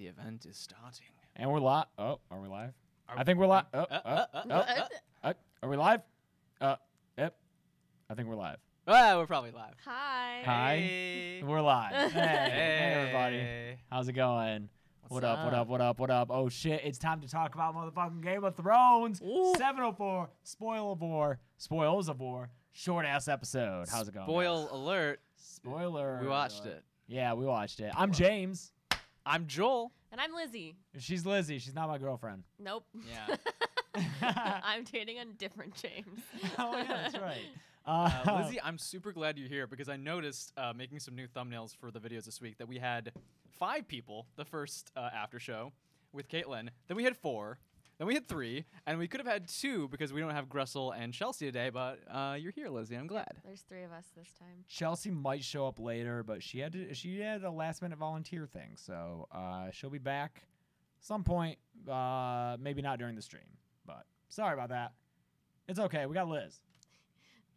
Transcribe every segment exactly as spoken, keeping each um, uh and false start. the event is starting. And we're live. Oh, are we live? Are I think we're live. Oh, uh, uh, uh, uh, uh, are we live? Uh, yep. I think we're live. Well, we're probably live. Hi. Hi. Hey. We're live. Hey. Hey, everybody. How's it going? What's what up? up? What up? What up? What up? Oh, shit. It's time to talk about motherfucking Game of Thrones. Ooh. seven oh four. Spoilivore. Spoilsivore. Short-ass episode. How's it going? Spoil guys? alert. Spoiler. We watched alert. it. Yeah, we watched it. I'm James. I'm Joel. And I'm Lizzie. She's Lizzie. She's not my girlfriend. Nope. Yeah. I'm dating a different James. Oh, yeah, that's right. Uh, uh, Lizzie, I'm super glad you're here because I noticed uh, making some new thumbnails for the videos this week that we had five people the first uh, after show with Caitlin. Then we had four. Then we had three, and we could have had two because we don't have Gressel and Chelsea today, but uh, you're here, Lizzie. I'm glad. There's three of us this time. Chelsea might show up later, but she had to, she had a last-minute volunteer thing, so uh, she'll be back some point, uh, maybe not during the stream, but sorry about that. It's okay. We got Liz.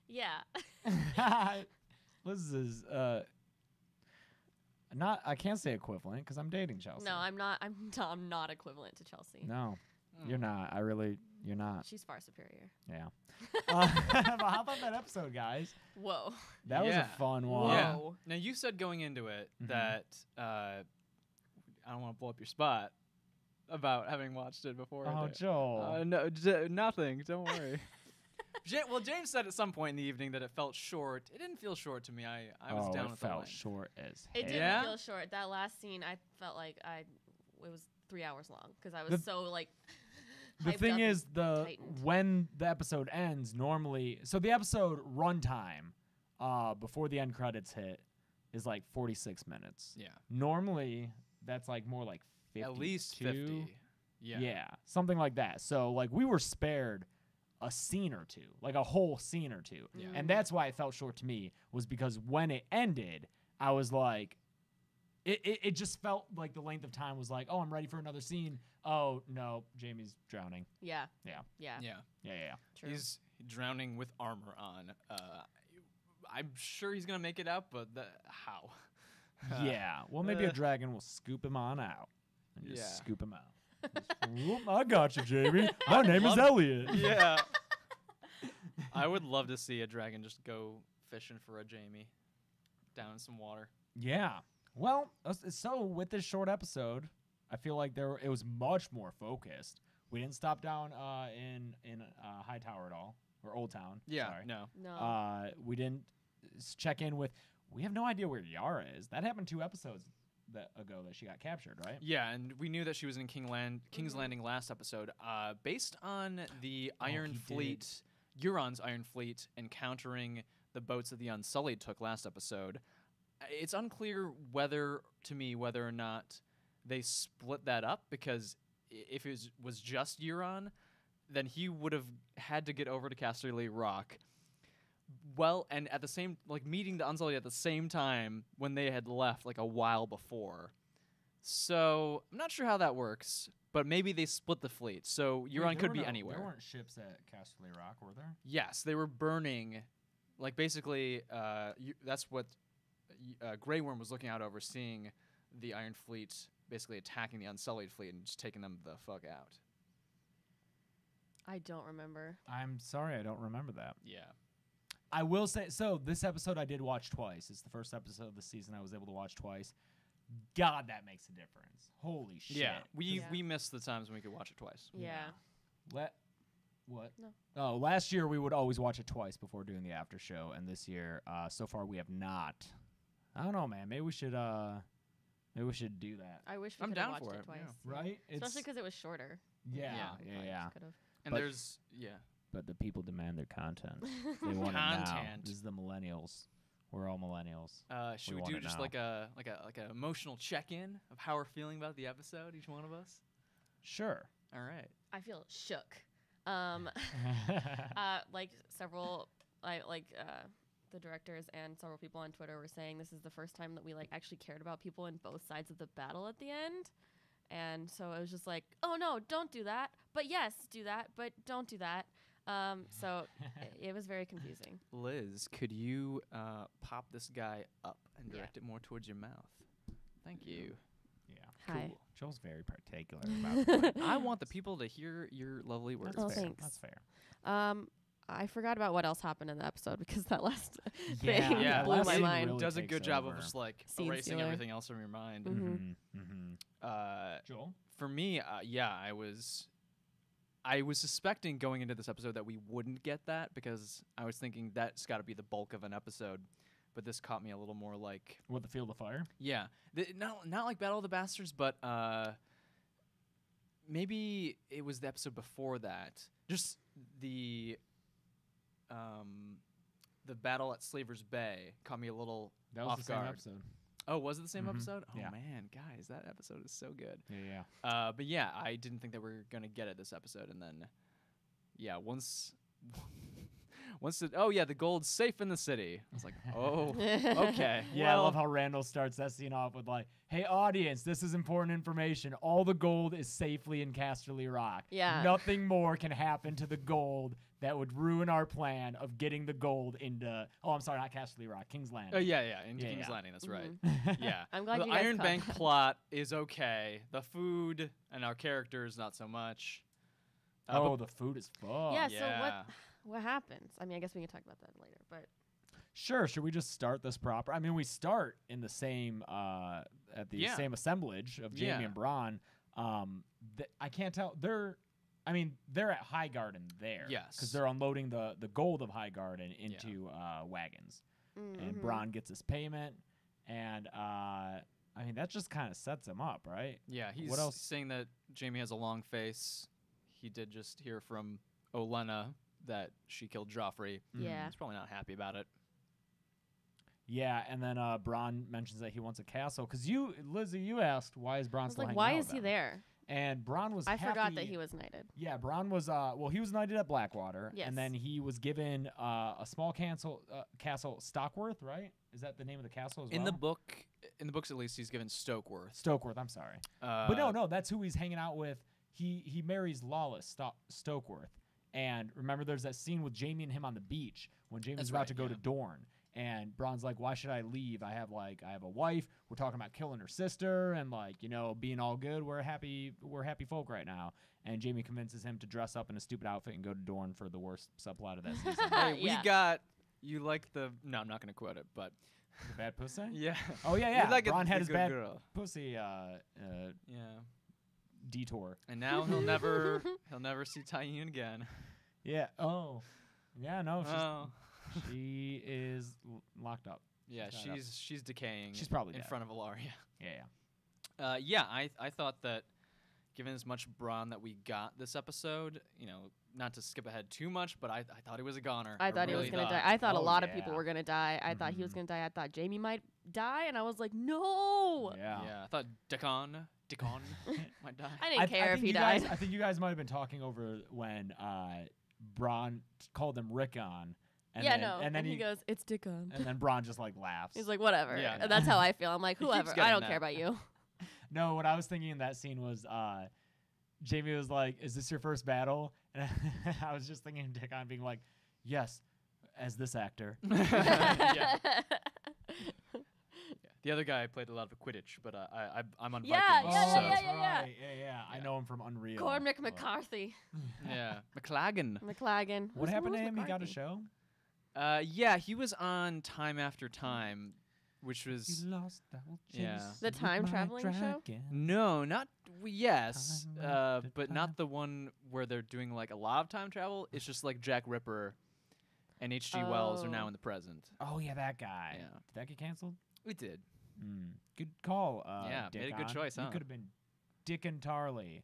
Yeah. Liz is... Uh, not. I can't say equivalent because I'm dating Chelsea. No, I'm not. I'm, I'm not equivalent to Chelsea. No. You're not. I really, you're not. She's far superior. Yeah. uh, but how about that episode, guys? Whoa. That yeah. was a fun one. Yeah. Now, you said going into it mm-hmm. that, uh, I don't want to blow up your spot about having watched it before. Oh, Joel. Uh, no, j nothing. Don't worry. Ja well, James said at some point in the evening that it felt short. It didn't feel short to me. I, I was oh, down with the line. It felt short as hell. It didn't yeah? feel short. That last scene, I felt like I, it was three hours long because I was the so, like... The thing is, the tightened. when the episode ends, normally, so the episode runtime uh, before the end credits hit is like forty-six minutes. Yeah. Normally, that's like more like fifty. At least fifty. Yeah. Yeah, something like that. So like we were spared a scene or two, like a whole scene or two, yeah. and that's why it felt short to me was because when it ended, I was like, it it, it just felt like the length of time was like, oh, I'm ready for another scene. Oh no, Jaime's drowning. Yeah. Yeah. Yeah. Yeah. Yeah. Yeah. True. He's drowning with armor on. Uh, I'm sure he's gonna make it out, but the, how? Yeah. Well, maybe uh, a dragon will scoop him on out. And just yeah. scoop him out. Just, I got you, Jaime. My name is Elliot. Yeah. I would love to see a dragon just go fishing for a Jaime, down in some water. Yeah. Well, so with this short episode. I feel like there it was much more focused. We didn't stop down uh, in in uh, Hightower at all or Old Town. Yeah, sorry. no, no. Uh, we didn't check in with. We have no idea where Yara is. That happened two episodes that ago that she got captured, right? Yeah, and we knew that she was in King Land, King's Landing last episode, uh, based on the Iron oh, Fleet, did. Euron's Iron Fleet encountering the boats that the Unsullied took last episode. It's unclear whether to me whether or not. They split that up because if it was, was just Euron, then he would have had to get over to Casterly Rock. Well, and at the same, like meeting the Unsullied at the same time when they had left like a while before. So I'm not sure how that works, but maybe they split the fleet. So Euron Wait, could be no, anywhere. There weren't ships at Casterly Rock, were there? Yes, they were burning. Like basically, uh, you, that's what uh, Grey Worm was looking out over, seeing the Iron Fleet. Basically attacking the Unsullied fleet and just taking them the fuck out. I don't remember. I'm sorry, I don't remember that. Yeah. I will say, so this episode I did watch twice. It's the first episode of the season I was able to watch twice. God, that makes a difference. Holy shit. Yeah, we yeah. we missed the times when we could watch it twice. Yeah. yeah. Let What? No. Oh, last year we would always watch it twice before doing the after show, and this year, uh, so far we have not. I don't know, man. Maybe we should... Uh, Maybe we should do that. I wish we could have watched it, it twice. Yeah. Right? Especially because it was shorter. Yeah. Yeah, yeah. yeah. And but there's, yeah. But the people demand their content. They want content. It now. This is the millennials. We're all millennials. Uh, should we, we do just like a, like a like a emotional check-in of how we're feeling about the episode, each one of us? Sure. All right. I feel shook. Um, uh, like several, I, like... Uh, the directors and several people on Twitter were saying this is the first time that we like actually cared about people in both sides of the battle at the end. And so I was just like, oh no, don't do that. But yes, do that, but don't do that. Um, so it, it was very confusing. Liz, could you uh, pop this guy up and direct yeah. it more towards your mouth? Thank you. Yeah. Cool. Hi. Joel's very particular about I want the people to hear your lovely words. That's oh, fair. Thanks. That's fair. Um, I forgot about what else happened in the episode because that last yeah. thing yeah. blew my mind. Really does a good job over. of just like Scene erasing stealer. everything else from your mind. Mm-hmm. Mm-hmm. Uh, Joel? For me, uh, yeah, I was... I was suspecting going into this episode that we wouldn't get that because I was thinking that's got to be the bulk of an episode, but this caught me a little more like... What, the Field of Fire? Yeah. The, not not like Battle of the Bastards, but uh, maybe it was the episode before that. Just the um, the battle at Slaver's Bay caught me a little that was off the guard. Same episode. Oh, was it the same mm-hmm. episode? Oh, yeah. Man, guys, that episode is so good. Yeah, yeah. Uh, but yeah, I didn't think that we were going to get it this episode. And then, yeah, once... once the, oh, yeah, the gold's safe in the city. I was like, oh, okay. Yeah, well, I love how Randall starts that scene off with like, hey, audience, this is important information. All the gold is safely in Casterly Rock. Yeah. Nothing more can happen to the gold that would ruin our plan of getting the gold into, oh, I'm sorry, not Casterly Rock, King's Landing. Oh, yeah, yeah, into yeah, King's yeah. Landing, that's mm-hmm. right. yeah. I'm glad the you guys Iron Bank that. plot is okay. The food and our characters, not so much. Uh, oh, the food is fun. Yeah, yeah, so what what happens? I mean, I guess we can talk about that later, but... Sure, should we just start this proper? I mean, we start in the same, uh, at the yeah. same assemblage of Jaime yeah. and Bronn. Um, th- I can't tell, they're, I mean, they're at Highgarden there. Yes. Because they're unloading the, the gold of Highgarden into yeah. uh, wagons. Mm-hmm. And Bronn gets his payment, and... Uh, I mean, that just kind of sets him up, right? Yeah, he's what else? saying that Jaime has a long face... He did just hear from Olenna that she killed Joffrey. Yeah. He's probably not happy about it. Yeah, and then uh, Bronn mentions that he wants a castle. Because you, Lizzie, you asked, why is Bronn still hanging out? Why is he there? And Bronn was I happy. forgot that he was knighted. Yeah, Bronn was, uh, well, he was knighted at Blackwater. Yes. And then he was given uh, a small castle, uh, castle, Stockworth, right? Is that the name of the castle as well? In the book, in the books at least, he's given Stokeworth. Stokeworth, I'm sorry. Uh, but no, no, that's who he's hanging out with. He he marries Lawless Sto- Stokeworth. And remember, there's that scene with Jaime and him on the beach when Jaime's about right, to go yeah. to Dorne. And Bronn's like, why should I leave? I have like I have a wife. We're talking about killing her sister and like, you know, being all good. We're happy we're happy folk right now. And Jaime convinces him to dress up in a stupid outfit and go to Dorne for the worst subplot of that season. Hey, yeah. We got you like the no, I'm not gonna quote it, but the bad pussy? Yeah. Oh yeah, yeah. Like Bronn a, had his bad girl. pussy uh, uh yeah. detour, and now he'll never he'll never see Tyrion again. Yeah. Oh. Yeah. No. She's, oh. She is l- locked up. Yeah. She's she's, up. she's decaying. She's probably in dead. front of Arya. Yeah. Yeah. Uh, yeah. I I thought that, given as much Bronn that we got this episode, you know, not to skip ahead too much, but I I thought he was a goner. I, I thought really he was gonna thought. die. I thought oh, a lot yeah. of people were gonna die. I mm-hmm. thought he was gonna die. I thought Jaime might die, and I was like, no. Yeah. Yeah. I thought Dickon. Dickon might die. I didn't I th- care I if he died. Guys, I think you guys might have been talking over when uh, Bronn called him Rickon. And yeah, then, no. And then and he, he goes, it's Dickon. And then Bronn just like laughs. He's like, whatever. Yeah, no. That's how I feel. I'm like, whoever. I don't that. care about you. No, what I was thinking in that scene was uh, Jaime was like, is this your first battle? And I, I was just thinking of Dickon being like, yes, as this actor. yeah. The other guy played a lot of Quidditch, but uh, I, I, I'm on yeah, Vikings. Yeah, so. yeah, yeah, yeah, right. yeah, yeah, yeah. I know him from Unreal. Cormac McCarthy. yeah. McLagan. McLagan. What Who's happened to him? McCarthy? He got a show? Uh, yeah, he was on Time After Time, which was... You lost that yeah. The time traveling show? No, not... Yes, uh, but time. not the one where they're doing like a lot of time travel. It's just like Jack Ripper and H G Oh. Wells are now in the present. Oh, yeah, that guy. Yeah. Did that get canceled? It did. Mm. Good call. Uh, yeah, Dickon. made a good choice, huh? You could have been Dickon Tarly.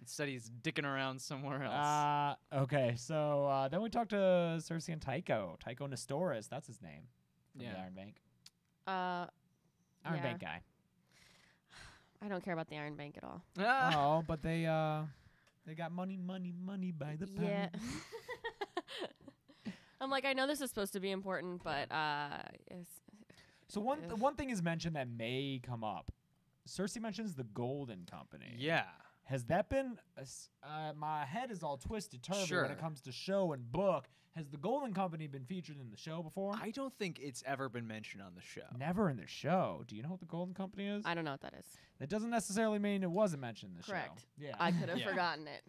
Instead, he's dicking around somewhere else. Uh, okay, so uh, then we talked to Cersei and Tycho. Tycho Nestoris, that's his name. From yeah. the Iron Bank. Uh, Iron yeah. Bank guy. I don't care about the Iron Bank at all. Ah. Oh, but they uh, they got money, money, money by the pound. Yeah. I'm like, I know this is supposed to be important, but... Uh, it's, So one th- one thing is mentioned that may come up. Cersei mentions the Golden Company. Yeah. Has that been, uh, my head is all twisted turvy sure. when it comes to show and book. Has the Golden Company been featured in the show before? I don't think it's ever been mentioned on the show. Never in the show. Do you know what the Golden Company is? I don't know what that is. That doesn't necessarily mean it wasn't mentioned in the Correct. show. Yeah. I could have yeah. forgotten it.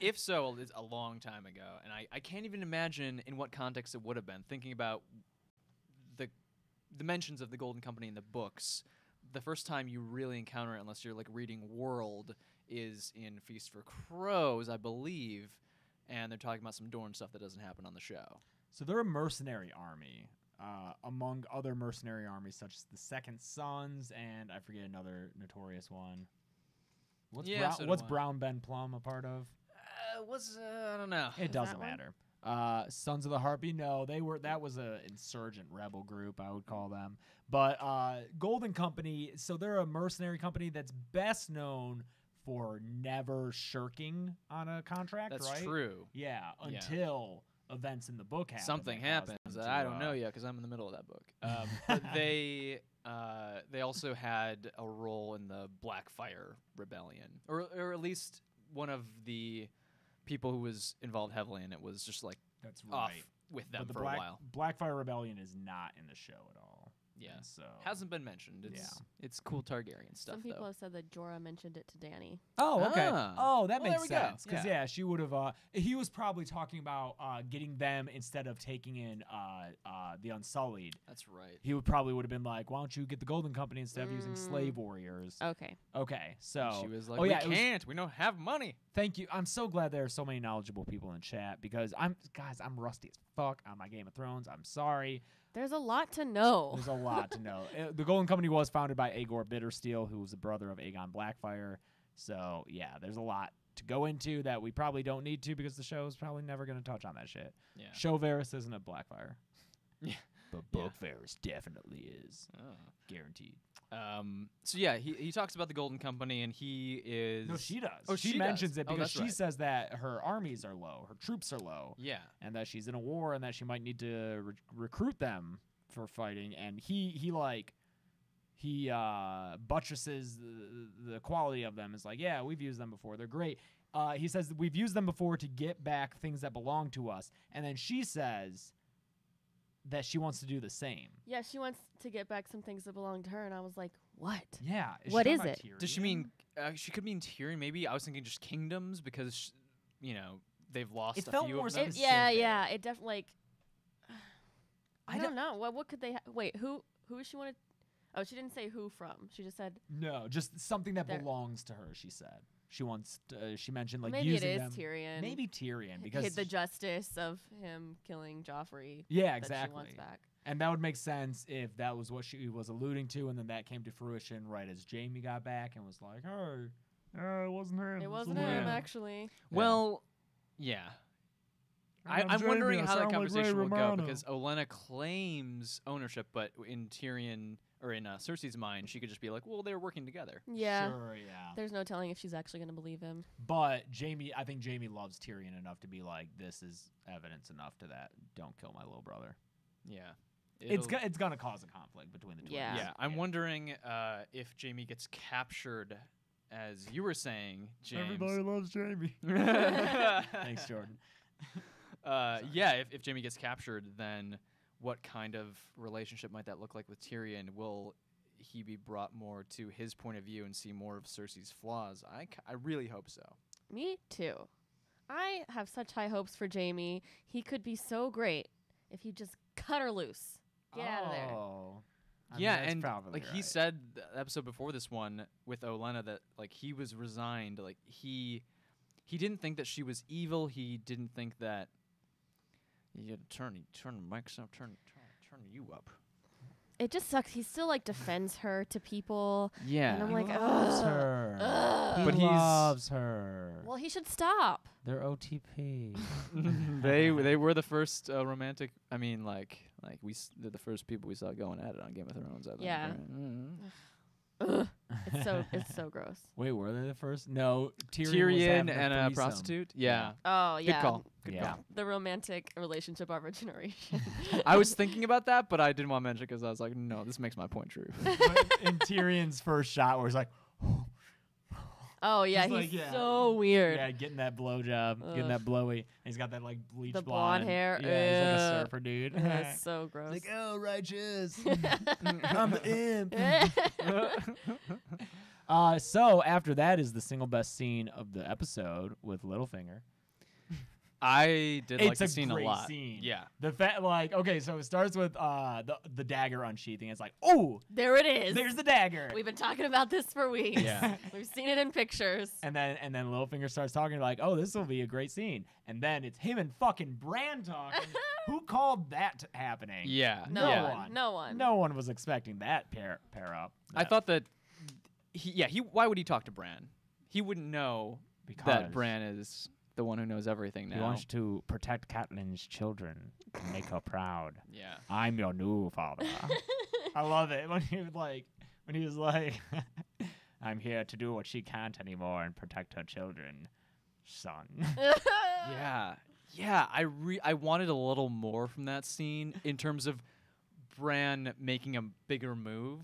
If so, it's a long time ago. And I, I can't even imagine in what context it would have been. Thinking about the, the mentions of the Golden Company in the books, the first time you really encounter it, unless you're like reading World, is in Feast for Crows, I believe, and they're talking about some Dorne stuff that doesn't happen on the show. So they're a mercenary army, uh, among other mercenary armies such as the Second Sons, and I forget another notorious one. What's, yeah, Brown, so what's Brown Ben Plum a part of? Uh, what's uh, I don't know. It is doesn't matter. Uh, Sons of the Harpy, no, they were that was an insurgent rebel group, I would call them. But uh, Golden Company, so they're a mercenary company that's best known for never shirking on a contract, that's right? That's true. Yeah, until yeah. events in the book happen. Something happens. To, I don't uh, know yet because I'm in the middle of that book. Um, but they uh, they also had a role in the Blackfyre Rebellion, or or at least one of the people who was involved heavily in it was just like that's right. off with them but the for Black, a while. Blackfyre Rebellion is not in the show at all. Yeah, and so hasn't been mentioned. It's, yeah, it's cool Targaryen stuff. Some people though. have said that Jorah mentioned it to Dany. Oh, okay. Ah. Oh, that well, makes sense. Because yeah. yeah, she would have. Uh, he was probably talking about uh, getting them instead of taking in uh, uh, the Unsullied. That's right. He would probably would have been like, "Why don't you get the Golden Company instead mm. of using slave warriors?" Okay. Okay. So and she was like, oh, "We yeah, can't. Was, we don't have money." Thank you. I'm so glad there are so many knowledgeable people in chat because I'm guys. I'm rusty as fuck on my Game of Thrones. I'm sorry. There's a lot to know. There's a lot to know. The Golden Company was founded by Aegor Bittersteel, who was the brother of Aegon Blackfyre. So, yeah, there's a lot to go into that we probably don't need to because the show is probably never going to touch on that shit. Yeah. Show Varys isn't a Blackfyre. Yeah. But book yeah. Varys definitely is. Oh. Guaranteed. Um, so, yeah, he, he talks about the Golden Company, and he is... No, she does. Oh, She, she mentions does. it because oh, she right. says that her armies are low, her troops are low, yeah, and that she's in a war and that she might need to re recruit them for fighting. And he, he like, he uh, buttresses the, the quality of them. It's like, yeah, we've used them before. They're great. Uh, he says, that we've used them before to get back things that belong to us. And then she says... that she wants to do the same. Yeah, she wants to get back some things that belong to her, and I was like, "What? Yeah, is what is it? Tyrion? Does she mean uh, she could mean Tyrion? Maybe I was thinking just kingdoms because she, you know they've lost it a felt few more of them. It, yeah, yeah, it definitely. Like, I, I don't know what what could they ha wait? Who who she wanted? Oh, she didn't say who from. She just said no, just something that there. belongs to her. She said she wants. To, uh, she mentioned like maybe using it is them. Tyrion. Maybe Tyrion because hid the justice of him killing Joffrey. Yeah, exactly. That she wants back. And that would make sense if that was what she was alluding to, and then that came to fruition right as Jaime got back and was like, "Hey, uh, it wasn't him. It wasn't him yeah. actually." Yeah. Well, yeah. I, I'm, I'm wondering how that conversation like will go because Olenna claims ownership, but in Tyrion. Or in uh, Cersei's mind, she could just be like, well, they were working together. Yeah. Sure, yeah. There's no telling if she's actually going to believe him. But Jaime, I think Jaime loves Tyrion enough to be like, this is evidence enough to that. Don't kill my little brother. Yeah. It'll, it's go it's going to cause a conflict between the two. Yeah. yeah. I'm yeah. wondering uh, if Jaime gets captured, as you were saying, James. Everybody loves Jaime. Thanks, Jordan. Uh, yeah, if, if Jaime gets captured, then... what kind of relationship might that look like with Tyrion? Will he be brought more to his point of view and see more of Cersei's flaws? I, I really hope so. Me too. I have such high hopes for Jaime. He could be so great if he just cut her loose. Get oh. out of there. I mean, yeah, and like right. he said the episode before this one with Olenna that like he was resigned. Like he he didn't think that she was evil. He didn't think that. You gotta turn, turn the mics up, turn, turn, turn you up. It just sucks. He still like defends her to people. Yeah, and I'm he like, loves ugh, her. Ugh. He but loves her. Well, he should stop. They're O T P. they they were the first uh, romantic. I mean, like like we s they're the first people we saw going at it on Game of Thrones. I think. Yeah. Right. Mm-hmm. Ugh. It's so it's so gross. Wait, were they the first? No, Tyrion, Tyrion and a, a prostitute. Yeah. Oh yeah. Good call. Good yeah. call. The romantic relationship of our generation. I was thinking about that, but I didn't want to mention it because I was like, no, this makes my point true. In Tyrion's first shot, where he's like, Oh yeah, he's, he's like, yeah, so weird. Yeah, getting that blowjob, getting that blowy. And he's got that like bleach the blonde, blonde hair. Yeah, uh, he's like a surfer dude. That's so gross. Like, oh, righteous. I'm the imp. uh, so after that is the single best scene of the episode with Littlefinger. I did it's like the scene a lot. Scene. Yeah, the fact, like, okay, so it starts with uh the the dagger unsheathing. It's like, oh, there it is. There's the dagger. We've been talking about this for weeks. Yeah, we've seen it in pictures. And then and then Littlefinger starts talking like, oh, this will be a great scene. And then it's him and fucking Bran talking. Who called that happening? Yeah, no, no yeah. one. No one. No one was expecting that pair pair up. That. I thought that. He, yeah, he. Why would he talk to Bran? He wouldn't know because that Bran is the one who knows everything now. He wants to protect Catelyn's children and make her proud. Yeah. I'm your new father. I love it. When he was like, when he was like I'm here to do what she can't anymore and protect her children, son. Yeah. Yeah. I re I wanted a little more from that scene in terms of Bran making a bigger move.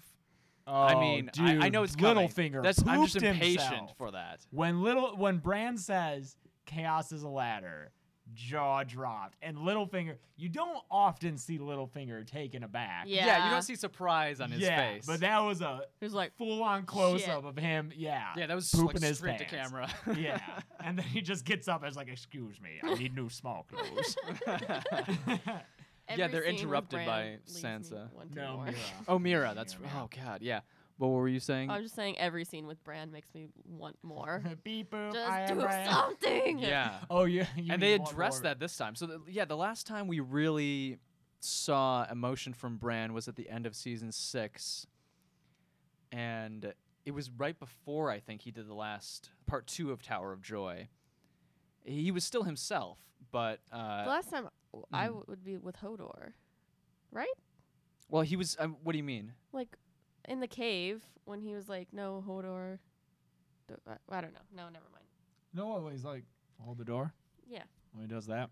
Oh, I mean, dude, I, I know it's Littlefinger. That's I'm just impatient himself. for that. When little when Bran says chaos is a ladder, jaw dropped. And Littlefinger, you don't often see Littlefinger taken aback. Yeah, yeah, you don't see surprise on his yeah, face. But that was a was like, full-on close-up of him. Yeah, yeah, that was pooping like, his straight pants. to camera. Yeah, and then he just gets up and is like, excuse me, I need new small clothes. Yeah, they're interrupted by Sansa. No, Meera. Oh, Meera, that's right. Oh, God, yeah. But what were you saying? I was just saying every scene with Bran makes me want more. Beep boop. Just I do Bran. something. Yeah. Oh yeah. You and they addressed that this time. So th yeah, the last time we really saw emotion from Bran was at the end of season six, and it was right before I think he did the last part two of Tower of Joy. He was still himself, but uh, the last time mm. I w would be with Hodor, right? Well, he was. Um, what do you mean? Like. In the cave, when he was like, no, Hodor. Do I, I don't know. No, never mind. No, he's like, hold the door? Yeah. When he does that.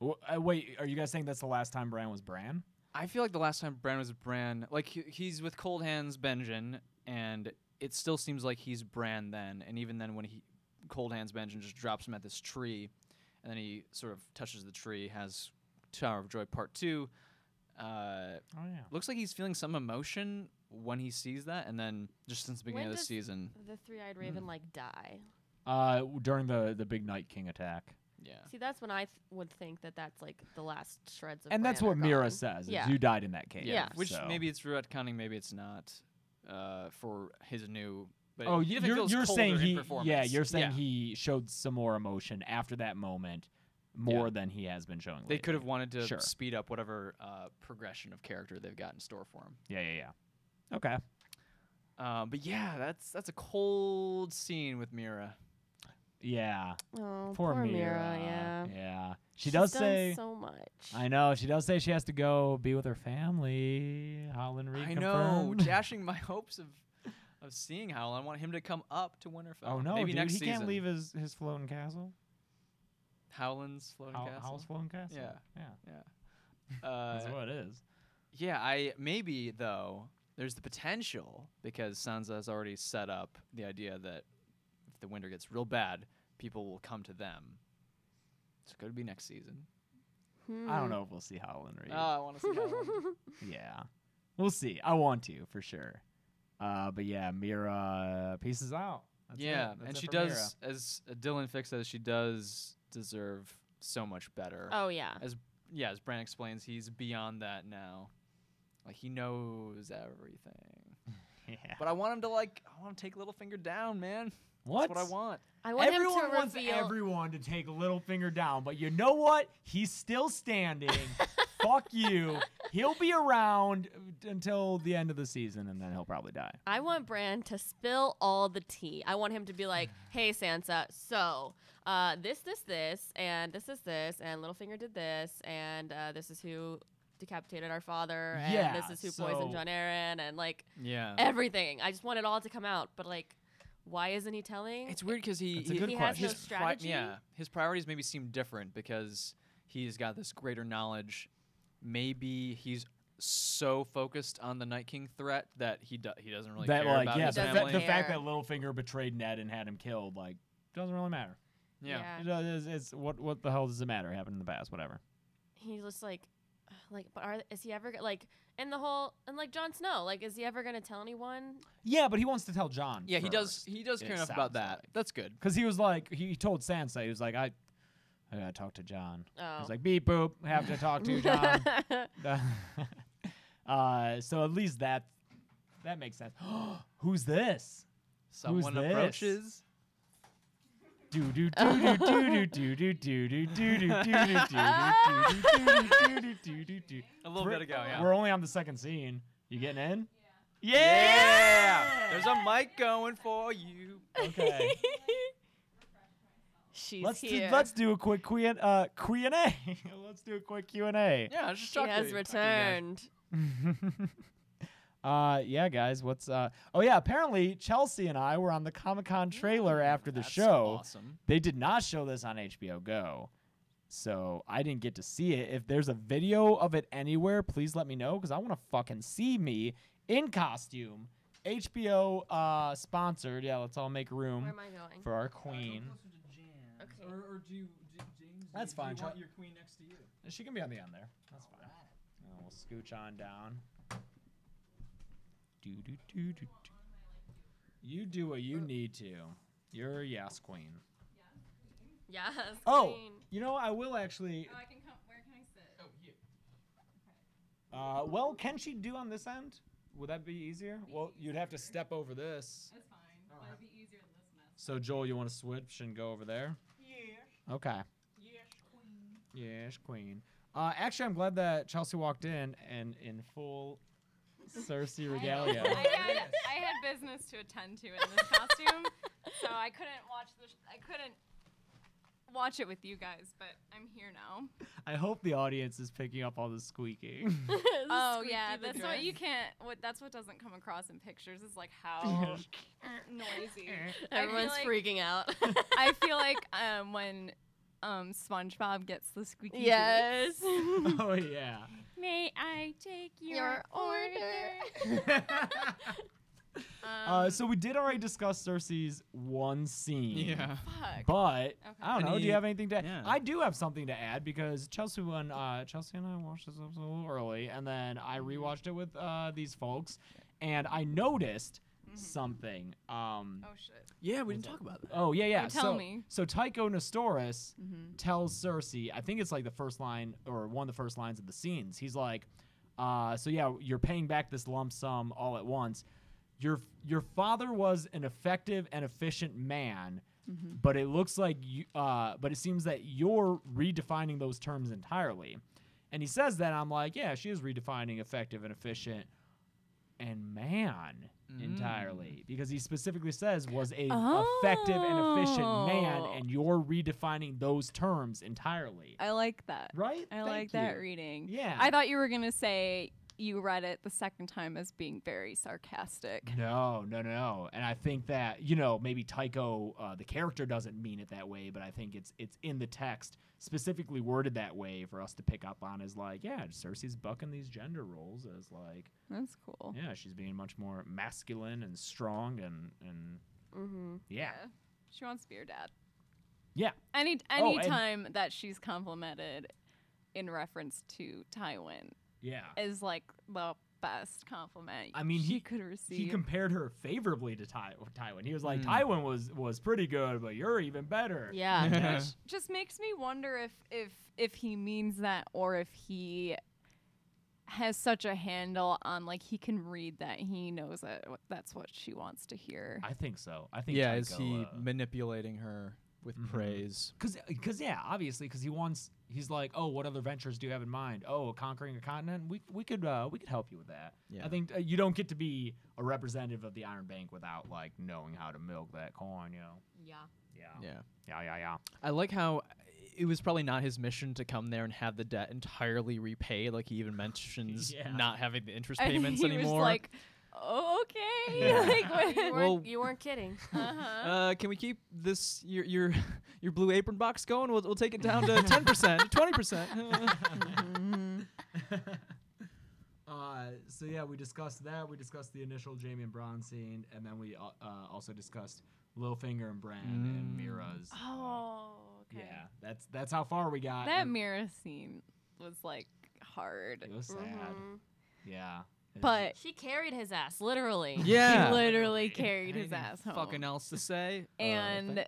W uh, wait, are you guys saying that's the last time Bran was Bran? I feel like the last time Bran was Bran, like, he, he's with Cold Hands Benjen, and it still seems like he's Bran then. And even then, when he Cold Hands Benjen just drops him at this tree, and then he sort of touches the tree, has Tower of Joy Part two. Uh, oh, yeah. Looks like he's feeling some emotion when he sees that, and then just since the beginning when of the season, the three-eyed raven mm. like die. Uh, during the the big Night King attack. Yeah. See, that's when I th would think that that's like the last shreds of. And Bran that's what Meera says. Yeah. Is you died in that cave. Yeah. yeah. Which so. maybe it's retconning, maybe it's not. Uh, for his new. But oh, it, you're, you're saying he. Yeah, you're saying yeah. he showed some more emotion after that moment. More yeah. than he has been showing. They lately. could have wanted to sure. speed up whatever uh, progression of character they've got in store for him. Yeah, yeah, yeah. Okay. Uh, but yeah, that's that's a cold scene with Meera. Yeah. Oh, poor, poor Meera. Meera. Yeah. Yeah. She She's does done say so much. I know. She does say she has to go be with her family. Howland Reed. I know. Dashing my hopes of. of seeing Howland. I want him to come up to Winterfell. Oh no, maybe dude, next he season. can't leave his his floating castle. Howland's floating How castle. Howland's floating castle. Yeah, yeah, yeah. Uh, That's what it is. Yeah, I maybe though there's the potential because Sansa has already set up the idea that if the winter gets real bad, people will come to them. So it could be next season. Hmm. I don't know if we'll see Howland Reed. Oh, I want to see Howland. Yeah, we'll see. I want to for sure. Uh, but yeah, Meera pieces out. That's yeah, and she does Meera. as uh, Dylan Fick says she does. deserve so much better. Oh yeah. As yeah, as Bran explains, he's beyond that now. Like he knows everything. Yeah. But I want him to like I want him to take Littlefinger down, man. What? That's what I want. I want everyone him to wants reveal. everyone to take Littlefinger down, but you know what? He's still standing. Fuck you. He'll be around until the end of the season, and then he'll probably die. I want Bran to spill all the tea. I want him to be like, hey, Sansa, so uh, this, this, this, and this is this, and Littlefinger did this, and uh, this is who decapitated our father, and yeah, this is who so poisoned Jon Arryn, and, like, yeah. everything. I just want it all to come out, but, like, why isn't he telling? It's weird because he, he, he has no strategy. Yeah, his priorities maybe seem different because he's got this greater knowledge. Maybe he's so focused on the Night King threat that he do he doesn't really that, care like, about yeah, his family. The fact that Littlefinger betrayed Ned and had him killed, like, doesn't really matter. Yeah, yeah. It's, it's what what the hell does it matter? It happened in the past, whatever. He's just like, like, but are is he ever like? And the whole and like Jon Snow, like, is he ever gonna tell anyone? Yeah, but he wants to tell Jon. Yeah, first. he does. He does care enough about that. Like. That's good. Because he was like, he told Sansa, he was like, I. I gotta talk to Jon. Oh. He's like, beep boop, have to talk to Jon. uh, so at least that that makes sense. Who's this? Someone Who's approaches. Do do do do do do do do do do do do do do do do do do do. A little bit ago, yeah. We're only on the second scene. You getting in? Yeah. Yeah. There's a mic going for you. Okay. She's let's here. Do, let's do a quick Q and uh, Q and A. Let's do a quick Q and A. Yeah, just she has returned. uh, yeah, guys. What's? Uh, oh yeah. Apparently, Chelsea and I were on the Comic Con trailer after the That's show. Awesome. They did not show this on H B O Go, so I didn't get to see it. If there's a video of it anywhere, please let me know because I want to fucking see me in costume. H B O uh, sponsored. Yeah, let's all make room. Where am I going? For our queen. Okay. Or, or do you, do, James, That's do, fine. Do you want your queen next to you? She can be on the end there. That's all fine. Right. And we'll scooch on down. Do, do, do, do, do. You do what you need to. You're a yes queen. Yes queen. Yes, oh, queen. You know, I will actually... Oh, I can come. Where can I sit? Oh, here. Okay. Uh, well, can she do on this end? Would that be easier? Be well, easier. You'd have to step over this. That's fine. That would right. be easier than this mess. So, Joel, you want to switch and go over there? Yes. Okay. Yes, queen. Yes, queen. Uh, actually, I'm glad that Chelsea walked in and in full Cersei regalia. I, had, I had business to attend to in this costume, so I couldn't watch the. Sh I couldn't watch it with you guys, but I'm here now. I hope the audience is picking up all the squeaking. the oh yeah, that's what you can't. What that's what doesn't come across in pictures is like how noisy everyone's like, freaking out. I feel like um, when um, SpongeBob gets the squeaky. Yes. Oh yeah. May I take your, your order? order? Um, uh, so we did already discuss Cersei's one scene. Yeah. Fuck. But okay. I don't know. Any, do you have anything to add? Yeah. I do have something to add because Chelsea and uh, Chelsea and I watched this episode a little early, and then I rewatched it with uh, these folks, and I noticed mm-hmm. something. Um, oh shit. Yeah, we didn't talk about that. Oh yeah, yeah. You tell so, me. So Tycho Nestoris mm-hmm. tells Cersei. I think it's like the first line or one of the first lines of the scenes. He's like, uh, so yeah, you're paying back this lump sum all at once. Your your father was an effective and efficient man, mm-hmm. but it looks like you, uh, but it seems that you're redefining those terms entirely. And he says that, and I'm like, yeah, she is redefining effective and efficient and man mm. entirely, because he specifically says was a oh. effective and efficient man, and you're redefining those terms entirely. I like that. Right? I Thank like you. that reading. Yeah. I thought you were gonna say. You read it the second time as being very sarcastic. No, no, no. And I think that, you know, maybe Tycho, uh, the character, doesn't mean it that way, but I think it's it's in the text specifically worded that way for us to pick up on as like, yeah, Cersei's bucking these gender roles as like... That's cool. Yeah, she's being much more masculine and strong and... and mm-hmm. yeah. yeah. She wants to be your dad. Yeah. Any, any oh, time that she's complimented in reference to Tywin... Yeah, is like the best compliment. I mean, she he could receive. He compared her favorably to Ty Tywin. He was like, mm. Tywin was was pretty good, but you're even better. Yeah, which just makes me wonder if if if he means that, or if he has such a handle on like he can read that he knows that that's what she wants to hear. I think so. I think yeah, Tycho, is he uh, manipulating her with mm-hmm. praise? Because because yeah, obviously, because he wants. He's like, oh, what other ventures do you have in mind? Oh, conquering a continent? We we could uh, we could help you with that. Yeah. I think uh, you don't get to be a representative of the Iron Bank without like knowing how to milk that coin, you know? Yeah. Yeah. Yeah. Yeah. Yeah. Yeah. I like how it was probably not his mission to come there and have the debt entirely repaid. Like he even mentions yeah. not having the interest payments and he anymore. Was like, oh, okay. Yeah. Like, you, weren't, well, you weren't kidding. Uh-huh. uh, can we keep this your your your blue apron box going? We'll we'll take it down to ten percent, twenty percent. Uh, so yeah, we discussed that. We discussed the initial Jaime and Bronn scene, and then we uh, also discussed Littlefinger and Bran mm. and Meera's. Oh, okay. Yeah, that's that's how far we got. That and Meera scene was like hard. It was sad. Mm-hmm. Yeah. But she carried his ass, literally. Yeah, she literally carried his ass home. Fucking else to say. And, uh,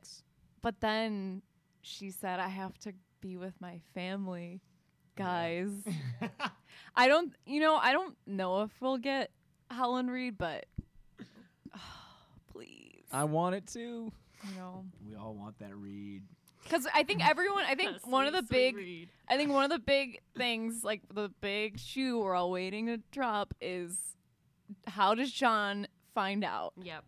but then she said, "I have to be with my family, guys." I don't, you know, I don't know if we'll get Howland Reed, but oh, please. I want it to. You know, we all want that Reed. Because I think everyone, I think one of the big, read. I think one of the big things, like the big shoe we're all waiting to drop is how does Jon find out? Yep.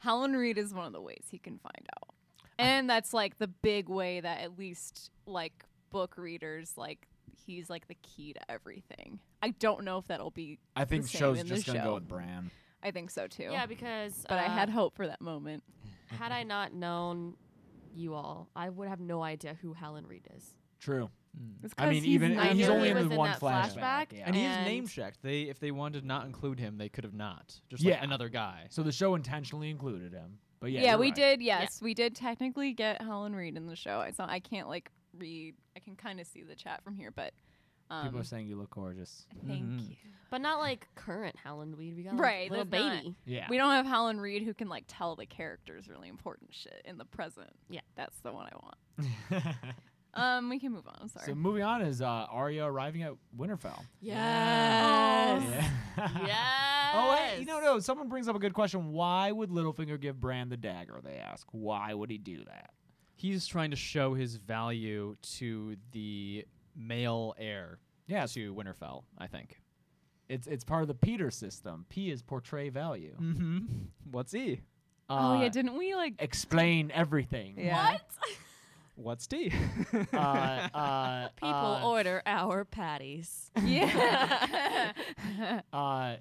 Howland Reed is one of the ways he can find out. And I, that's like the big way that at least like book readers, like he's like the key to everything. I don't know if that'll be I think the same show's in just going to go with Bran. I think so too. Yeah, because. But uh, I had hope for that moment. Had I not known you all, I would have no idea who Howland Reed is. True. Mm. It's I mean, even he's, he's only he in one flashback, flashback yeah. and, and he's name checked. They, if they wanted to not include him, they could have not. Just yeah. like another guy. So the show intentionally included him. But yeah, yeah, we right. did. Yes, yeah. we did technically get Howland Reed in the show. I saw. I can't like read. I can kind of see the chat from here, but um, people are saying you look gorgeous. Thank mm-hmm. you. But not like current Howland Reed. We got right, like, little baby. Not, yeah. We don't have Howland Reed who can like tell the characters really important shit in the present. Yeah, that's the one I want. um, we can move on. I'm sorry. So moving on is uh, Arya arriving at Winterfell. Yes. Yes. Yeah. yes. Oh wait, you know, no. Someone brings up a good question. Why would Littlefinger give Bran the dagger? They ask. Why would he do that? He's trying to show his value to the male heir. Yeah, to Winterfell, I think. It's it's part of the Peter system. P is portray value. Mm-hmm. What's E? Uh, oh yeah, didn't we like explain everything? Yeah. What? What's D? uh, uh, People uh, order our patties. Yeah. uh,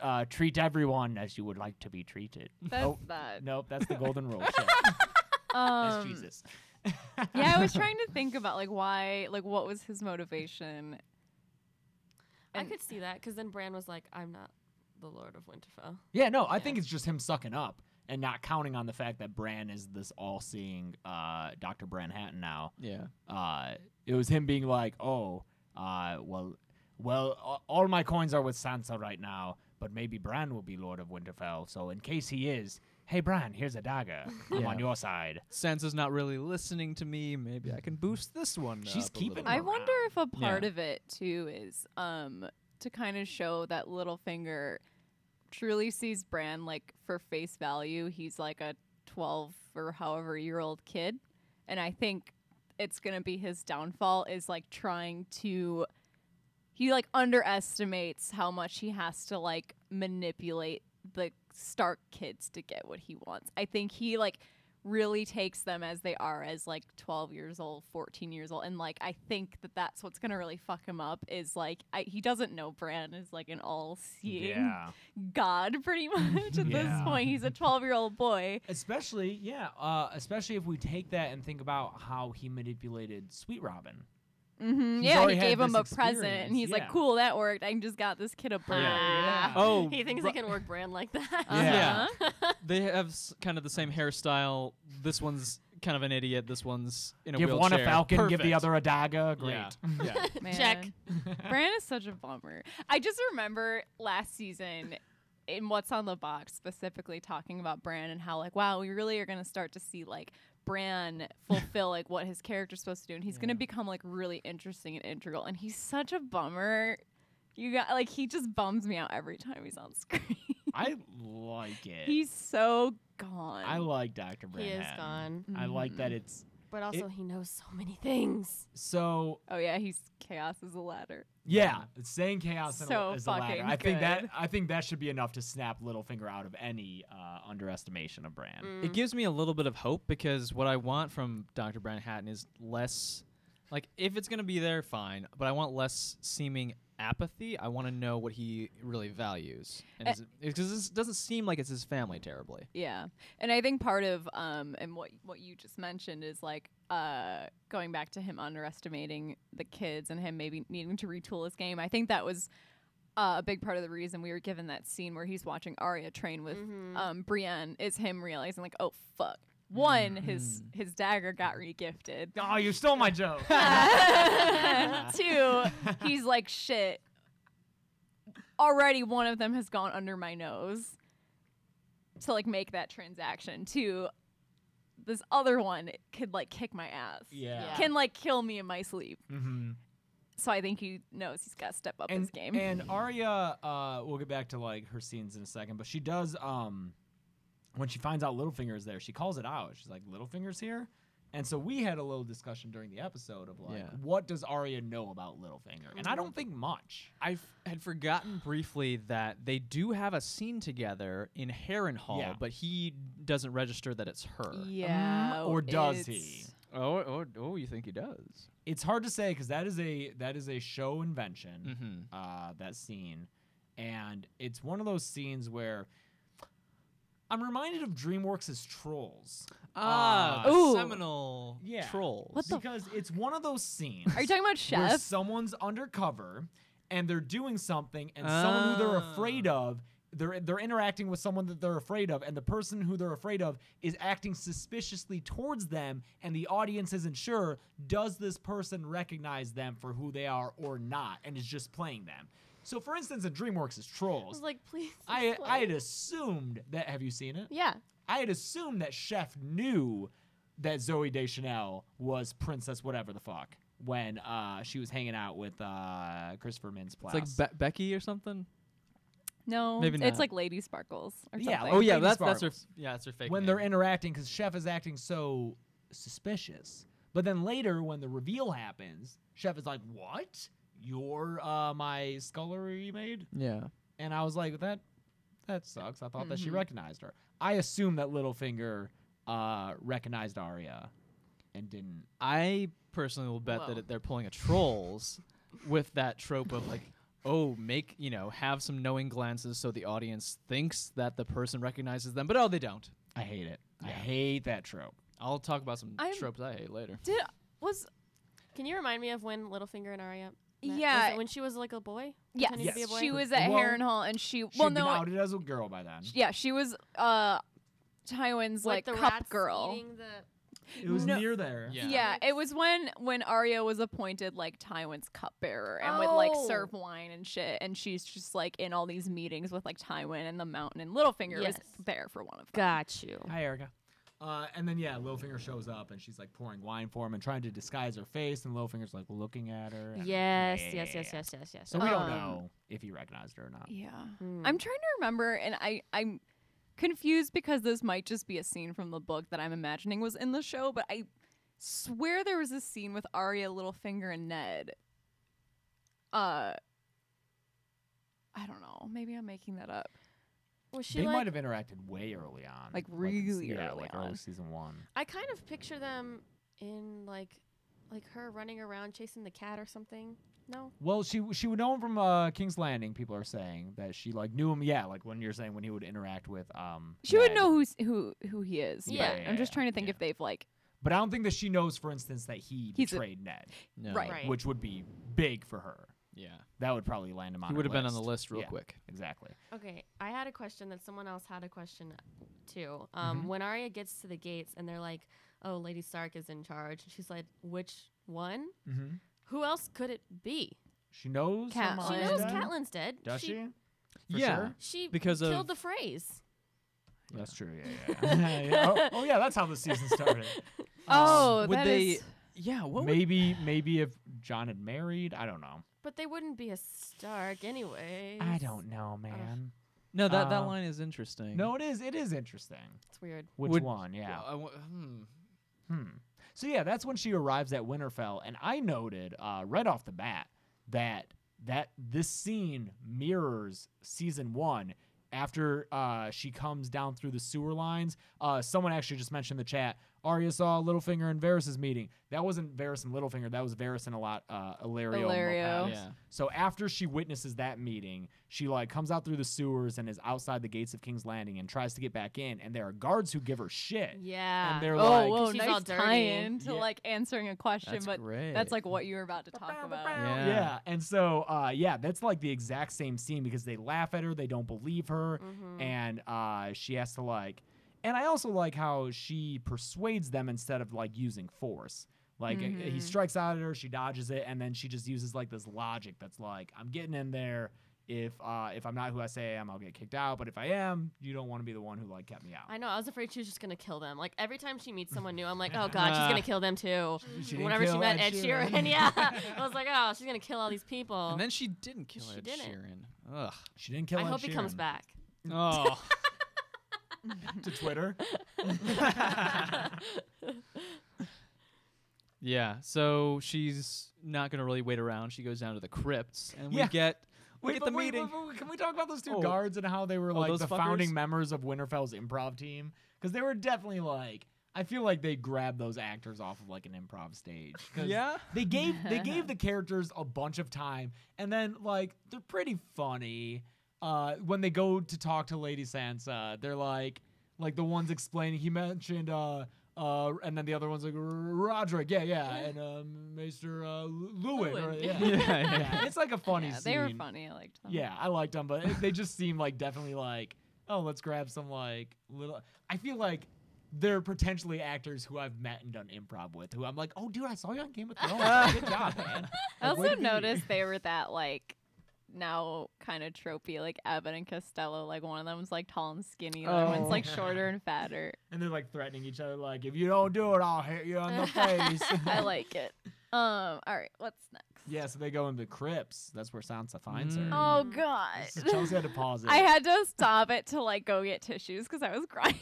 uh, treat everyone as you would like to be treated. That's oh, that. Nope, that's the golden rule. Um, that's Jesus. Yeah, I was trying to think about like why, like what was his motivation. And I could see that because then Bran was like, I'm not the Lord of Winterfell. Yeah, no, yeah. I think it's just him sucking up and not counting on the fact that Bran is this all-seeing uh, Doctor Bran Hatton now. Yeah. Uh, it was him being like, oh, uh, well, well, all my coins are with Sansa right now, but maybe Bran will be Lord of Winterfell. So in case he is, hey, Bran, here's a dagger. I'm yeah. on your side. Sansa's not really listening to me. Maybe I can boost this one. She's up keeping. A I around. wonder if a part yeah. of it too is um to kind of show that Littlefinger truly sees Bran like for face value. He's like a twelve or however year old kid, and I think it's gonna be his downfall is like trying to. He like underestimates how much he has to like manipulate the Stark kids to get what he wants. I think he like really takes them as they are, as like twelve years old, fourteen years old, and like I think that that's what's gonna really fuck him up is like I, he doesn't know Bran is like an all-seeing yeah. god pretty much at yeah. this point. He's a twelve-year-old boy. Especially, yeah, uh, especially if we take that and think about how he manipulated Sweet Robin. Mm-hmm. Yeah, he gave him a experience. present, and he's yeah. like, "Cool, that worked. I just got this kid a Bran." Yeah. Yeah. Oh, he thinks he can work Bran like that. Yeah, uh-huh. They have s kind of the same hairstyle. This one's kind of an idiot. This one's in a give wheelchair. Give one a falcon, Perfect. give the other a dagger. Great. Yeah. Yeah. Man. Check. Bran is such a bummer. I just remember last season in What's on the Box specifically talking about Bran and how like, wow, we really are gonna start to see like. Bran fulfill like what his character's supposed to do, and he's yeah. gonna become like really interesting and integral, and he's such a bummer. You got like he just bums me out every time he's on screen. I like it. He's so gone. I like Doctor Bran. He is gone. Mm. I like that it's But also it, he knows so many things. So Oh yeah, he's chaos is a ladder. Yeah. It's saying chaos so is a ladder. Good. I think that I think that should be enough to snap Littlefinger out of any uh, underestimation of Bran. Mm. It gives me a little bit of hope because what I want from Doctor Bran Hatton is less like if it's gonna be there, fine, but I want less seeming apathy. I want to know what he really values, because uh, it, it doesn't seem like it's his family terribly. Yeah, and I think part of um and what what you just mentioned is like uh going back to him underestimating the kids and him maybe needing to retool his game. I think that was Uh, a big part of the reason we were given that scene where he's watching Arya train with mm-hmm. um, Brienne is him realizing, like, oh, fuck. One, mm-hmm. his his dagger got regifted. Oh, you stole my joke. Two, he's like, shit. Already one of them has gone under my nose to, like, make that transaction. Two, this other one could, like, kick my ass. Yeah. yeah. Can, like, kill me in my sleep. Mm-hmm. So I think he knows he's got to step up and, his game. And Arya, uh, we'll get back to like her scenes in a second, but she does, um, when she finds out Littlefinger's there, she calls it out. She's like, Littlefinger's here? And so we had a little discussion during the episode of like, yeah. what does Arya know about Littlefinger? And I don't think much. I f- had forgotten briefly that they do have a scene together in Harrenhal, yeah. but he doesn't register that it's her. Yeah. Um, or does he? Oh, oh, oh! You think he does? It's hard to say because that is a that is a show invention. Mm-hmm. Uh, that scene, and it's one of those scenes where I'm reminded of DreamWorks' Trolls. Ah, uh, seminal yeah. Trolls. What the because fuck? It's one of those scenes. Are you talking about Chef? Where someone's undercover and they're doing something, and uh. someone who they're afraid of. They're they're interacting with someone that they're afraid of, and the person who they're afraid of is acting suspiciously towards them, and the audience isn't sure, does this person recognize them for who they are or not, and is just playing them. So, for instance, in DreamWorks' Trolls, I was like, please. I play. I had assumed that. Have you seen it? Yeah. I had assumed that Chef knew that Zooey Deschanel was Princess whatever the fuck when uh, she was hanging out with uh, Christopher Mintz-Plasse. It's like Be- Becky or something. No, maybe it's not. Like Lady Sparkles or yeah, something. Oh, yeah, that's, that's her yeah, that's her fake When name. They're interacting, because Chef is acting so suspicious. But then later, when the reveal happens, Chef is like, what? You're uh, my scullery maid? Yeah. And I was like, that that sucks. I thought mm-hmm. that she recognized her. I assume that Littlefinger uh, recognized Arya and didn't. I personally will bet Whoa. that they're pulling a Trolls with that trope of, like, oh, make, you know, have some knowing glances so the audience thinks that the person recognizes them, but oh, they don't. I hate it. Yeah. I hate that trope. I'll talk about some I'm tropes I hate later. Did was? Can you remind me of when Littlefinger and Arya met? Yeah. Was it when she was like a boy? Yes. yes. Be a boy? She was at well, Harrenhal, and she, well, no. She'd been outed as a girl by then. Yeah, she was uh, Tywin's, like, like the cup girl. It was no. near there. Yeah. yeah, it was when when Arya was appointed like Tywin's cupbearer and oh. would like serve wine and shit, and she's just like in all these meetings with like Tywin and the Mountain, and Littlefinger yes. was there for one of them. Got you. Hi, Erica. Uh, and then yeah, Littlefinger shows up and she's like pouring wine for him and trying to disguise her face, and Littlefinger's like looking at her. Yes, yeah. yes, yes, yes, yes, yes. So um, we don't know if he recognized her or not. Yeah, mm. I'm trying to remember, and I I'm. confused because this might just be a scene from the book that I'm imagining was in the show, but I swear there was a scene with Arya, Littlefinger, and Ned. Uh, I don't know. Maybe I'm making that up. Was she they like, might have interacted way early on. Like, really like, yeah, early like on. Early season one. I kind of picture them in, like, like her running around chasing the cat or something. No. Well, she she would know him from uh, King's Landing. People are saying that she like knew him. Yeah, like when you're saying when he would interact with um. She Ned. would know who's who who he is. Yeah, yeah. I'm just trying to think yeah. if they've like. But I don't think that she knows, for instance, that he He's betrayed a, Ned. No. Right. right. Which would be big for her. Yeah. That would probably land him on. He would have been on the list real yeah, quick. Exactly. Okay, I had a question that someone else had a question too. Um, mm-hmm. When Arya gets to the gates and they're like, "Oh, Lady Stark is in charge," and she's like, "Which one?" Mm-hmm. Who else could it be? She knows. Catelyn. She knows Catelyn's dead. Does she? she? For yeah. Sure? She because killed the phrase. Yeah. That's true. Yeah. yeah. yeah. Oh, oh, yeah. That's how the season started. Oh, um, would that they? Is yeah. What maybe, would maybe if Jon had married, I don't know. But they wouldn't be a Stark anyway. I don't know, man. Oh. No, that uh, that line is interesting. No, it is. It is interesting. It's weird. Which would, one? Yeah. yeah I w- hmm. Hmm. So, yeah, that's when she arrives at Winterfell, and I noted uh, right off the bat that that this scene mirrors season one after uh, she comes down through the sewer lines. Uh, someone actually just mentioned in the chat, Arya saw Littlefinger and Varys' meeting. That wasn't Varys and Littlefinger. That was Varys and a lot uh, Ilario. Ilario. Yeah. So after she witnesses that meeting, she like comes out through the sewers and is outside the gates of King's Landing and tries to get back in. And there are guards who give her shit. Yeah. And they're oh, like, whoa, she's nice all tie-in to yeah. like answering a question, that's but great. That's like what you were about to talk about. Yeah. yeah. And so uh, yeah, that's like the exact same scene because they laugh at her, they don't believe her, mm-hmm. and uh, she has to like. And I also like how she persuades them instead of like using force. Like mm-hmm. he strikes out at her, she dodges it, and then she just uses like this logic that's like, I'm getting in there. If uh, if I'm not who I say I am, I'll get kicked out. But if I am, you don't want to be the one who like kept me out. I know. I was afraid she was just gonna kill them. Like every time she meets someone new, I'm like, oh god, uh, she's gonna kill them too. She, she Whenever she met Ed, Ed Sheeran, Sheeran. yeah, I was like, oh, she's gonna kill all these people. And then she didn't kill she Ed didn't. Sheeran. Ugh, she didn't kill. I Ed hope Sheeran. He comes back. Oh. To Twitter. Yeah, so she's not going to really wait around. She goes down to the crypts, and yeah. we get we wait, get the wait, meeting. Wait, wait, can we talk about those two oh. guards and how they were oh, like the fuckers? Founding members of Winterfell's improv team? Because they were definitely like, I feel like they grabbed those actors off of like an improv stage. Yeah, they gave they gave the characters a bunch of time, and then like they're pretty funny. Uh, when they go to talk to Lady Sansa, they're like, like the ones explaining. He mentioned, uh, uh, and then the other one's like, Roderick, yeah, yeah, and um, Maester uh, Lewin. Lewin. Or, yeah. Yeah, yeah. yeah, it's like a funny yeah, scene. They were funny. I liked them. Yeah, I liked them, but it, they just seem like definitely like, oh, let's grab some like little. I feel like. They're potentially actors who I've met and done improv with, who I'm like, oh, dude, I saw you on Game of Thrones. Good job, man. I like, also noticed they were that like. Now kind of tropey, like Abbott and Costello, like one of them is like tall and skinny, the oh. other one's like shorter and fatter. And they're like threatening each other, like, if you don't do it, I'll hit you on the face. I like it. Um, all right, what's next? Yeah, so they go in the crypts. That's where Sansa finds mm. her. Oh god. So Chelsea had to pause it. I had to stop it to like go get tissues because I was crying.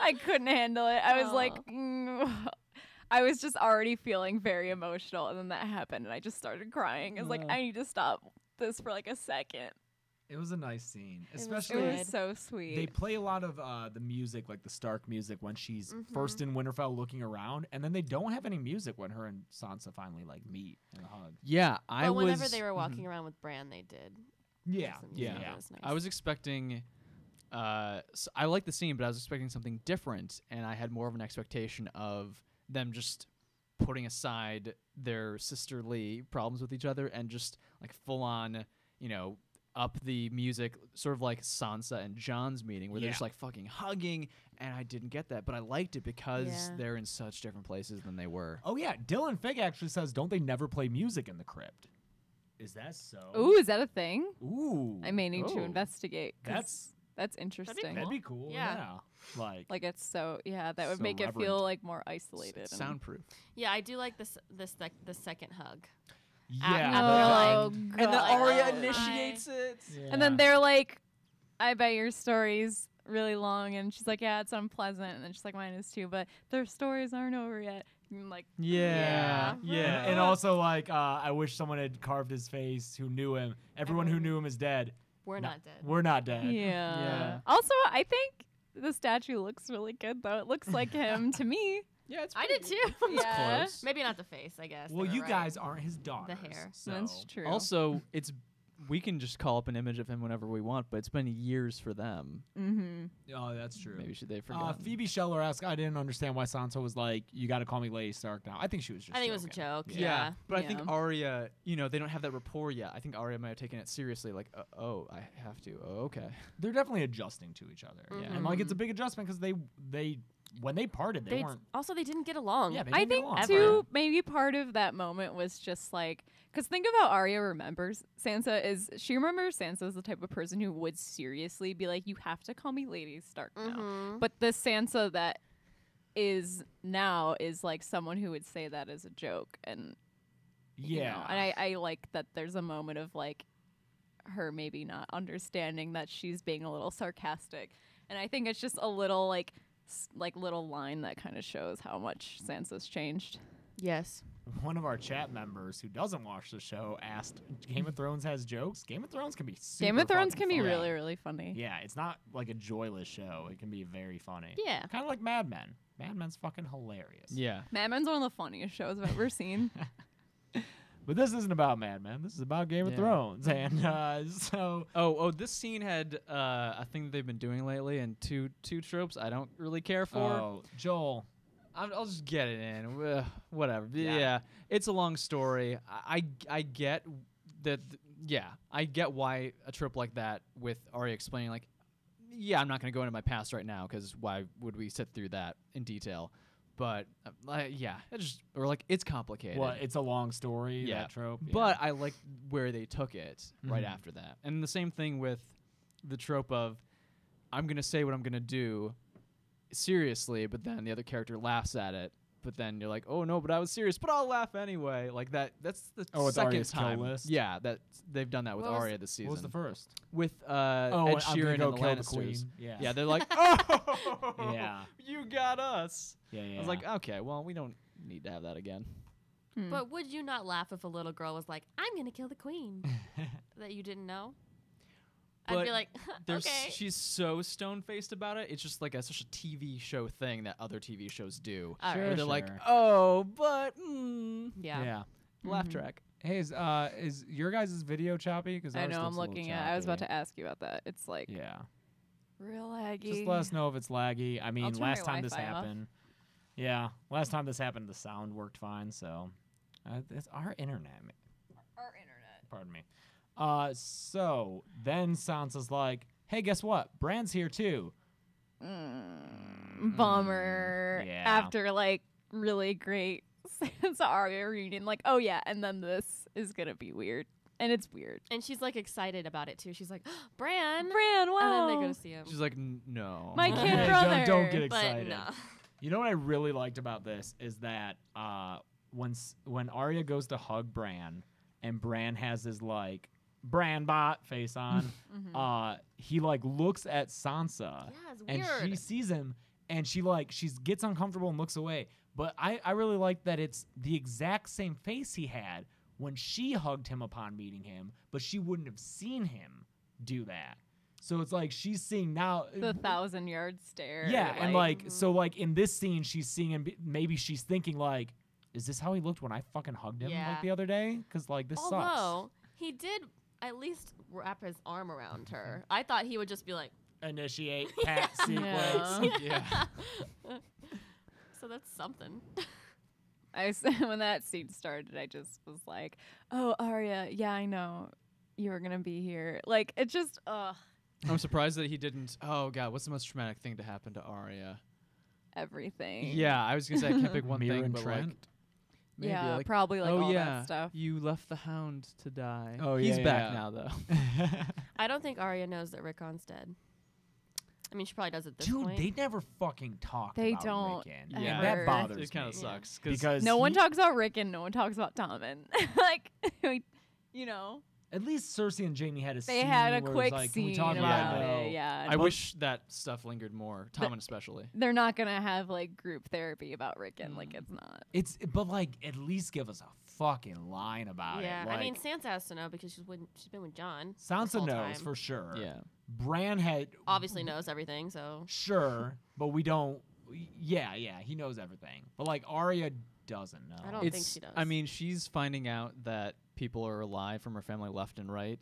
I couldn't handle it. I was oh. like, mm. I was just already feeling very emotional, and then that happened, and I just started crying. I was uh, like, I need to stop this for like a second. It was a nice scene, especially. It was, it was so sweet. They play a lot of uh, the music, like the Stark music, when she's mm-hmm. first in Winterfell, looking around, and then they don't have any music when her and Sansa finally like meet and hug. Yeah, I but was. But whenever they were walking mm-hmm. around with Bran, they did. Yeah, yeah. yeah. Was nice. I was expecting. Uh, so I like the scene, but I was expecting something different, and I had more of an expectation of. Them just putting aside their sisterly problems with each other and just like full on, you know, up the music, sort of like Sansa and Jon's meeting where yeah. they're just like fucking hugging. And I didn't get that, but I liked it because yeah. they're in such different places than they were. Oh yeah, Dylan Fig actually says, don't they never play music in the crypt? Is that so? Ooh, is that a thing? Ooh, I may need Ooh. to investigate. That's that's interesting. That'd be cool. That'd be cool. Yeah. yeah. Like, like it's so yeah that would so make reverent. It feel like more isolated S and soundproof. Yeah, I do like this this like the second hug. Yeah, oh, like, and then Arya oh, initiates hi. It, yeah. and then they're like, "I bet your story's really long," and she's like, "Yeah, it's unpleasant," and then she's like, "Mine is too," but their stories aren't over yet. And like yeah, yeah, yeah. and also like uh, I wish someone had carved his face who knew him. Everyone who knew him is dead. We're no, not dead. We're not dead. Yeah. yeah. Also, I think. The statue looks really good, though. It looks like him to me. Yeah, it's. I did too. yeah. Close. Maybe not the face, I guess. Well, you right. guys aren't his daughters. The hair. So. That's true. Also, it's we can just call up an image of him whenever we want, but it's been years for them. Mm-hmm. Oh, that's true. Maybe should they forget? Uh, Phoebe Scheller asked, "I didn't understand why Sansa was like, you got to call me Lady Stark now." I think she was just. I think joking. It was a joke. Yeah, yeah. yeah. but yeah. I think Arya, you know, they don't have that rapport yet. I think Arya might have taken it seriously, like, uh, oh, I have to. Oh, okay. They're definitely adjusting to each other, mm-hmm. yeah. and like it's a big adjustment because they they. When they parted, they, they weren't. Also, they didn't get along. Yeah, they didn't I think, get along. Too, maybe part of that moment was just like, because think of how Arya remembers Sansa is, she remembers Sansa as the type of person who would seriously be like, you have to call me Lady Stark mm-hmm. now. But the Sansa that is now is like someone who would say that as a joke. And, yeah. You know, and I, I like that there's a moment of like her maybe not understanding that she's being a little sarcastic. And I think it's just a little like, like little line that kind of shows how much Sansa's changed. Yes. one of our chat members who doesn't watch the show asked, Game of Thrones has jokes? Game of Thrones can be super Game of Thrones can be funny. really, really funny. Yeah, it's not like a joyless show. It can be very funny. Yeah. Kind of like Mad Men. Mad Men's fucking hilarious. Yeah. Mad Men's one of the funniest shows I've ever seen. But this isn't about Mad Men. This is about Game yeah. of Thrones. And uh, so... Oh, oh, this scene had uh, a thing that they've been doing lately and two two tropes I don't really care for. Oh, Joel... I'll just get it in. Uh, whatever. Yeah. yeah. It's a long story. I, I get that. Th yeah. I get why a trip like that with Arya explaining, like, yeah, I'm not going to go into my past right now because why would we sit through that in detail? But, uh, yeah. It's just, or, like, it's complicated. Well, it's a long story, yeah. that trope. Yeah. But I like where they took it mm-hmm. right after that. And the same thing with the trope of, I'm going to say what I'm going to do. Seriously, but then the other character laughs at it, but then you're like, oh no, but I was serious, but I'll laugh anyway. Like that that's the oh, second time list. yeah that they've done that with Arya this season. What was the first with uh oh, Ed Sheeran go and the Lannisters? The yeah. yeah they're like, oh yeah, you got us. yeah, yeah I was like, okay, well, we don't need to have that again. hmm. But would you not laugh if a little girl was like, I'm gonna kill the queen? That you didn't know? But I'd be like, okay. She's so stone-faced about it. It's just like a, such a T V show thing that other T V shows do. All sure, right. Where they're sure. like, oh, but mm. yeah, yeah, mm-hmm. laugh track. Hey, is uh, is your guys' video choppy? Because I know I'm looking at. I was about to ask you about that. It's like, yeah, real laggy. Just let us know if it's laggy. I mean, last time this happened, yeah, last time this happened, the sound worked fine. So, uh, it's our internet. Our internet. Pardon me. Uh, so then Sansa's like, hey, guess what? Bran's here too. Mm, bummer. Mm, yeah. After like really great Sansa Arya reunion, like, oh yeah, and then this is gonna be weird. And it's weird. And she's like excited about it too. She's like, oh, Bran, Bran, wow. And then they go to see him. She's like, no. My kid brother. Don't, don't get excited. No. You know what I really liked about this is that uh, when, when Arya goes to hug Bran and Bran has his like, Bran bot face on. mm-hmm. uh, he like looks at Sansa, yeah, and she sees him, and she like she gets uncomfortable and looks away. But I I really like that it's the exact same face he had when she hugged him upon meeting him, but she wouldn't have seen him do that. So it's like she's seeing now the thousand yard stare. Yeah, like, and like mm-hmm. so like in this scene she's seeing him. Maybe she's thinking like, is this how he looked when I fucking hugged him yeah. like the other day? Because like this Although, sucks. He did. At least wrap his arm around her. I thought he would just be like... Initiate, pat, yeah. sequence. Yeah. yeah. So that's something. I When that scene started, I just was like, oh, Arya, yeah, I know you were going to be here. Like, it just, ugh. I'm surprised that he didn't... Oh, God, what's the most traumatic thing to happen to Arya? Everything. Yeah, I was going to say I can't pick one Meera thing, but Trent? like... Maybe yeah, like, probably like oh all yeah, that stuff. You left the hound to die. Oh, yeah. He's yeah, back yeah. now, though. I don't think Arya knows that Rickon's dead. I mean, she probably does at this Dude, point. Dude, they never fucking talk they about Rickon. They don't. Yeah. That bothers it me. It kind of sucks. Yeah. Because no one talks about Rickon. No one talks about Tommen. Like, we, you know. At least Cersei and Jaime had a they scene. They had a quick like, scene. Can we talk about about it? It? Yeah. I wish that stuff lingered more. Tommen especially. They're not gonna have like group therapy about Rickon. Mm. Like it's not. It's but like at least give us a fucking line about yeah. it. Yeah. Like, I mean, Sansa has to know because she's with, she's been with Jon. Sansa knows time. for sure. Yeah. Bran had obviously knows everything. So sure, but we don't. Yeah, yeah, he knows everything. But like Arya doesn't know. I don't it's, think she does. I mean, she's finding out that people are alive from her family left and right.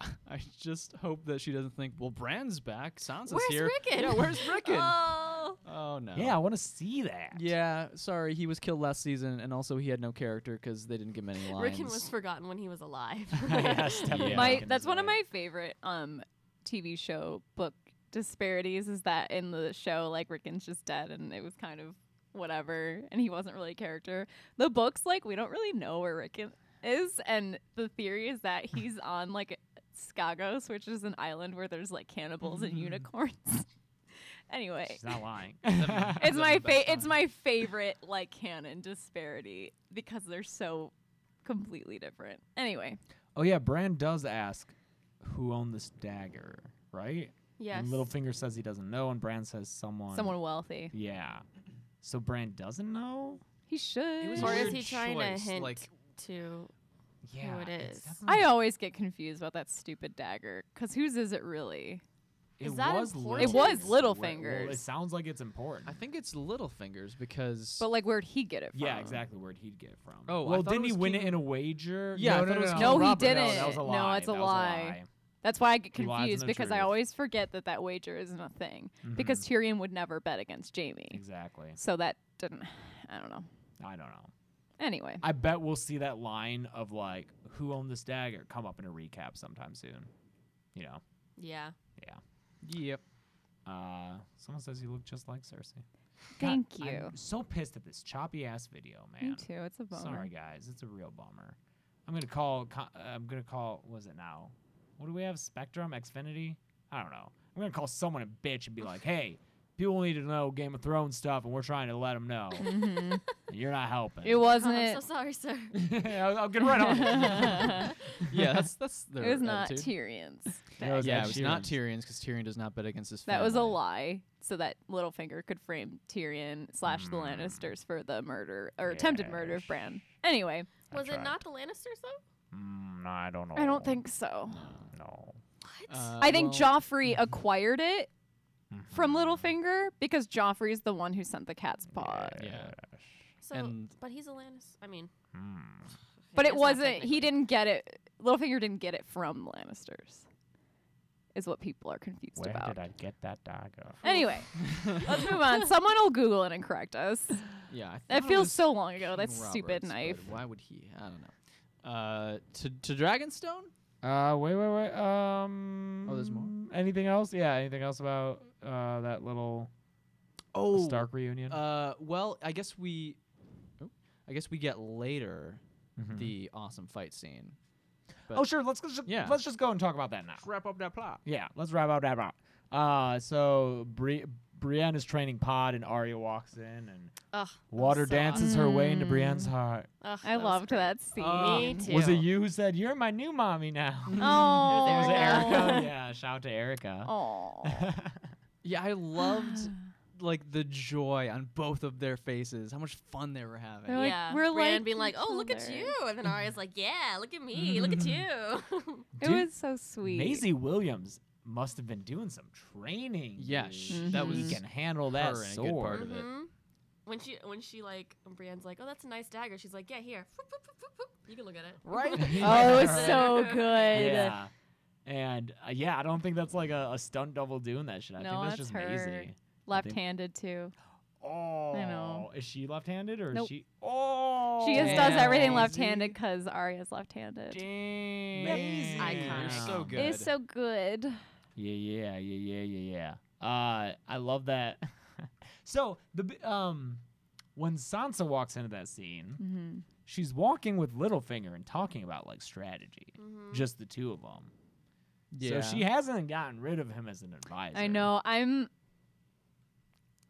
I, I just hope that she doesn't think, well, Bran's back. Sansa's where's here. Rickon? Yeah, where's Rickon? oh. oh, no. Yeah, I want to see that. Yeah, sorry. He was killed last season, and also he had no character because they didn't give him any lines. Rickon was forgotten when he was alive. yes, yeah. my, that's one of my favorite um, T V show book disparities is that in the show, like, Rickon's just dead, and it was kind of whatever, and he wasn't really a character. The book's like, we don't really know where Rickon is, and the theory is that he's on like Skagos, which is an island where there's like cannibals mm-hmm. and unicorns. Anyway, she's not lying. it's my fa it's my favorite like canon disparity because they're so completely different. Anyway, oh yeah, Bran does ask who owned this dagger, right? Yes. And Littlefinger says he doesn't know, and Bran says someone, someone wealthy. Yeah. So Bran doesn't know. He should. It was or is he trying choice, to hint like to yeah, who it is? I always get confused about that stupid dagger, because whose is it really? It is that was important? It was Littlefinger's. Well, it sounds like it's important. I think it's Littlefinger's because. But like, where'd he get it from? Yeah, exactly. Where'd he get it from? Oh, well, didn't he win King... it in a wager? Yeah, no, no, no, no, no, no he didn't. No, that was a lie. No, it's a, that lie. a lie. That's why I get confused because truth. I always forget that that wager isn't a thing mm-hmm. because Tyrion would never bet against Jaime. Exactly. So that didn't. I don't know. I don't know. Anyway, I bet we'll see that line of like who owned this dagger come up in a recap sometime soon. You know. Yeah. Yeah. Yep. Uh, someone says you look just like Cersei. Thank God, you. I'm so pissed at this choppy ass video, man. Me too. It's a bummer. Sorry, guys. It's a real bummer. I'm gonna call. Co I'm gonna call. Was it now? What do we have? Spectrum, Xfinity? I don't know. I'm gonna call someone a bitch and be like, "Hey, people need to know Game of Thrones stuff, and we're trying to let them know. Mm-hmm. You're not helping. It wasn't. Oh, I'm so sorry, sir. I'll, I'll get right on. yeah, that's that's. Their it was not Tyrion's. That was yeah, it was Tyrion's. not Tyrion's because Tyrion does not bet against his. That family. was a lie, so that Littlefinger could frame Tyrion slash mm. the Lannisters for the murder or yeah. attempted murder of Bran. Anyway, I was tried. it not the Lannisters though? Mm, no, I don't know. I don't think so. No. no. What? Uh, I think well, Joffrey acquired it. From Littlefinger, because Joffrey's the one who sent the cat's paw. Yeah. So, and but he's a Lannister. I mean, mm. but it wasn't. He didn't get it. Littlefinger didn't get it from Lannisters. Is what people are confused Where about. Where did I get that dagger? Anyway, let's move on. Someone will Google it and correct us. Yeah, I it feels so long ago. That's Roberts, stupid knife. Why would he? I don't know. Uh, to to Dragonstone. Uh, wait, wait, wait. Um. Oh, there's more. Anything else? Yeah. Anything else about? Uh, that little oh Stark reunion. Uh, well, I guess we, oh, I guess we get later mm-hmm. the awesome fight scene. But oh sure, let's just yeah. let's just go and talk about that now. Let's wrap up that plot. Yeah, let's wrap up that plot. Uh, so Bri Brienne is training Pod, and Arya walks in, and Ugh, water dances her mm. way into Brienne's heart. Ugh, I that loved that scene. Uh, Me too. Was it you who said you're my new mommy now? Oh, was it Erica? Yeah, shout out to Erica. Oh. Yeah, I loved like the joy on both of their faces. How much fun they were having. They're like, yeah, we're Brian like being like, "Oh, look at you," and then Arya's like, "Yeah, look at me, look at you." It dude, was so sweet. Maisie Williams must have been doing some training. Yeah, mm-hmm. that was. She can handle that sword. A good part mm-hmm. of it. When she when she like Brienne's like, "Oh, that's a nice dagger." She's like, "Yeah, here, you can look at it." Right? Oh, it was so good. Yeah. And uh, yeah, I don't think that's like a, a stunt double doing that shit. I no, think that's, that's just her. Maisie. Left-handed too. Oh, I know. Is she left-handed or nope. is she? Oh, she just Damn. does everything left-handed because Arya's left-handed. Damn, Maisie. Iconic. You're so good. It's so good. Yeah, yeah, yeah, yeah, yeah, yeah. Uh, I love that. so the b um, when Sansa walks into that scene. Mm-hmm. She's walking with Littlefinger and talking about like strategy, mm-hmm. just the two of them. Yeah. So she hasn't gotten rid of him as an advisor. I know. I'm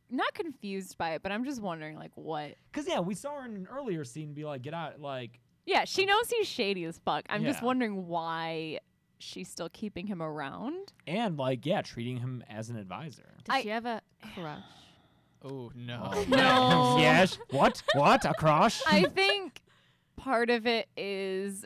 not confused by it, but I'm just wondering, like, what? Because, yeah, we saw her in an earlier scene be like, get out, like. Yeah, she knows he's shady as fuck. I'm yeah. just wondering why she's still keeping him around. And, like, yeah, treating him as an advisor. Does I she have a crush? Oh, no. No. Yes. What? What? A crush? I think part of it is...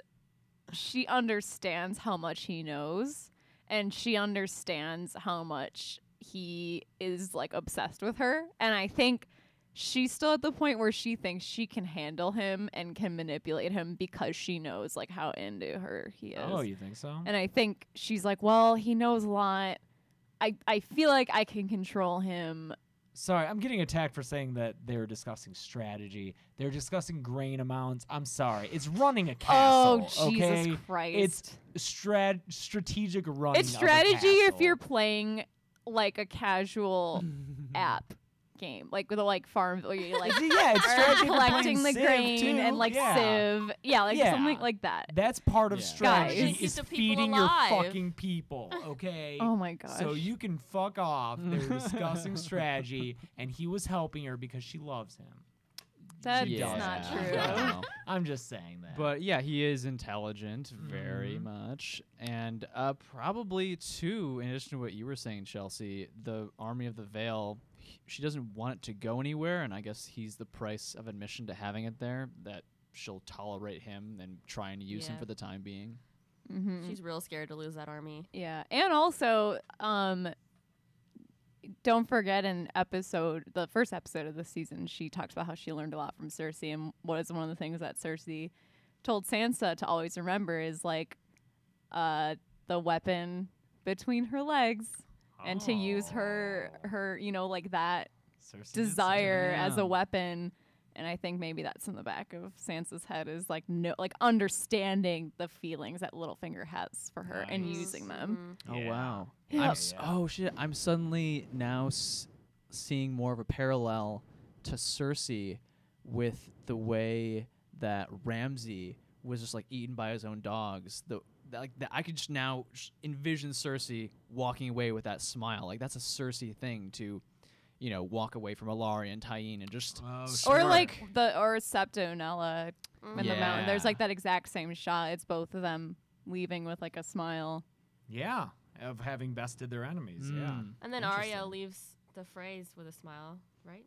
she understands how much he knows, and she understands how much he is like obsessed with her. And I think she's still at the point where she thinks she can handle him and can manipulate him because she knows like how into her he is. Oh, you think so? And I think she's like, well, he knows a lot. I, I feel like I can control him. Sorry, I'm getting attacked for saying that they were discussing strategy. They're discussing grain amounts. I'm sorry. It's running a castle. Oh, okay? Jesus Christ. It's strat strategic running. It's strategy if you're playing like a casual app game. Like with a like farm where you're like yeah, it's strategy collecting the grain too. and like yeah. Civ. Yeah, like yeah. something like that. That's part of yeah. strategy Guys. is feeding alive. your fucking people, okay? Oh my gosh. So you can fuck off. They were discussing strategy and he was helping her because she loves him. That's yeah. not true. No, I'm just saying that. But yeah, he is intelligent, very mm-hmm. much. And uh, probably, too, in addition to what you were saying, Chelsea, the Army of the Vale, he, she doesn't want it to go anywhere, and I guess he's the price of admission to having it there, that she'll tolerate him and trying to use yeah. him for the time being. Mm-hmm. She's real scared to lose that army. Yeah. And also, um... don't forget in episode, the first episode of the season, she talked about how she learned a lot from Cersei, and what is one of the things that Cersei told Sansa to always remember is like uh, the weapon between her legs, oh. and to use her, her you know, like that Cersei desire yeah. as a weapon. And I think maybe that's in the back of Sansa's head, is like no, like understanding the feelings that Littlefinger has for her nice. and using them. Mm. Oh yeah. wow! Yeah. I'm s- oh shit! I'm suddenly now s- seeing more of a parallel to Cersei with the way that Ramsay was just like eaten by his own dogs. The like the, I could just now sh- envision Cersei walking away with that smile. Like that's a Cersei thing to. You know, walk away from Alari and Tyene and just... Oh, sure. Or like the... Or Septonella mm. in yeah. the mountain. There's like that exact same shot. It's both of them leaving with like a smile. Yeah. Of having bested their enemies. Mm. Yeah. And then Arya leaves the phrase with a smile, right?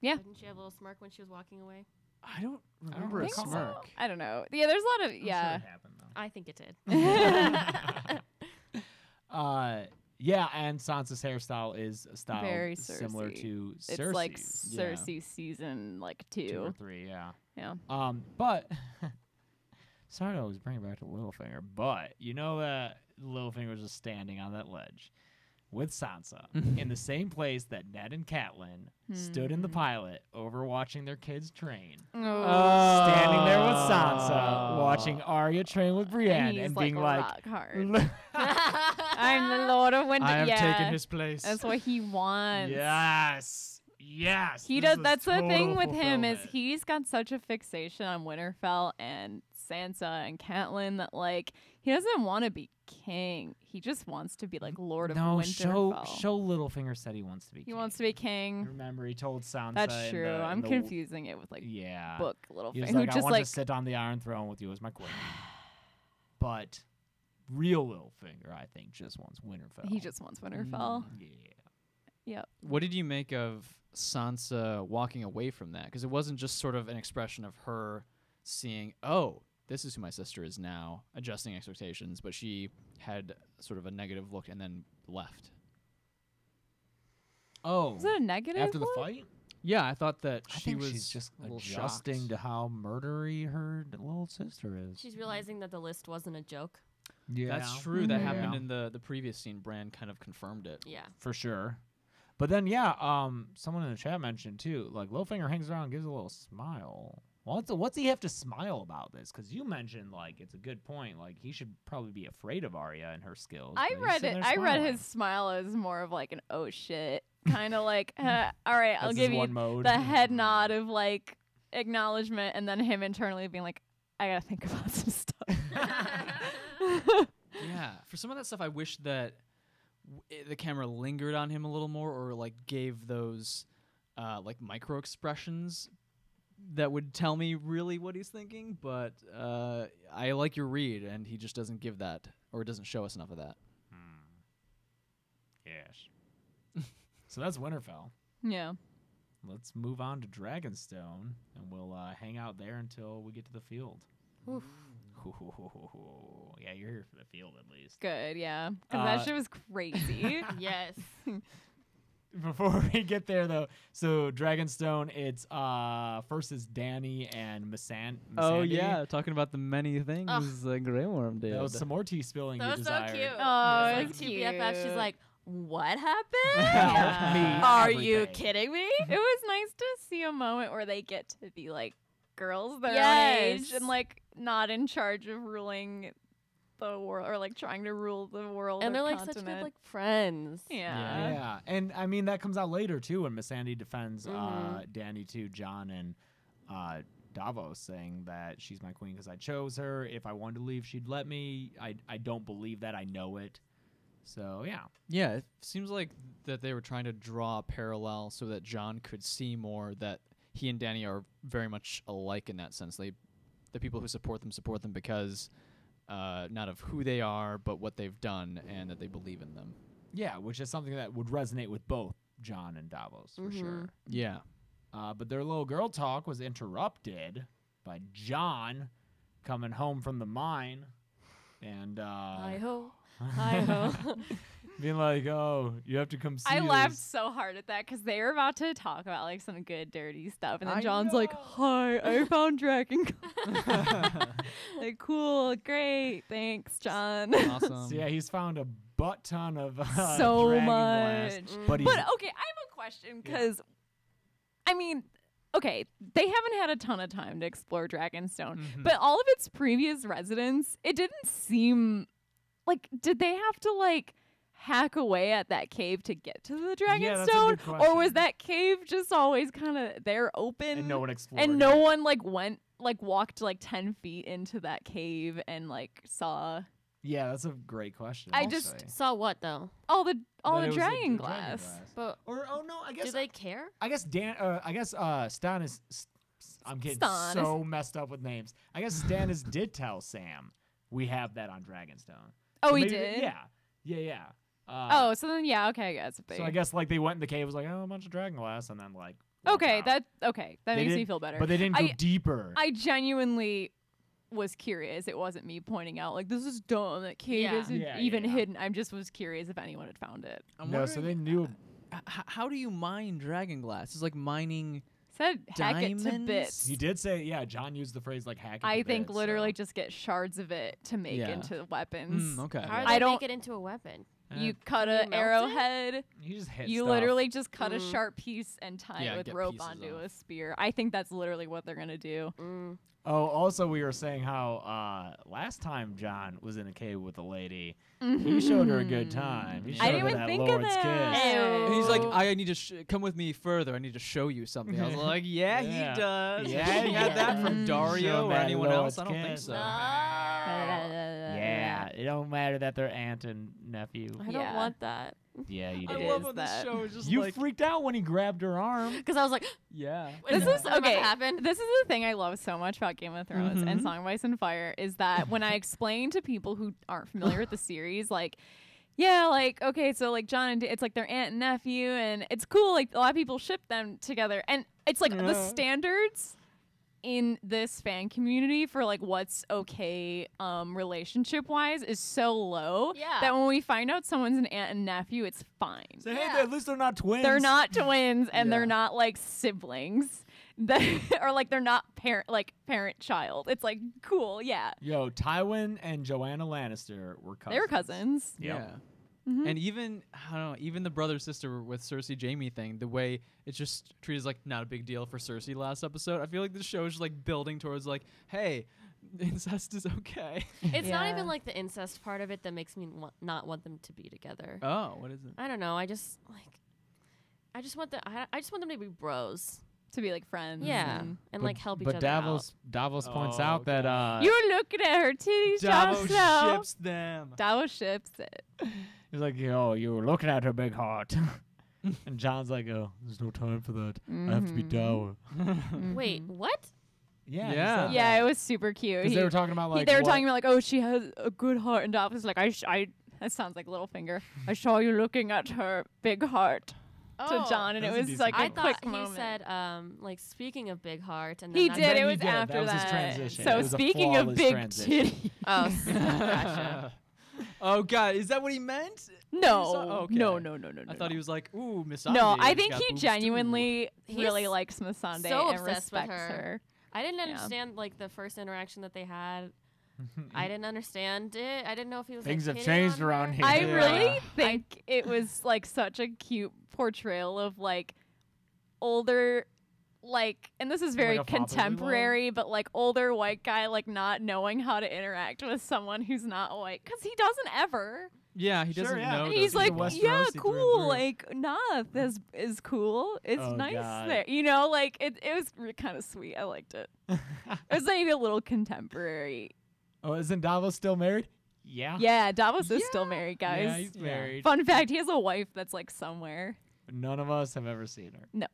Yeah. Didn't she have a little smirk when she was walking away? I don't remember I don't a smirk. So. I don't know. Yeah, there's a lot of... Yeah. I'm sure it happened, though. I think it did. uh... Yeah, and Sansa's hairstyle is a style very similar to Cersei's. It's like Cersei yeah. season like two. Two or three, yeah. Yeah. Um, but, sorry to always bring it back to Littlefinger, but you know that uh, Littlefinger was just standing on that ledge with Sansa in the same place that Ned and Catelyn mm. stood in the pilot overwatching their kids train. Oh. Oh. Standing there with Sansa, watching Arya train with Brienne, and, and like being like, rock hard. I'm the Lord of Winterfell. I have yeah. taken his place. That's what he wants. Yes. Yes. He does. That's the thing with him is he's got such a fixation on Winterfell and Sansa and Catelyn that like he doesn't want to be king. He just wants to be like Lord no, of Winterfell. No, show, show Littlefinger said he wants to be. He king. He wants to be king. Remember, he told Sansa. That's true. The, I'm confusing w- it with like yeah. book Littlefinger. He was like, who I just want like, to sit on the Iron Throne with you as my queen. But real Littlefinger, I think, just wants Winterfell. He just wants Winterfell. Mm, yeah. Yep. What did you make of Sansa walking away from that? Because it wasn't just sort of an expression of her seeing, oh, this is who my sister is now, adjusting expectations, but she had sort of a negative look and then left. Oh. Is it a negative after look? The fight? Yeah, I thought that I she was she's just adjusting shocked. to how murdery her little sister is. She's realizing that the list wasn't a joke. Yeah, that's true. Mm-hmm. That happened yeah. in the, the previous scene. Bran kind of confirmed it. Yeah, for sure. But then, yeah, um, someone in the chat mentioned too, like Littlefinger hangs around, and gives a little smile. What's what's he have to smile about this? Because you mentioned like it's a good point. Like he should probably be afraid of Arya and her skills. I read it. I read his smile as more of like an oh shit, kind of like uh, all right, I'll give you mode. the head nod of like acknowledgement, and then him internally being like, I gotta think about some stuff. Yeah, for some of that stuff, I wish that w- the camera lingered on him a little more, or like gave those uh, like micro expressions that would tell me really what he's thinking. But uh, I like your read, and he just doesn't give that, or doesn't show us enough of that. Hmm. Yes. So that's Winterfell. Yeah. Let's move on to Dragonstone, and we'll uh, hang out there until we get to the field. Oof. Yeah, you're here for the field at least. Good, yeah. Because uh, that shit was crazy. Yes. Before we get there, though, so Dragonstone, it's uh, first is Dany and Missandei. Oh, yeah, talking about the many things uh, Grey Worm did. That was some more tea spilling. That was so cute. Oh, it was like cute. B F F, she's like, what happened? Are you kidding me? It was nice to see a moment where they get to be like, girls their yes. own age and like not in charge of ruling the world or like trying to rule the world, and they're like continent. Such good like friends. Yeah. yeah yeah and I mean that comes out later too when Missandei defends mm-hmm. uh Dany to Jon and uh Davos, saying that she's my queen because I chose her. If I wanted to leave, she'd let me. I I don't believe that. I know it. So yeah yeah it seems like that they were trying to draw a parallel so that Jon could see more that he and Dany are very much alike in that sense. They, the people who support them support them because uh, not of who they are, but what they've done and that they believe in them. Yeah, which is something that would resonate with both Jon and Davos, for mm-hmm. sure. Yeah. Uh, but their little girl talk was interrupted by Jon coming home from the mine. And, uh... hi-ho, hi-ho. Being like, oh, you have to come see I us. Laughed so hard at that because they were about to talk about, like, some good dirty stuff. And then I Jon's know. like, hi, I found Dragon. Like, cool, great, thanks, Jon. Awesome. So, yeah, he's found a butt ton of uh, so Dragon much. Blast, mm. but, but, okay, I have a question because... Yeah. I mean, okay, they haven't had a ton of time to explore Dragonstone, mm-hmm. but all of its previous residents, it didn't seem like, did they have to like hack away at that cave to get to the Dragonstone? Yeah, or was that cave just always kind of there open? And no one explored. And no one like went, like walked like ten feet into that cave and like saw. Yeah, that's a great question. I also. just saw what though? All the all the dragon glass. dragon glass. But or oh no, I guess do they I, care? I guess Dan. Uh, I guess uh, Stannis. St I'm getting Stannis. so messed up with names. I guess Stannis did tell Sam we have that on Dragonstone. Oh, so he did. Yeah, yeah, yeah. Uh, oh, so then yeah, okay, I guess. They, so I guess like they went in the cave, was like oh a bunch of dragon glass, and then like okay, out. that okay, that they makes me feel better. But they didn't go I, deeper. I genuinely. was curious. It wasn't me pointing out like this is dumb. That cave yeah. isn't yeah, even yeah. hidden. I just was curious if anyone had found it. I'm no, so they knew. Uh, how do you mine dragon glass? It's like mining said hack it to bits. He did say, yeah. Jon used the phrase like hack. It I to think bits, literally so. just get shards of it to make yeah. into weapons. Mm, okay. How do I don't make it into a weapon. You cut an arrowhead. You just hit You stuff. literally just cut mm. a sharp piece and tie yeah, it with rope onto off. a spear. I think that's literally what they're going to do. Mm. Oh, also, we were saying how uh, last time Jon was in a cave with a lady, mm-hmm. he showed her a good time. He showed I didn't her even that think Lord's of that. And he's like, I need to sh come with me further. I need to show you something. I was like, yeah, yeah. he does. Yeah, he had that from Dario or anyone else. I don't think so. Yeah, it don't matter that they're aunt and nephew. I yeah. don't want that. Yeah, you did. I love that. Show is just you like freaked out when he grabbed her arm. Because I was like, yeah. This is okay. Happened. This is the thing I love so much about Game of Thrones mm-hmm. and Song of Ice and Fire is that when I explain to people who aren't familiar with the series, like, yeah, like okay, so like Jon and D it's like their aunt and nephew, and it's cool. Like a lot of people ship them together, and it's like yeah. the standards in this fan community for like what's okay um relationship wise is so low yeah. that when we find out someone's an aunt and nephew, it's fine. So yeah. hey, at least they're not twins. They're not twins and yeah. they're not like siblings. They are like they're not parent like parent child. It's like cool, yeah. Yo, Tywin and Joanna Lannister were cousins. They were cousins. Yep. Yeah. Mm-hmm. And even I don't know, even the brother sister with Cersei Jaime thing, the way it's just treated as like not a big deal for Cersei last episode. I feel like the show is just like building towards like, hey, incest is okay. It's yeah. not even like the incest part of it that makes me wa not want them to be together. Oh, what is it? I don't know. I just like, I just want the I, I just want them to be bros. To be like friends, yeah, and, and like help each but other Davos, out. But Davos Davos points oh, out okay. that uh, you're looking at her titties. Davos now. ships them. Davos ships it. He's like, yo, you were looking at her big heart, and Jon's like, oh, there's no time for that. Mm-hmm. I have to be dour. Wait, what? Yeah, yeah, yeah. It was super cute. Because they were talking about like he, they were what? talking about like, oh, she has a good heart, and Davos is like, I, sh I, that sounds like Littlefinger. I saw you looking at her big heart. Oh, to Jon, and it was like I thought he moment. said, um, like speaking of big heart, and then he did. It was did. after that. that. Was his so speaking of big titty. Oh, gotcha. Oh God, is that what he meant? No, oh, okay. no, no, no, no. I no, thought no. he was like, ooh, Missandei. No, I think he genuinely too. really He's likes Missandei so and respects with her. her. I didn't understand yeah. like the first interaction that they had. I didn't understand it. I didn't know if he was. Things like, have changed around here. I yeah. really think I it was like such a cute portrayal of like older, like, and this is very like contemporary, but like older white guy, like not knowing how to interact with someone who's not white, because he doesn't ever. Yeah, he sure, doesn't yeah. know. And he's like, yeah, cool. Like, nah, this is cool. It's oh, nice God. there. You know, like it. It was kind of sweet. I liked it. It was maybe a little contemporary. Oh, isn't Davos still married? Yeah. Yeah, Davos yeah. is still married, guys. Yeah, he's yeah. married. Fun fact, he has a wife that's like somewhere. None of us have ever seen her. No.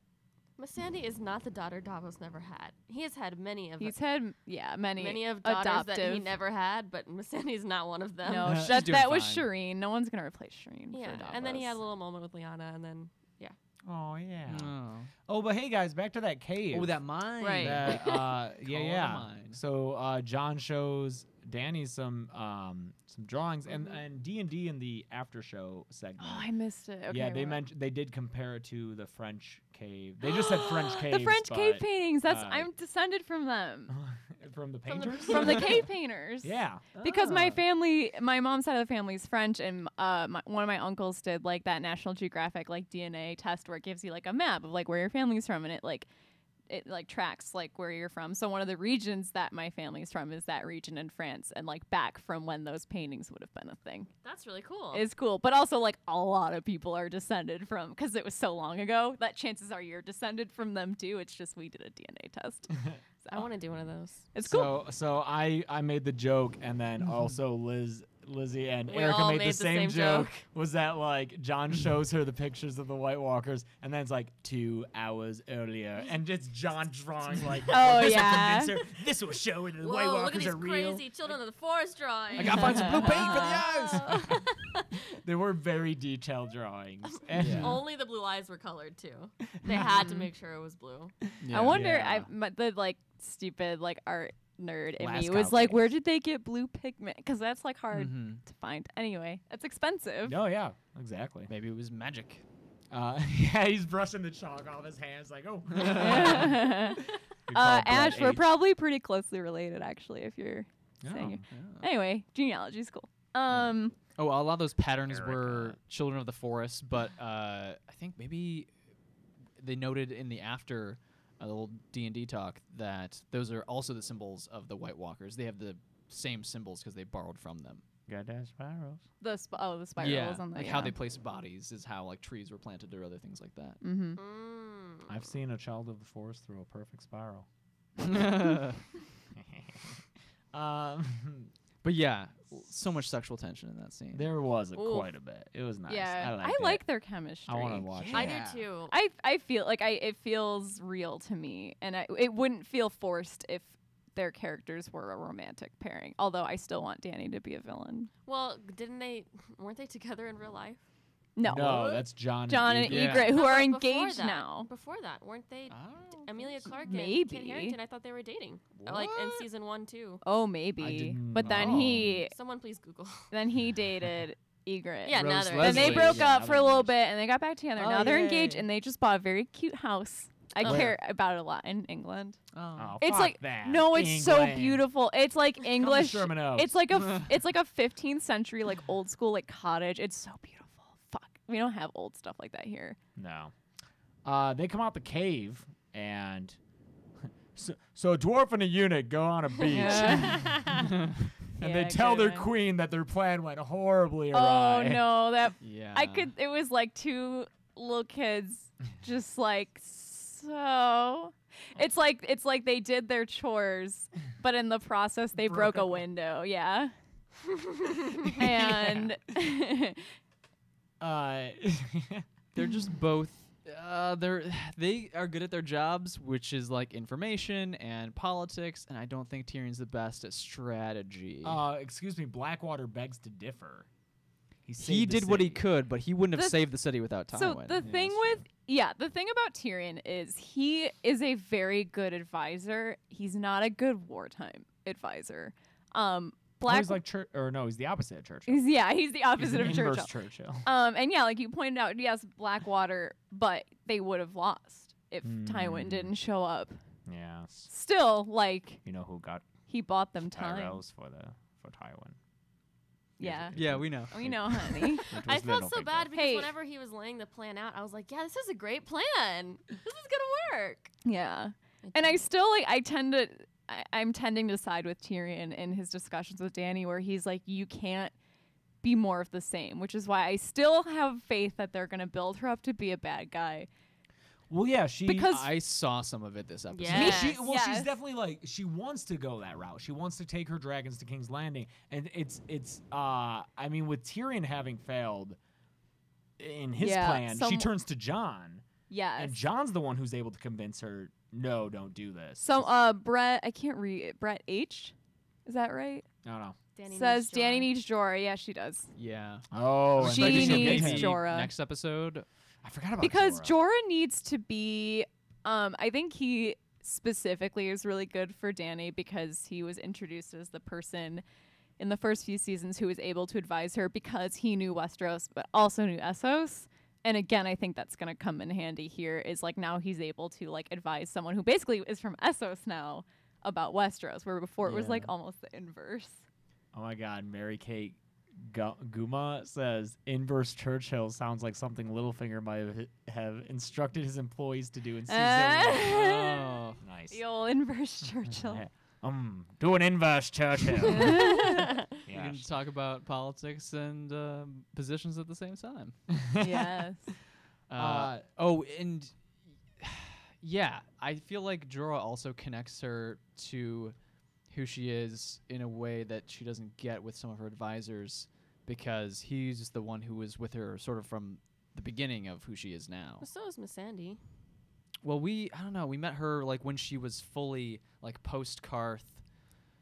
Missandei is not the daughter Davos never had. He has had many of. He's a, had yeah many many of daughters adoptive. That he never had, but Missandei's not one of them. No, no that that was Shireen. No one's gonna replace Shireen. Yeah, for Davos. And then he had a little moment with Lyanna, and then yeah. Oh yeah. Oh. oh, but hey guys, back to that cave. Oh, that mine. Right. That, uh, yeah, yeah. Mine. So uh, Jon shows Danny some um, some drawings, mm-hmm. and and D and D in the after show segment. Oh, I missed it. Okay, yeah, they mentioned they did compare it to the French cave. They just said French cave. The French cave paintings. That's uh, I'm descended from them. From the painters? From the, from the cave painters. Yeah. Because oh. my family, my mom's side of the family is French, and uh, my, one of my uncles did like that National Geographic like D N A test where it gives you like a map of like where your family's from, and it like it like tracks like where you're from. So one of the regions that my family's from is that region in France, and like back from when those paintings would have been a thing. That's really cool. It's cool. But also like a lot of people are descended from, because it was so long ago, that chances are you're descended from them too. It's just we did a D N A test. I want to do one of those. It's cool. So, so I, I made the joke, and then mm-hmm. also Liz, Lizzie and we Erica made, made the, the same, same joke. Was that like Jon shows her the pictures of the White Walkers, and then it's like two hours earlier, and it's Jon drawing like, oh this yeah, will convince her. This will show that the Whoa, White Walkers are real. Look at these crazy real. Children of the Forest drawing. I gotta find some blue paint for the eyes. They were very detailed drawings. And yeah. Only the blue eyes were colored too. They had to make sure it was blue. Yeah. I wonder. Yeah. I the like. Stupid like art nerd in me was like, where did they get blue pigment? Because that's like hard mm-hmm. to find. Anyway, it's expensive. Oh yeah, exactly. Maybe it was magic. Uh, yeah, he's brushing the chalk off his hands like, oh. uh, Ash, H. we're probably pretty closely related actually. If you're oh, saying yeah. anyway, genealogy is cool. Um. Yeah. Oh, a lot of those patterns Erica. Were children of the forest, but uh, I think maybe they noted in the after. A little D and D talk that those are also the symbols of the White Walkers. They have the same symbols because they borrowed from them. Goddamn spirals. The sp oh, the spirals. Yeah, on the, like yeah. how they place bodies is how like trees were planted or other things like that. Mm-hmm. Mm. I've seen a child of the forest through a perfect spiral. um, but yeah, so much sexual tension in that scene. There was a quite a bit. It was nice. Yeah, I, I like it. Their chemistry. I want to watch yeah. it. I do too. I I feel like I it feels real to me, and I, it wouldn't feel forced if their characters were a romantic pairing. Although I still want Danny to be a villain. Well, didn't they? Weren't they together in real life? No, no, that's Jon. Jon and Ygritte, yeah. who no, are engaged that, now. Before that, weren't they? Emilia Clarke and Kit Harington. I thought they were dating. What? Like in season one too. Oh, maybe. But know. Then he. Someone please Google. Then he dated Ygritte. Yeah, now they're. Then they broke yeah, up for a little engaged. Bit, and they got back together. Oh, now they're yay. Engaged, and they just bought a very cute house. I oh. care about it a lot in England. Oh, it's fuck like that. No, it's England. So beautiful. It's like English. It's like a. It's like a fifteenth century, like old school, like cottage. It's so beautiful. We don't have old stuff like that here. No. Uh, they come out the cave, and so, so a dwarf and a eunuch go on a beach. Yeah. And yeah, they tell their queen that their plan went horribly awry. Oh, no. That yeah. I could. It was like two little kids just like, so... It's like, it's like they did their chores, but in the process, they broke, broke a window. Yeah. And... Uh, they're just both. Uh, they're they are good at their jobs, which is like information and politics. And I don't think Tyrion's the best at strategy. Uh, excuse me, Blackwater begs to differ. He, he did city. What he could, but he wouldn't the have saved the city without Tywin. So the yeah, thing with yeah, the thing about Tyrion is he is a very good advisor. He's not a good wartime advisor. Um. Black oh, he's like Chur or no, he's the opposite of Churchill. He's, yeah, he's the opposite he's of Churchill. Churchill. Um, and yeah, like you pointed out, yes, Blackwater, but they would have lost if mm. Tywin didn't show up. Yeah. Still, like you know who got he bought them time for the for Tywin. Yeah. Yeah, we know. We know, honey. I felt so bad because hey. Whenever he was laying the plan out, I was like, yeah, this is a great plan. This is gonna work. Yeah, and I still like I tend to. I, I'm tending to side with Tyrion in his discussions with Dany, where he's like, you can't be more of the same, which is why I still have faith that they're going to build her up to be a bad guy. Well, yeah, she. Because I saw some of it this episode. Yes. She, well, yes. she's definitely like she wants to go that route. She wants to take her dragons to King's Landing, and it's it's. Uh, I mean, with Tyrion having failed in his yeah, plan, she turns to Jon. Yes. And Jon's the one who's able to convince her, no, don't do this. So uh, Brett, I can't read it. Brett H? Is that right? I don't know. Danny says needs Danny needs Jorah. Yeah, she does. Yeah. Oh. She needs Jorah. Next episode. I forgot about because Jorah. Jorah needs to be, um, I think he specifically is really good for Danny because he was introduced as the person in the first few seasons who was able to advise her because he knew Westeros, but also knew Essos. And again, I think that's going to come in handy here is like now he's able to like advise someone who basically is from Essos now about Westeros, where before yeah. it was like almost the inverse. Oh my God, Mary Kate Guma says inverse Churchill sounds like something Littlefinger might have instructed his employees to do in season uh, one. Oh, nice. The old inverse Churchill. um, do an inverse Churchill. yeah. We can talk about politics and uh, positions at the same time. Yes. Uh, uh, oh, and yeah, I feel like Jorah also connects her to who she is in a way that she doesn't get with some of her advisors because he's the one who was with her sort of from the beginning of who she is now. Well, so is Missandei. Well, we, I don't know, we met her like when she was fully like post-Karth.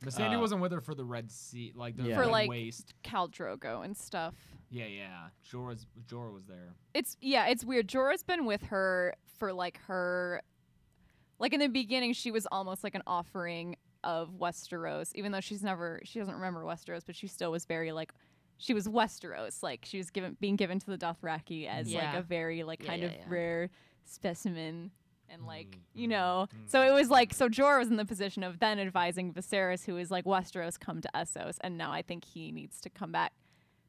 Missandei uh, wasn't with her for the Red Sea, like the yeah. for like waste. Khal Drogo and stuff. Yeah, yeah. Jorah's, Jorah was there. It's, yeah, it's weird. Jorah's been with her for like her, like in the beginning she was almost like an offering of Westeros, even though she's never, she doesn't remember Westeros, but she still was very like, she was Westeros, like she was given being given to the Dothraki as yeah. like a very like yeah, kind yeah, of yeah. rare specimen, and like mm. you know, mm. so it was like so Jorah was in the position of then advising Viserys, who is like Westeros come to Essos, and now I think he needs to come back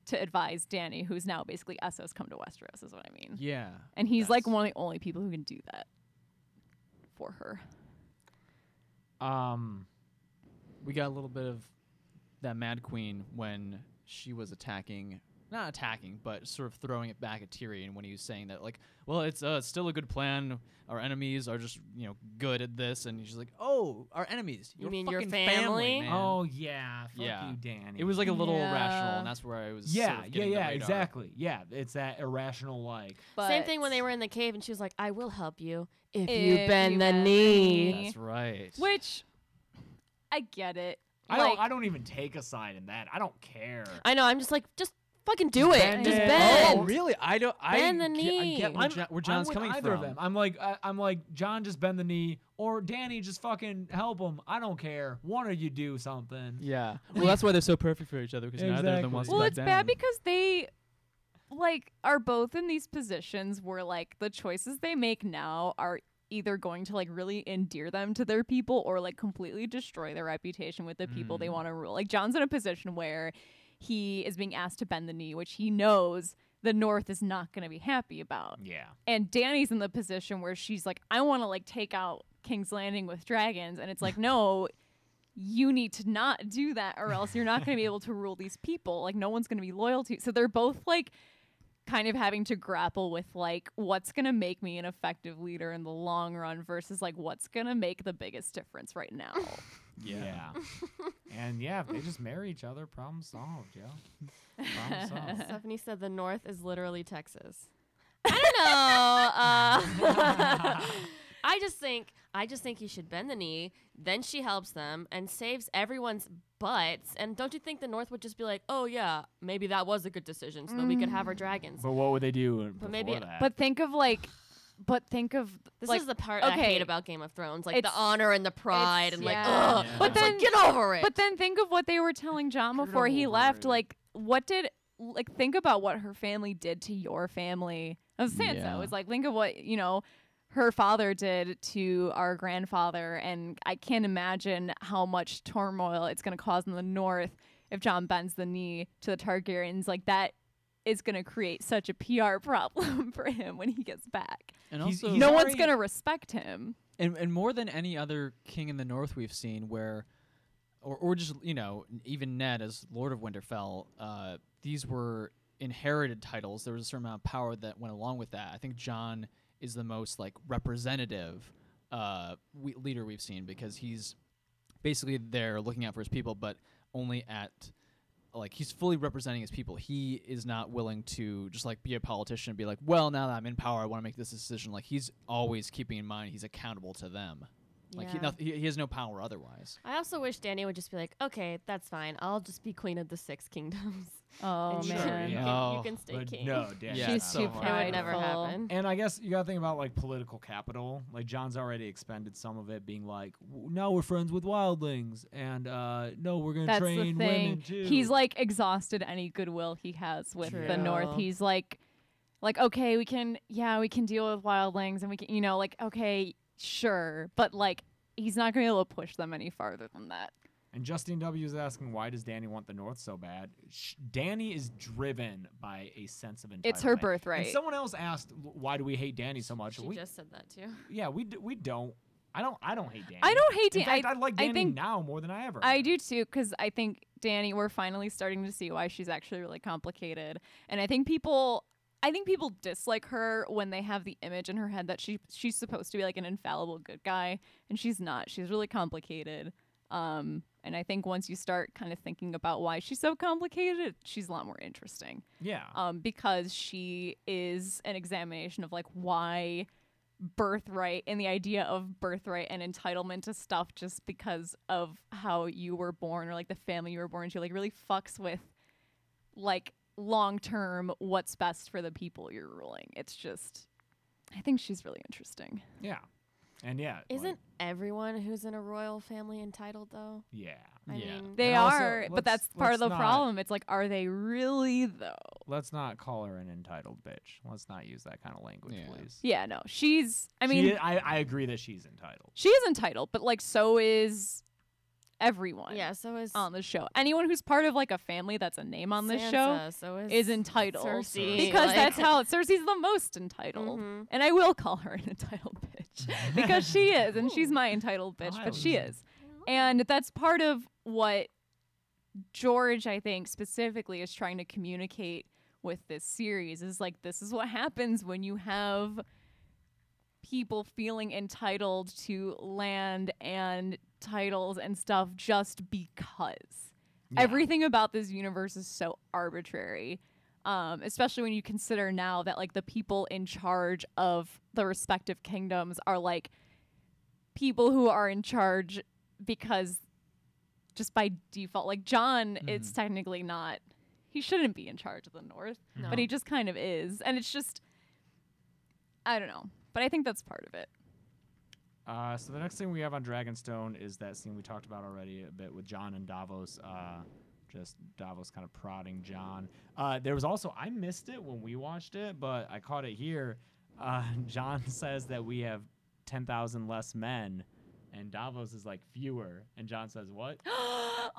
to advise Dany, who's now basically Essos come to Westeros, is what I mean. Yeah, and he's yes. like one of the only people who can do that for her. Um. We got a little bit of that Mad Queen when she was attacking, not attacking, but sort of throwing it back at Tyrion when he was saying that, like, well, it's uh, still a good plan. Our enemies are just, you know, good at this. And she's like, oh, our enemies. You mean your family? family man. Oh, yeah. Fuck yeah. you, Danny. It was like a little yeah. irrational, and that's where I was Yeah, sort of yeah, yeah, exactly. Yeah, it's that irrational, like. But same thing when they were in the cave, and she was like, I will help you if, if you bend you the knee. knee. That's right. Which... I get it. I like, don't. I don't even take a side in that. I don't care. I know. I'm just like, just fucking do just it. Bend. Just bend. Oh, really? I don't. Bend I the get, knee. I get where, John, where John's coming either from. Of them. I'm like, I, I'm like, John, just bend the knee, or Danny, just fucking help him. I don't care. One of you do something. Yeah. Well, that's why they're so perfect for each other because exactly. neither of them wants well, to. Well, it's down. bad because they, like, are both in these positions where like the choices they make now are either going to like really endear them to their people or like completely destroy their reputation with the mm. people they want to rule. Like Jon's in a position where he is being asked to bend the knee, which he knows the North is not going to be happy about. Yeah. And Danny's in the position where she's like, I want to like take out King's Landing with dragons. And it's like, no, you need to not do that or else you're not going to be able to rule these people. Like no one's going to be loyal to you. So they're both like, kind of having to grapple with like what's going to make me an effective leader in the long run versus like what's going to make the biggest difference right now. yeah. yeah. And yeah, if they just marry each other, problem solved, yo. Problem solved. Stephanie said the North is literally Texas. I don't know. Uh, I just think I just think he should bend the knee, then she helps them and saves everyone's butts. And don't you think the North would just be like, "Oh yeah, maybe that was a good decision, so mm. that we could have our dragons." But what would they do? But maybe. That? But think of like, but think of this like, is the part okay, I hate about Game of Thrones, like the honor and the pride, and yeah. like, ugh. Yeah. But then like, get over it. But then think of what they were telling Jon before he left. It. Like, what did like think about what her family did to your family of Sansa? Yeah. It was like think of what you know. her father did to our grandfather, and I can't imagine how much turmoil it's going to cause in the North if Jon bends the knee to the Targaryens. Like that is going to create such a P R problem for him when he gets back. And he's, also, he's no one's going to respect him. And, and more than any other king in the North we've seen, where, or or just you know, even Ned as Lord of Winterfell, uh, these were inherited titles. There was a certain amount of power that went along with that. I think Jon is the most like representative uh, we leader we've seen because he's basically there looking out for his people, but only at like, he's fully representing his people. He is not willing to just, like, be a politician and be like, well, now that I'm in power, I want to make this decision. Like, he's always keeping in mind he's accountable to them. Like, yeah. he, no, he, he has no power otherwise. I also wish Dany would just be like, okay, that's fine. I'll just be queen of the six kingdoms. Oh, and man. You, yeah. can, oh, you can stay king. No, Dany. Yeah, She's too prideful. It would never happen. And I guess you got to think about, like, political capital. Like, Jon's already expended some of it being like, now we're friends with wildlings. And, uh, no, we're going to train women, too. He's, like, exhausted any goodwill he has with True. the North. He's like, like, okay, we can, yeah, we can deal with wildlings. And we can, you know, like, okay... Sure, but like he's not going to be able to push them any farther than that. And Justine W is asking, why does Dany want the North so bad? Sh Dany is driven by a sense of entitlement. It's her birthright. And someone else asked, why do we hate Dany so much? She we just said that too. Yeah, we d we don't. I don't. I don't hate Dany. I don't hate Dany. In fact, I, I like Dany I think now more than I ever. I do too, because I think Dany. We're finally starting to see why she's actually really complicated, and I think people. I think people dislike her when they have the image in her head that she she's supposed to be like an infallible good guy, and she's not. She's really complicated. Um, and I think once you start kind of thinking about why she's so complicated, she's a lot more interesting. Yeah. Um, because she is an examination of like why birthright and the idea of birthright and entitlement to stuff just because of how you were born or like the family you were born into, like really fucks with like long-term what's best for the people you're ruling. It's just, I think she's really interesting. Yeah. And yeah. Isn't like, everyone who's in a royal family entitled though? Yeah. I yeah. mean, they also, are, but that's part of the problem. It's like, are they really though? Let's not call her an entitled bitch. Let's not use that kind of language, yeah. please. Yeah, no. She's, I mean. She is, I, I agree that she's entitled. She is entitled, but like so is... everyone yeah, so is on the show. Anyone who's part of like a family that's a name on this Sansa, show so is, is entitled. Cersei, because like. that's how Cersei's the most entitled. Mm-hmm. And I will call her an entitled bitch because she is, and Ooh. she's my entitled bitch, oh, but she is. And that's part of what George, I think, specifically is trying to communicate with this series is like, this is what happens when you have people feeling entitled to land and titles and stuff just because. Yeah. Everything about this universe is so arbitrary, um, especially when you consider now that like the people in charge of the respective kingdoms are like people who are in charge because just by default, like Jon, mm-hmm. it's technically not, he shouldn't be in charge of the North, no. but he just kind of is. And it's just, I don't know. But I think that's part of it. Uh, so the next thing we have on Dragonstone is that scene we talked about already a bit with Jon and Davos. Uh, just Davos kind of prodding Jon. Uh, there was also, I missed it when we watched it, but I caught it here. Uh, Jon says that we have ten thousand less men. And Davos is like, fewer. And Jon says, what? they,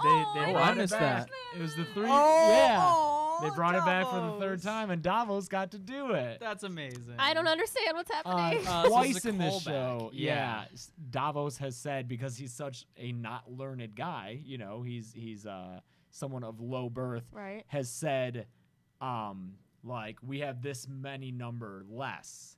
they oh, I missed that. It was the three. Oh, yeah. Oh, they brought Davos. it back for the third time, and Davos got to do it. That's amazing. I don't understand what's happening. Uh, uh, twice this in this show, yeah. yeah. Davos has said, because he's such a not learned guy, you know, he's he's uh, someone of low birth, right. has said, um, like, we have this many number less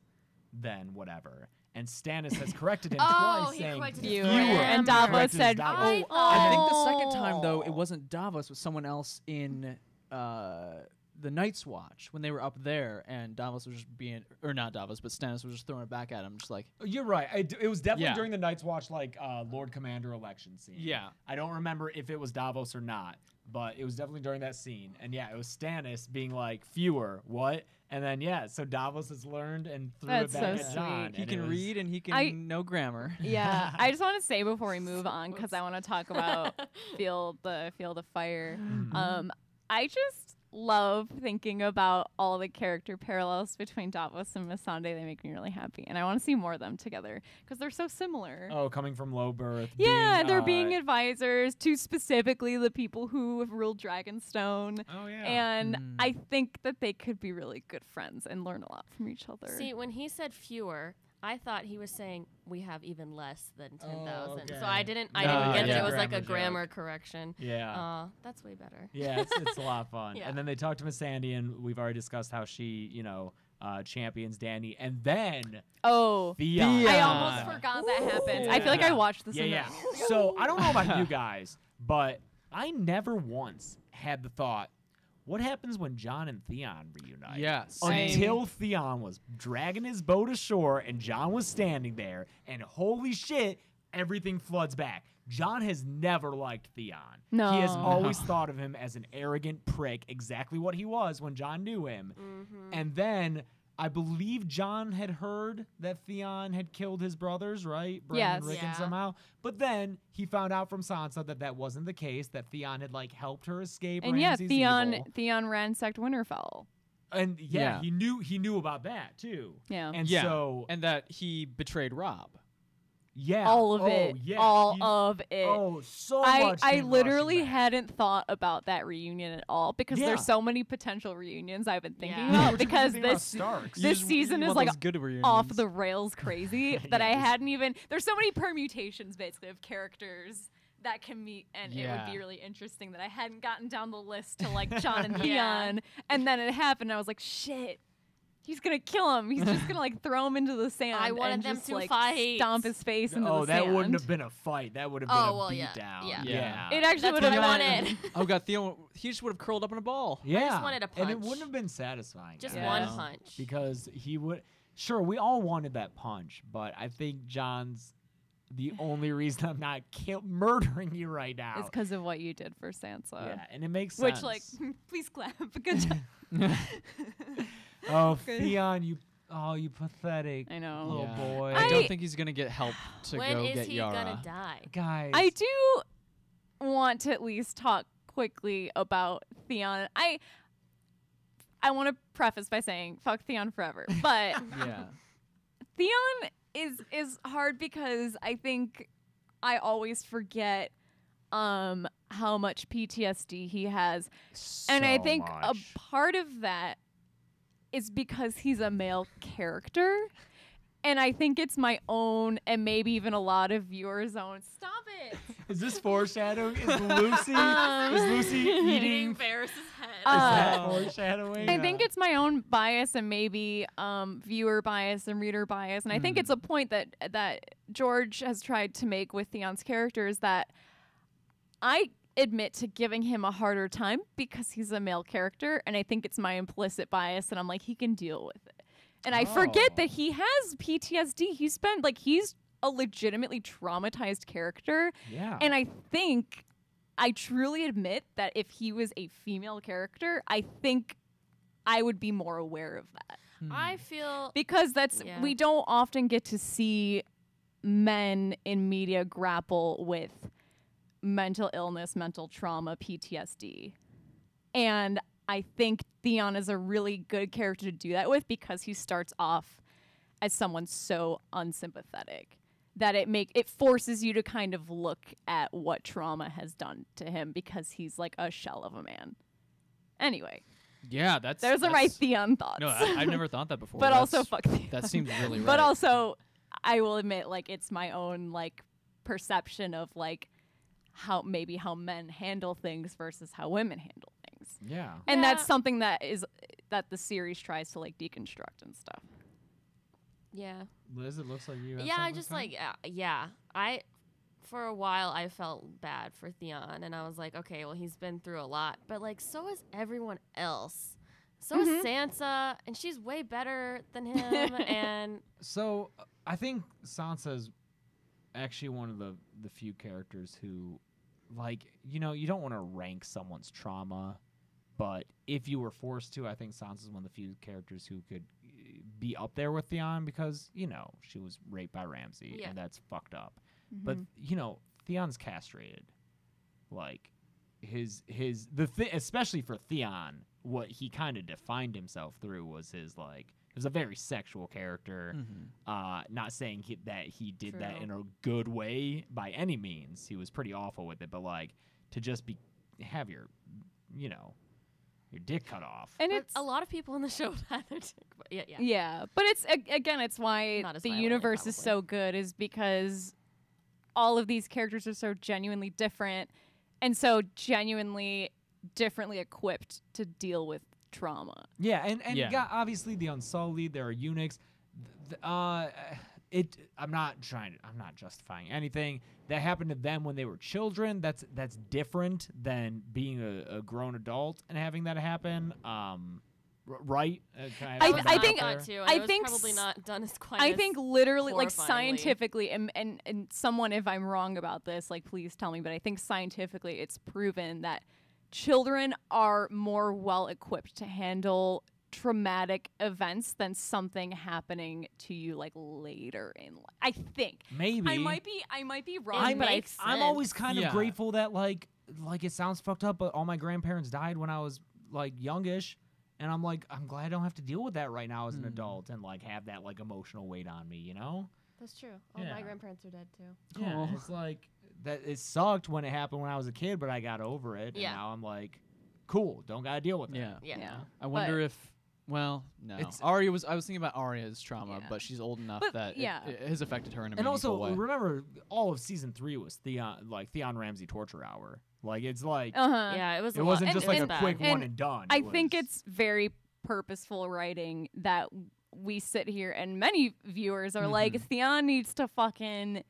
than whatever. And Stannis has corrected him oh, twice, saying fewer. And Davos said, Davos. I, oh. I think the second time, though, it wasn't Davos. It was someone else in uh, the Night's Watch when they were up there, and Davos was just being, or not Davos, but Stannis was just throwing it back at him, just like. You're right. I d it was definitely yeah. during the Night's Watch, like, uh, Lord Commander election scene. Yeah. I don't remember if it was Davos or not, but it was definitely during that scene. And, yeah, it was Stannis being like, fewer, what? And then, yeah, so Davos has learned and threw That's it back so at Jon. He can read and he can I, know grammar. Yeah. I just want to say before we move on, because I want to talk about Feel the Field of Fire. Mm-hmm. um, I just love thinking about all the character parallels between Davos and Missandei. They make me really happy. And I want to see more of them together because they're so similar. Oh, coming from low birth. Yeah, being, they're uh, being advisors to specifically the people who have ruled Dragonstone. Oh, yeah. And mm. I think that they could be really good friends and learn a lot from each other. See, when he said fewer, I thought he was saying we have even less than ten thousand. Oh, okay. So I didn't I didn't uh, get yeah. it. It was grammar like a joke. grammar correction. Yeah. Uh, that's way better. Yeah, it's, it's a lot of fun. Yeah. And then they talked to Missandei, and we've already discussed how she, you know, uh, champions Dany. And then Oh, Theon. Theon. I almost forgot Ooh. that happened. Yeah. I feel like I watched this. Yeah, yeah. So I don't know about you guys, but I never once had the thought, what happens when Jon and Theon reunite? Yes. Until Theon was dragging his boat ashore and Jon was standing there, and holy shit, everything floods back. Jon has never liked Theon. No. He has always no. thought of him as an arrogant prick, exactly what he was when Jon knew him. Mm-hmm. And then I believe Jon had heard that Theon had killed his brothers, right? Bran yes. and Rickon yeah. somehow. But then he found out from Sansa that that wasn't the case, that Theon had like helped her escape and Ramsay's yeah, Theon, evil. Theon ransacked Winterfell. And yeah, yeah, he knew he knew about that too. Yeah. And yeah. so and that he betrayed Rob. Yeah. All of oh, it. Yeah. All he, of it. Oh, so I, much. I literally hadn't thought about that reunion at all because yeah. there's so many potential reunions I've been thinking yeah. about yeah, because this about this you season is like off the rails crazy yes. that I hadn't even there's so many permutations basically of characters that can meet and yeah. it would be really interesting that I hadn't gotten down the list to like Jon and Theon yeah. and then it happened and I was like, shit. He's gonna kill him. He's just gonna like throw him into the sand. I wanted and them just, to like, fight. Stomp his face into oh, the sand. Oh, that wouldn't have been a fight. That would have been oh, a well, beat yeah. down. Yeah. yeah, it actually would have been. Oh god, Theo, he just would have curled up in a ball. Yeah, I just wanted a punch, and it wouldn't have been satisfying. Just yeah. one punch, because he would. Sure, we all wanted that punch, but I think Jon's the only reason I'm not kill murdering you right now is because of what you did for Sansa. Yeah, and it makes sense. Which, like, please clap. Good job. Oh, good. Theon, you oh, you pathetic. I know. Little yeah. boy. I, I don't think he's going to get help to when go get Yara. When is he going to die? Guys. I do want to at least talk quickly about Theon. I I want to preface by saying fuck Theon forever. But yeah. Theon is is hard because I think I always forget um how much P T S D he has. So and I think much. a part of that is because he's a male character. And I think it's my own and maybe even a lot of viewers' own. Stop it. Is this foreshadowing? Is Lucy um, is Lucy eating Varys' head? Uh, is that foreshadowing? I think it's my own bias and maybe um, viewer bias and reader bias. And I mm. think it's a point that that George has tried to make with Theon's character is that I admit to giving him a harder time because he's a male character, and I think it's my implicit bias, and I'm like, he can deal with it. And oh. I forget that he has P T S D. He spent, like, he's a legitimately traumatized character. Yeah. And I think, I truly admit that if he was a female character, I think I would be more aware of that. Hmm. I feel... Because that's, yeah. we don't often get to see men in media grapple with mental illness, mental trauma, P T S D. And I think Theon is a really good character to do that with because he starts off as someone so unsympathetic that it make it forces you to kind of look at what trauma has done to him because he's like a shell of a man. Anyway. Yeah, that's... Those that's, are my Theon thoughts. No, I, I've never thought that before. But that's, also, fuck Theon. That seems really right. But also, I will admit, like, it's my own, like, perception of, like, how maybe how men handle things versus how women handle things. Yeah. And yeah. that's something that is that the series tries to like deconstruct and stuff. Yeah. Liz, it looks like you have Yeah, I just like uh, yeah. I for a while I felt bad for Theon and I was like, okay, well he's been through a lot, but like so is everyone else. So mm-hmm. is Sansa and she's way better than him and so uh, I think Sansa's actually one of the the few characters who like, you know, you don't want to rank someone's trauma, but if you were forced to, I think Sansa's one of the few characters who could be up there with Theon because, you know, she was raped by Ramsay, yeah. and that's fucked up. Mm-hmm. But, you know, Theon's castrated. Like, his, his the th especially for Theon, what he kind of defined himself through was his, like, it was a very sexual character. Mm-hmm. uh, not saying he, that he did True. that in a good way by any means. He was pretty awful with it, but like to just be have your, you know, your dick cut off. And but it's a lot of people in the show have had their dick. But yeah, yeah, yeah. But it's again, it's why the violent, universe probably. is so good is because all of these characters are so genuinely different and so genuinely differently equipped to deal with trauma. Yeah, and, and yeah. you got obviously the Unsullied, there are eunuchs. Th uh, it I'm not trying to, I'm not justifying anything that happened to them when they were children. That's that's different than being a, a grown adult and having that happen. Um, right? Uh, kind of I, I think that too. I was think probably not done as quite. I as think literally, like scientifically, and, and and someone, if I'm wrong about this, like please tell me. But I think scientifically, it's proven that children are more well equipped to handle traumatic events than something happening to you like later in life. I think maybe I might be I might be wrong, it but I I'm always kind of yeah. grateful that like like it sounds fucked up, but all my grandparents died when I was like youngish, and I'm like I'm glad I don't have to deal with that right now as mm. an adult and like have that like emotional weight on me, you know? That's true. All yeah. my grandparents are dead too. Yeah, oh. It's like that. It sucked when it happened when I was a kid, but I got over it. Yeah. And now I'm like, cool. Don't gotta deal with it. Yeah. Yeah. yeah. I wonder but if. Well, no. It's Arya was. I was thinking about Arya's trauma, yeah. but she's old enough but that yeah. it, it has affected her in a and meaningful way. And also, remember, all of season three was Theon, like Theon Ramsay torture hour. Like it's like, uh-huh. yeah, it was. It wasn't just and, like and a quick and one and done. I it think it's very purposeful writing that we sit here and many viewers are mm-hmm. like, Theon needs to fucking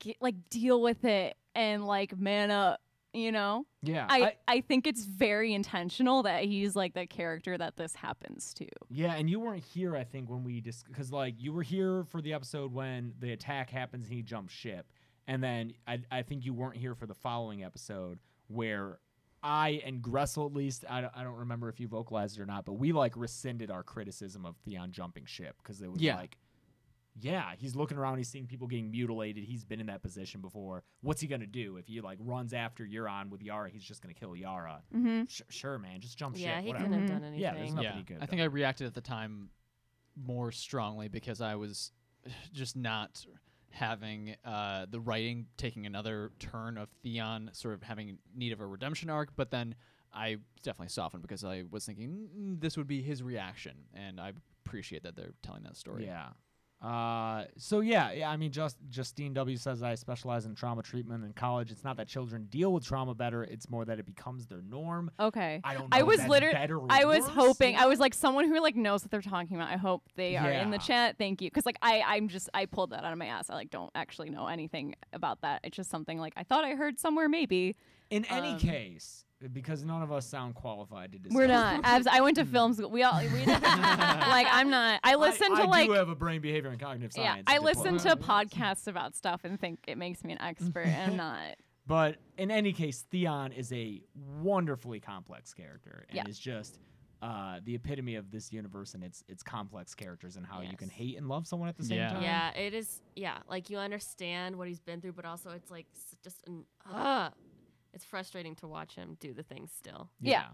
get, like deal with it and like man up. You know, yeah, I, I I think it's very intentional that he's like the character that this happens to. Yeah, and you weren't here, I think, when we just because like you were here for the episode when the attack happens and he jumps ship, and then I I think you weren't here for the following episode where I and Gressel at least I don't, I don't remember if you vocalized it or not, but we like rescinded our criticism of Theon jumping ship because it was yeah. like. Yeah, he's looking around, he's seeing people getting mutilated, he's been in that position before. What's he gonna do? If he like runs after Euron with Yara, he's just gonna kill Yara. Mm-hmm. Sh sure, man, just jump ship. Yeah, he couldn't have done anything. Yeah, there's nothing yeah. he could have I done. think I reacted at the time more strongly because I was just not having uh, the writing taking another turn of Theon sort of having need of a redemption arc, but then I definitely softened because I was thinking mm, this would be his reaction, and I appreciate that they're telling that story. Yeah. Uh, so yeah, yeah. I mean, just Justine W says I specialize in trauma treatment in college. It's not that children deal with trauma better; it's more that it becomes their norm. Okay. I don't. Know I was literally. I was worse. hoping. I was like someone who like knows what they're talking about. I hope they yeah. are in the chat. Thank you, because like I, I'm just I pulled that out of my ass. I like don't actually know anything about that. It's just something like I thought I heard somewhere maybe. In um, any case. Because none of us sound qualified to discuss. We're not. Abs I went to film school. We all. We didn't, like I'm not. I listen I, to I like. I do have a brain behavior and cognitive yeah, science. Yeah, I diploma. listen to podcasts about stuff and think it makes me an expert, and I'm not. But in any case, Theon is a wonderfully complex character, and yeah. is just uh, the epitome of this universe and its its complex characters and how yes. you can hate and love someone at the same yeah. time. Yeah, it is. Yeah, like you understand what he's been through, but also it's like just an. Uh, It's frustrating to watch him do the things still. Yeah.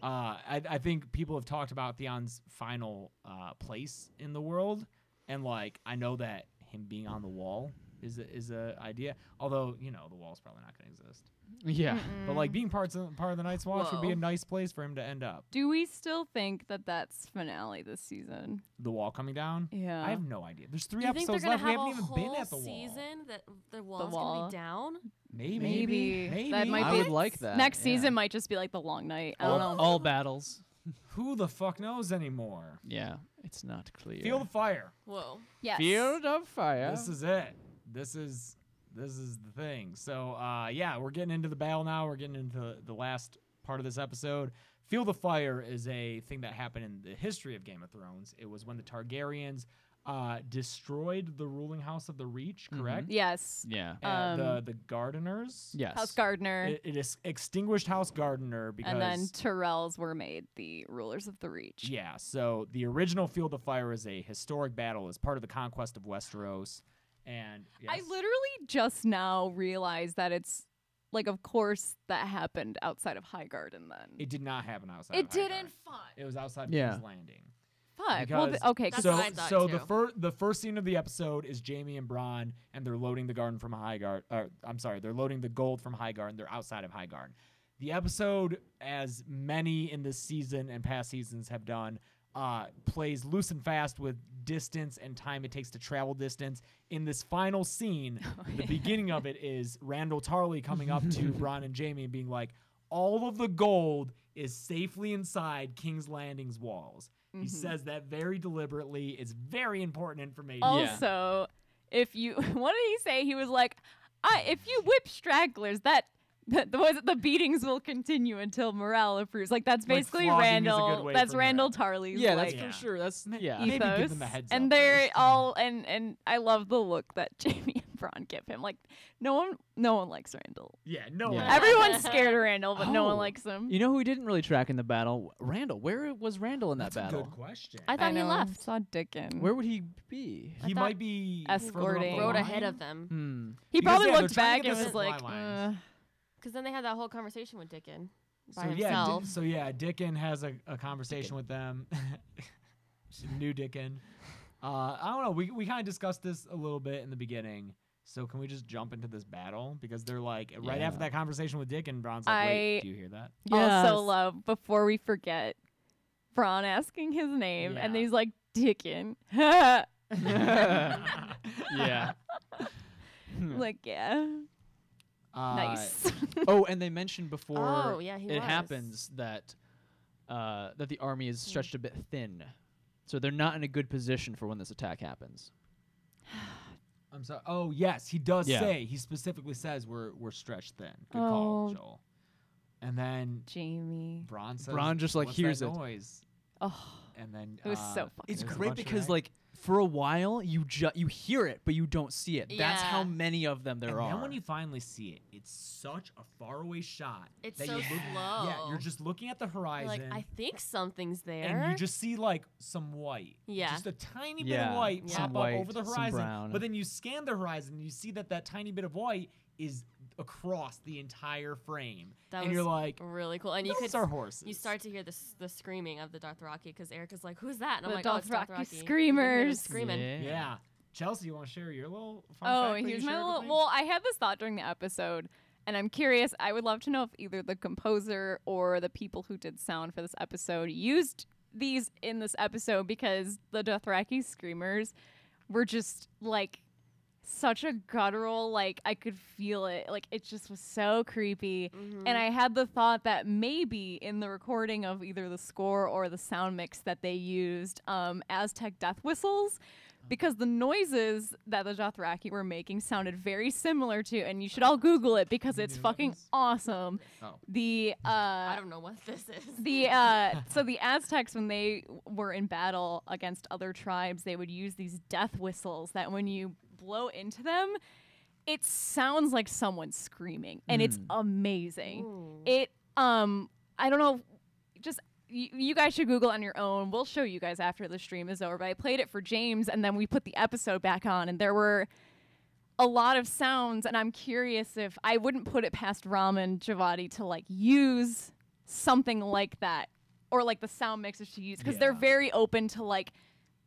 yeah. Uh, I, I think people have talked about Theon's final uh, place in the world. And, like, I know that him being on the wall is a, is a idea. Although, you know, the wall's probably not going to exist. Yeah. Mm-mm. But, like, being parts of, part of the Night's Watch Whoa. would be a nice place for him to end up. Do we still think that that's finale this season? The wall coming down? Yeah. I have no idea. There's three do episodes left. We haven't even been at the wall. Season that the wall's going to be down? Maybe. Maybe. Maybe. That might I be would like that. Next yeah. season might just be like the long night. I all, don't know. All battles. Who the fuck knows anymore? Yeah. It's not clear. Field of Fire. Whoa. Yes. Field of Fire. This is it. This is this is the thing. So, uh, yeah, we're getting into the battle now. We're getting into the last part of this episode. Field of Fire is a thing that happened in the history of Game of Thrones. It was when the Targaryens... Uh, destroyed the ruling house of the Reach, correct? Mm-hmm. Yes. Yeah. Um, the the gardeners. Yes. House Gardener. It, it is extinguished House Gardener because. And then Tyrells were made the rulers of the Reach. Yeah. So the original Field of Fire is a historic battle as part of the conquest of Westeros, and yes. I literally just now realized that it's. Like, of course, that happened outside of Highgarden. Then it did not happen outside. It of didn't. Fuck. It was outside yeah. King's Landing. Fuck. Well, okay. That's so what I thought so too. the first the first scene of the episode is Jaime and Bronn, and they're loading the garden from Highgarden. Uh, I'm sorry, they're loading the gold from Highgarden. They're outside of Highgarden. The episode, as many in this season and past seasons have done, uh, plays loose and fast with distance and time it takes to travel distance. In this final scene, the beginning of it is Randall Tarly coming up to Bronn and Jaime and being like, "All of the gold is safely inside King's Landing's walls." Mm-hmm. He says that very deliberately. It's very important information. Also, yeah. if you, what did he say? He was like, I, if you whip stragglers, that The, the, the beatings will continue until morale improves. Like, that's basically like Randall. That's Randall Tarly's. Yeah, like, that's for yeah. sure. That's yeah. ethos. Maybe give them a heads and up they're first. all and and I love the look that Jaime and Bronn give him. Like, no one, no one likes Randall. Yeah, no yeah. one. Everyone's scared of Randall, but oh, no one likes him. You know who we didn't really track in the battle? Randall. Where was Randall in that that's battle? A good question. I thought I he left. Saw Dickon. Where would he be? He might be escorting. Rode ahead of them. Hmm. He because, probably yeah, looked back and was like. Because then they had that whole conversation with Dickon by so, himself. Yeah, so yeah, Dickon has a, a conversation Dickon. with them. New Dickon. Uh, I don't know. We, we kind of discussed this a little bit in the beginning. So can we just jump into this battle? Because they're like, yeah. right after that conversation with Dickon, Bronn's like, I wait, do you hear that? Yes. Also love, before we forget, Bronn asking his name. Yeah. And then he's like, Dickon. yeah. Like, yeah. Uh, nice. oh, and they mentioned before oh, yeah, he it was. happens that uh, that the army is stretched a bit thin, so they're not in a good position for when this attack happens. I'm sorry. Oh yes, he does yeah. say he specifically says we're we're stretched thin. Good oh. call, Joel. And then Jaime. Bronn says. Bronn just like What's hears that noise. It. Oh. And then it was uh, so fucking. It's great because like. For a while, you ju you hear it, but you don't see it. Yeah. That's how many of them there and are. And then when you finally see it, it's such a faraway shot. It's that so slow. Yeah, you're just looking at the horizon. Like, I think something's there. And you just see, like, some white. Yeah. Just a tiny yeah. bit of white yeah. pop white, up over the horizon. But then you scan the horizon, and you see that that tiny bit of white is across the entire frame. That and was you're like, really cool. And you could our horses. You start to hear the the screaming of the Dothraki because Erica's like, "Who's that?" And I'm the like, Dothraki, oh, it's Dothraki. Screamers screaming. Yeah. yeah. Chelsea, you want to share your little? Fun oh, fact here's my little. Well, I had this thought during the episode, and I'm curious. I would love to know if either the composer or the people who did sound for this episode used these in this episode because the Dothraki screamers were just like. Such a guttural, like, I could feel it. Like, it just was so creepy. Mm-hmm. And I had the thought that maybe in the recording of either the score or the sound mix that they used um, Aztec death whistles, because the noises that the Dothraki were making sounded very similar to, and you should all Google it because it's fucking awesome. Oh. The uh, I don't know what this is. The uh, so the Aztecs, when they were in battle against other tribes, they would use these death whistles that when you blow into them, it sounds like someone screaming, and mm. it's amazing. Ooh. It um, I don't know, just. You, you guys should Google on your own. We'll show you guys after the stream is over. But I played it for James, and then we put the episode back on, and there were a lot of sounds. And I'm curious if I wouldn't put it past Ramin Djawadi to like use something like that, or like the sound mixes she used, because yeah. they're very open to like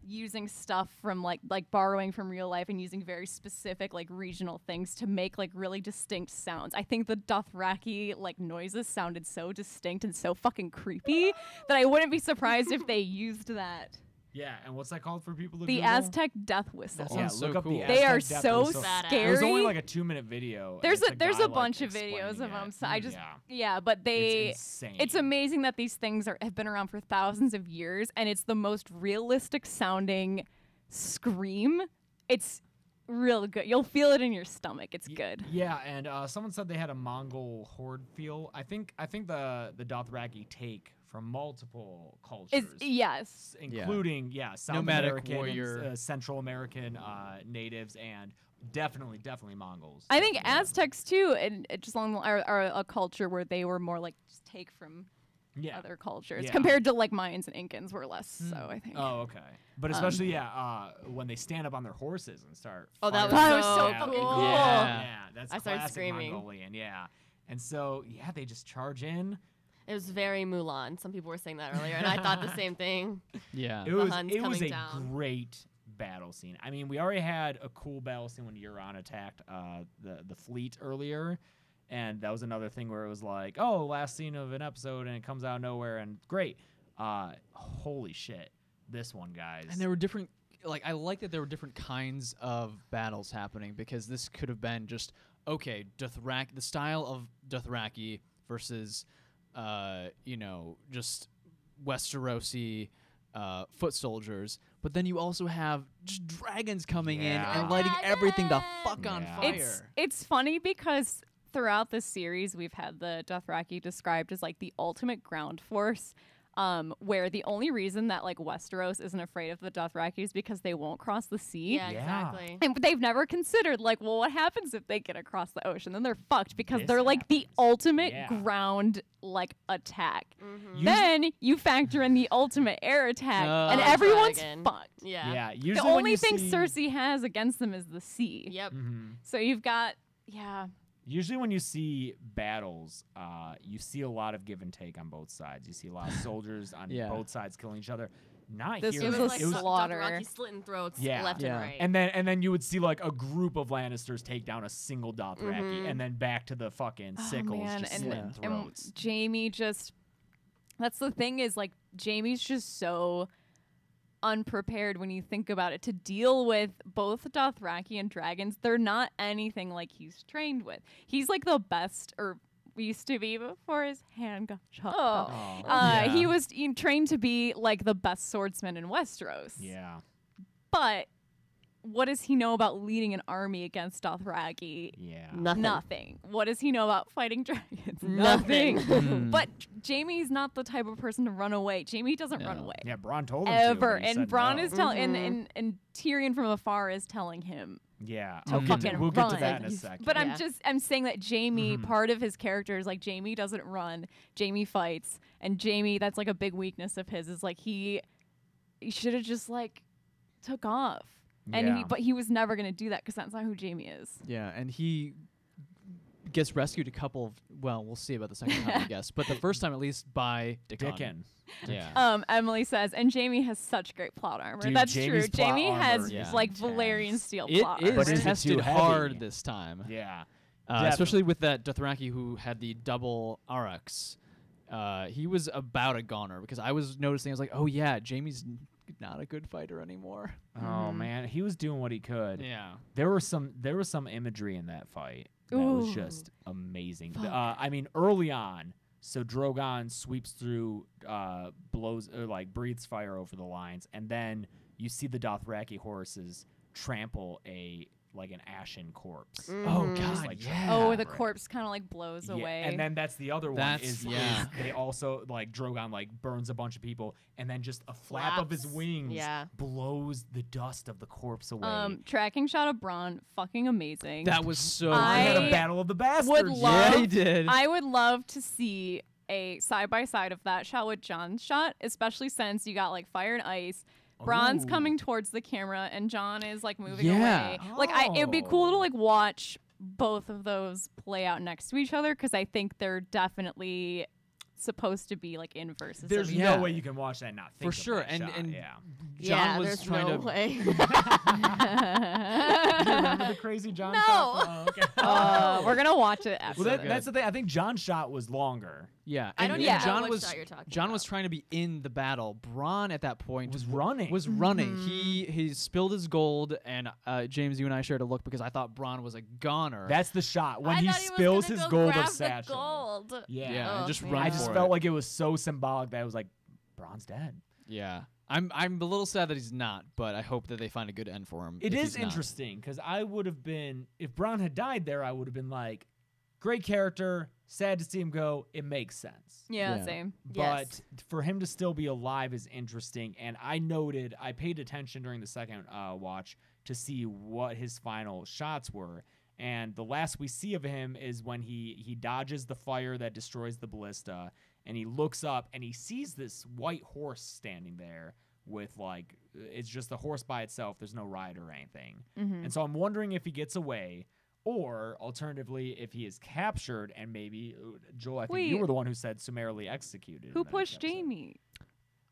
using stuff from like like borrowing from real life and using very specific like regional things to make like really distinct sounds. I think the Dothraki like noises sounded so distinct and so fucking creepy that I wouldn't be surprised if they used that. Yeah, and what's that called for people to The Google? Aztec death whistle. Oh, yeah, so look up cool. the Aztec They are death so whistle. Scary. There's only like a two-minute video. There's a, a there's guy, a bunch like, of videos of them. So I just yeah, yeah but they it's, insane. It's amazing that these things are have been around for thousands of years, and it's the most realistic sounding scream. It's real good. You'll feel it in your stomach. It's y good. Yeah, and uh, someone said they had a Mongol horde feel. I think I think the the Dothraki take from multiple cultures, it's, yes, including yeah, yeah South Nomadic American, warrior. Uh, Central American uh, natives, and definitely, definitely Mongols. I think yeah. Aztecs too, and just along the, are, are a culture where they were more like just take from yeah. other cultures yeah. compared to like Mayans and Incans were less. Mm. So I think. Oh, okay. But especially um, yeah, uh, when they stand up on their horses and start. Oh, that was, that was so yeah. fucking cool. Yeah, yeah that's I classic screaming. Mongolian. Yeah, and so yeah, they just charge in. It was very Mulan. Some people were saying that earlier, and I thought the same thing. Yeah. It was, it was a down. great battle scene. I mean, we already had a cool battle scene when Euron attacked uh, the, the fleet earlier, and that was another thing where it was like, oh, last scene of an episode, and it comes out of nowhere, and great. Uh, holy shit. This one, guys. And there were different... Like, I like that there were different kinds of battles happening, because this could have been just, okay, Dothraki, the style of Dothraki versus... Uh, you know, just Westerosi uh, foot soldiers, but then you also have just dragons coming yeah. in and lighting dragons! everything the fuck yeah. on fire. It's, it's funny because throughout this series, we've had the Dothraki described as like the ultimate ground force, um, where the only reason that like Westeros isn't afraid of the Dothraki is because they won't cross the sea. Yeah, yeah. exactly. And they've never considered like, well, what happens if they get across the ocean? Then they're fucked because this they're happens. like the ultimate yeah. ground like attack. Mm-hmm. Then you factor in the ultimate air attack, uh, and everyone's fucked. Yeah. yeah. Usually the only thing see... Cersei has against them is the sea. Yep. Mm-hmm. So you've got yeah. usually when you see battles, uh, you see a lot of give and take on both sides. You see a lot of soldiers on yeah. both sides killing each other. Not this here. It was like it was slaughter. Dothraki slitting throats yeah. left yeah. and right. And then and then you would see like a group of Lannisters take down a single Dothraki, mm-hmm. and then back to the fucking sickles oh, just and, slitting yeah. throats. And Jaime just, that's the thing is like Jaime's just so unprepared when you think about it to deal with both Dothraki and dragons. They're not anything like he's trained with. He's like the best, or used to be before his hand got chopped off. Oh. Uh, yeah. He was he trained to be like the best swordsman in Westeros. Yeah. But what does he know about leading an army against Dothraki? Yeah. Nothing. Nothing. What does he know about fighting dragons? Nothing. mm. But Jaime's not the type of person to run away. Jaime doesn't no. run away. Yeah, Bronn told him ever. To, and Bronn no. is telling, mm-hmm. and, and and Tyrion from afar is telling him. Yeah, to we'll, get to, we'll get to that in a second. But yeah. I'm just I'm saying that Jaime, mm-hmm. part of his character is like Jaime doesn't run. Jaime fights, and Jaime, that's like a big weakness of his. Is like he, he should have just like took off. And yeah. he, but he was never going to do that because that's not who Jaime is. Yeah, and he gets rescued a couple of, well, we'll see about the second time, I guess. But the first time, at least, by Dickon. Dickon. Yeah. Um, Emily says, and Jaime has such great plot armor. Dude, that's Jaime's true. Jaime has, yeah. like, Valyrian steel it plot armor. It is tested hard this time. Yeah. Uh, especially with that Dothraki who had the double aurochs. Uh, he was about a goner because I was noticing, I was like, oh, yeah, Jaime's not a good fighter anymore. Oh mm. man, he was doing what he could. Yeah, there were some there was some imagery in that fight that Ooh. was just amazing. Uh, I mean, early on, so Drogon sweeps through, uh, blows or like breathes fire over the lines, and then you see the Dothraki horses trample a like an ashen corpse. Mm. Oh god, like yeah. Oh, where the corpse kind of like blows yeah. away. And then that's the other that's one is, yeah. is they also like Drogon like burns a bunch of people and then just a flap Flaps. of his wings yeah. blows the dust of the corpse away. Um, tracking shot of Bronn, fucking amazing. That was so I had a battle of the bastards. Would love, yeah, he did. I would love to see a side by side of that shot with Jon's shot, especially since you got like fire and ice. Bronn's Ooh. coming towards the camera, and Jon is like moving yeah. away. Like, oh. I, it'd be cool to like watch both of those play out next to each other because I think they're definitely supposed to be like inverse. There's yeah. no way you can watch that and not think for sure. That and shot. and yeah, yeah Jon was trying no to. Way. Do you remember the crazy Jon no. shot? No. Oh, okay. uh, we're gonna watch it after. Well, that, that's the thing. I think Jon's shot was longer. Yeah, and I don't yeah. Jon was Jon about. was trying to be in the battle. Bronn at that point was running. Was running. Mm-hmm. He he spilled his gold, and uh, James, you and I shared a look because I thought Bronn was a goner. That's the shot when I he spills he his go gold of satchel. Gold. Yeah, yeah oh, and just man. run. I just for felt it. like it was so symbolic that it was like Bronn's dead. Yeah, I'm I'm a little sad that he's not, but I hope that they find a good end for him. It is interesting because I would have been if Bronn had died there, I would have been like, great character. Sad to see him go. It makes sense. Yeah, yeah. same. But yes. for him to still be alive is interesting. And I noted, I paid attention during the second uh, watch to see what his final shots were. And the last we see of him is when he, he dodges the fire that destroys the ballista. And he looks up and he sees this white horse standing there with like, it's just the horse by itself. There's no rider or anything. Mm-hmm. And so I'm wondering if he gets away. Or, alternatively, if he is captured and maybe, Joel, I think Wait. you were the one who said summarily executed. Who pushed Jaime?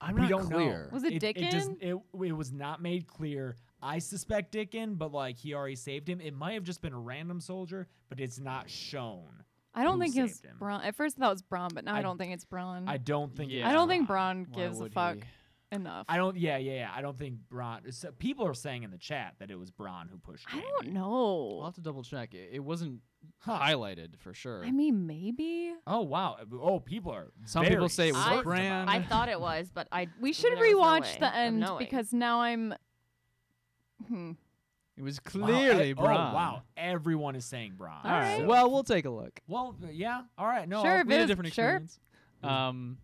I'm we not don't clear. Know. Was it, it Dickon? It, does, it, it was not made clear. I suspect Dickon, but like he already saved him. It might have just been a random soldier, but it's not shown. I don't think it's Bronn. At first I thought it was Bronn, but now I, I don't think it's Bronn. I don't think yeah. it's I don't think Bronn gives a fuck. He? enough. I don't. Yeah, yeah, yeah. I don't think Bronn. So people are saying in the chat that it was Bronn who pushed. I Jaime. Don't know. I'll have to double check. It, it wasn't huh. highlighted for sure. I mean, maybe. Oh wow. Oh, people are. Some very people say it was Bronn. I thought it was, but I. We should rewatch the end because now I'm. Hmm. It was clearly wow. Bronn. Oh, wow. Everyone is saying Bronn. All right. So. Well, we'll take a look. Well, yeah. All right. No, sure, we had a different experience. Sure. Um,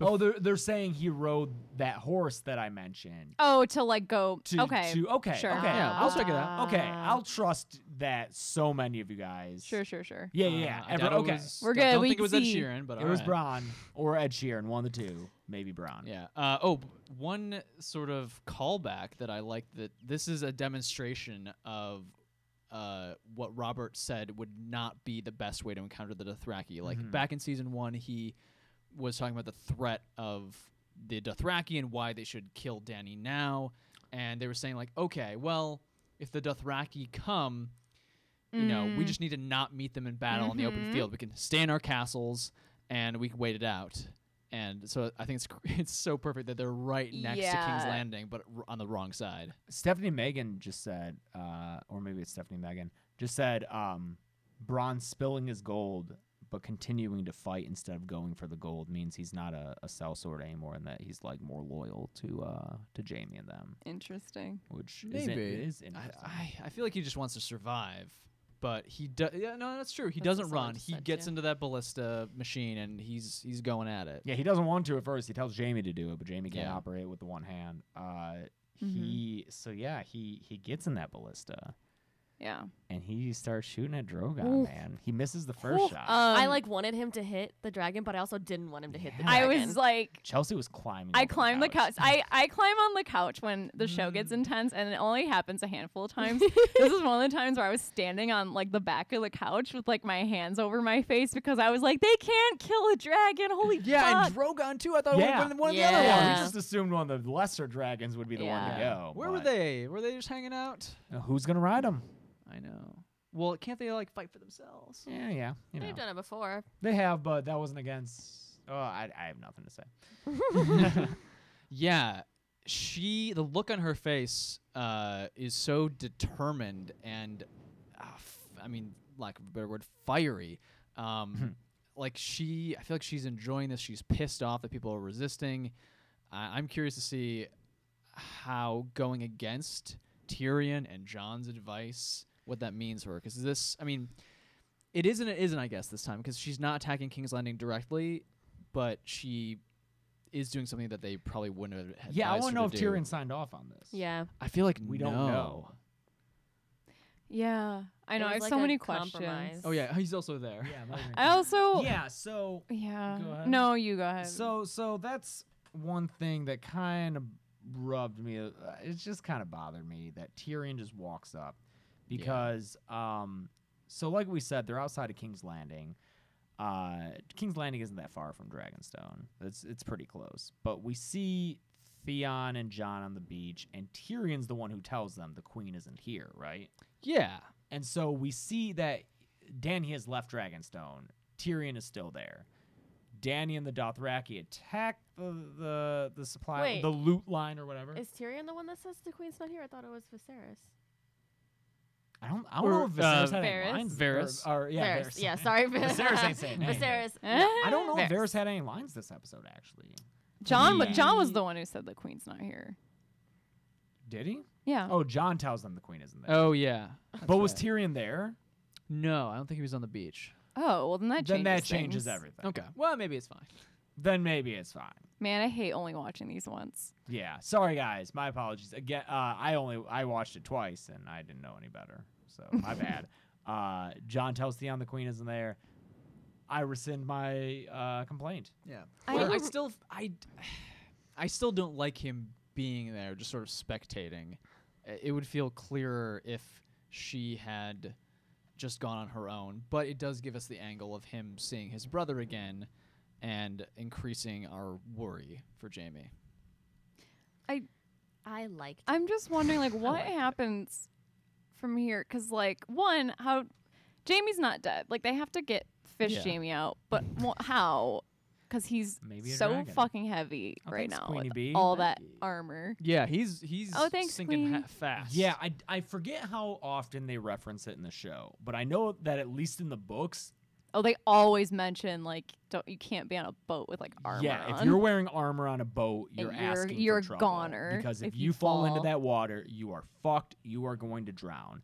oh, they're, they're saying he rode that horse that I mentioned. Oh, to like go. To, okay. To, okay. Sure. Okay. Uh, yeah, I'll check it out. Okay. I'll trust that so many of you guys. Sure, sure, sure. Yeah, yeah, yeah. Uh, Every, okay. Was, We're good. I don't we think it was Ed Sheeran, but It all was right. Bronn or Ed Sheeran, one of the two. Maybe Bronn. Yeah. Uh, oh, one sort of callback that I like that this is a demonstration of uh, what Robert said would not be the best way to encounter the Dothraki. Like mm-hmm. back in season one, he was talking about the threat of the Dothraki and why they should kill Dany now. And they were saying like, okay, well, if the Dothraki come, mm. you know, we just need to not meet them in battle mm-hmm. on the open field. We can stay in our castles and we can wait it out. And so I think it's it's so perfect that they're right next yeah. to King's Landing, but r on the wrong side. Stephanie Megan just said, uh, or maybe it's Stephanie Megan, just said um, Bronn spilling his gold but continuing to fight instead of going for the gold means he's not a, a sellsword anymore and that he's like more loyal to uh, to Jaime and them. Interesting. Which maybe. Is, in, is interesting. I, I, I feel like he just wants to survive. But he does. Yeah, no, that's true. He that's doesn't run. He gets yeah. into that ballista machine and he's he's going at it. Yeah, he doesn't want to at first. He tells Jaime to do it, but Jaime can't yeah. operate with the one hand. Uh, mm-hmm. He so yeah, he he gets in that ballista. Yeah. And he starts shooting at Drogon. Oof. Man, he misses the first Oof. shot. Um, I like wanted him to hit the dragon, but I also didn't want him to yeah. hit the dragon. I was like, Chelsea was climbing. I climbed the couch. The couch. I I climb on the couch when the mm. show gets intense, and it only happens a handful of times. This is one of the times where I was standing on like the back of the couch with like my hands over my face because I was like, they can't kill a dragon. Holy yeah, fuck. and Drogon too. I thought yeah. it would have been one of yeah. the other ones. Yeah. We just assumed one of the lesser dragons would be the yeah. one to go. Where were they? Were they just hanging out? Now, who's gonna ride them? I know. Well, can't they like fight for themselves? Yeah, yeah. You They've know. done it before. They have, but that wasn't against. Oh, I, I have nothing to say. Yeah, she. The look on her face uh, is so determined and, uh, f I mean, lack of a better word, fiery. Um, like she, I feel like she's enjoying this. She's pissed off that people are resisting. Uh, I'm curious to see how going against Tyrion and Jon's advice, what that means for her, because this, I mean, it isn't, it isn't, I guess, this time, because she's not attacking King's Landing directly, but she is doing something that they probably wouldn't have. Yeah, I want to know if do. Tyrion signed off on this. Yeah, I feel like we no. don't know. Yeah, I know. I have like so many compromise. questions. Oh yeah, he's also there. Yeah, I also. Yeah, so yeah. Go ahead. No, you go ahead. So, so that's one thing that kind of rubbed me. Uh, it's just kind of bothered me that Tyrion just walks up. Because, yeah. um, so like we said, they're outside of King's Landing. Uh, King's Landing isn't that far from Dragonstone. It's it's pretty close. But we see Theon and Jon on the beach, and Tyrion's the one who tells them the queen isn't here, right? Yeah. And so we see that Dany has left Dragonstone. Tyrion is still there. Dany and the Dothraki attack the the, the supply, Wait. the loot line or whatever. Is Tyrion the one that says the queen's not here? I thought it was Viserys. I don't, I don't know if Viserys uh, had Varys. any lines. Varys. Or, or, yeah, Varys. Varys. Yeah, sorry. Viserys ain't saying anything. Viserys. Yeah, I don't know Varys. if Varys had any lines this episode, actually. Jon, but Jon was the one who said the queen's not here. Did he? Yeah. Oh, Jon tells them the queen isn't there. Oh, yeah. That's but right. was Tyrion there? No, I don't think he was on the beach. Oh, well, then that then changes Then that changes things. everything. Okay. Well, maybe it's fine. Then maybe it's fine. Man, I hate only watching these once. Yeah, sorry guys, my apologies. Again, uh, I only I watched it twice and I didn't know any better, so my bad. Uh, Jon tells Theon the queen isn't there. I rescind my uh, complaint. Yeah, well, I, I still I I still don't like him being there, just sort of spectating. It would feel clearer if she had just gone on her own, but it does give us the angle of him seeing his brother again. And increasing our worry for Jaime. I, I liked. It. I'm just wondering, like, what happens it. from here? Because, like, one, how Jaime's not dead. Like, they have to get fish yeah. Jaime out, but how? because he's Maybe so dragon. fucking heavy oh, right now. With B. all that armor. Yeah, he's he's oh, thanks, sinking ha fast. Yeah, I I forget how often they reference it in the show, but I know that at least in the books. Oh, they always mention like don't you can't be on a boat with like armor. Yeah, on. If you're wearing armor on a boat, you're, you're asking you're for trouble. Goner. Because if, if you, you fall, fall into that water, you are fucked. You are going to drown.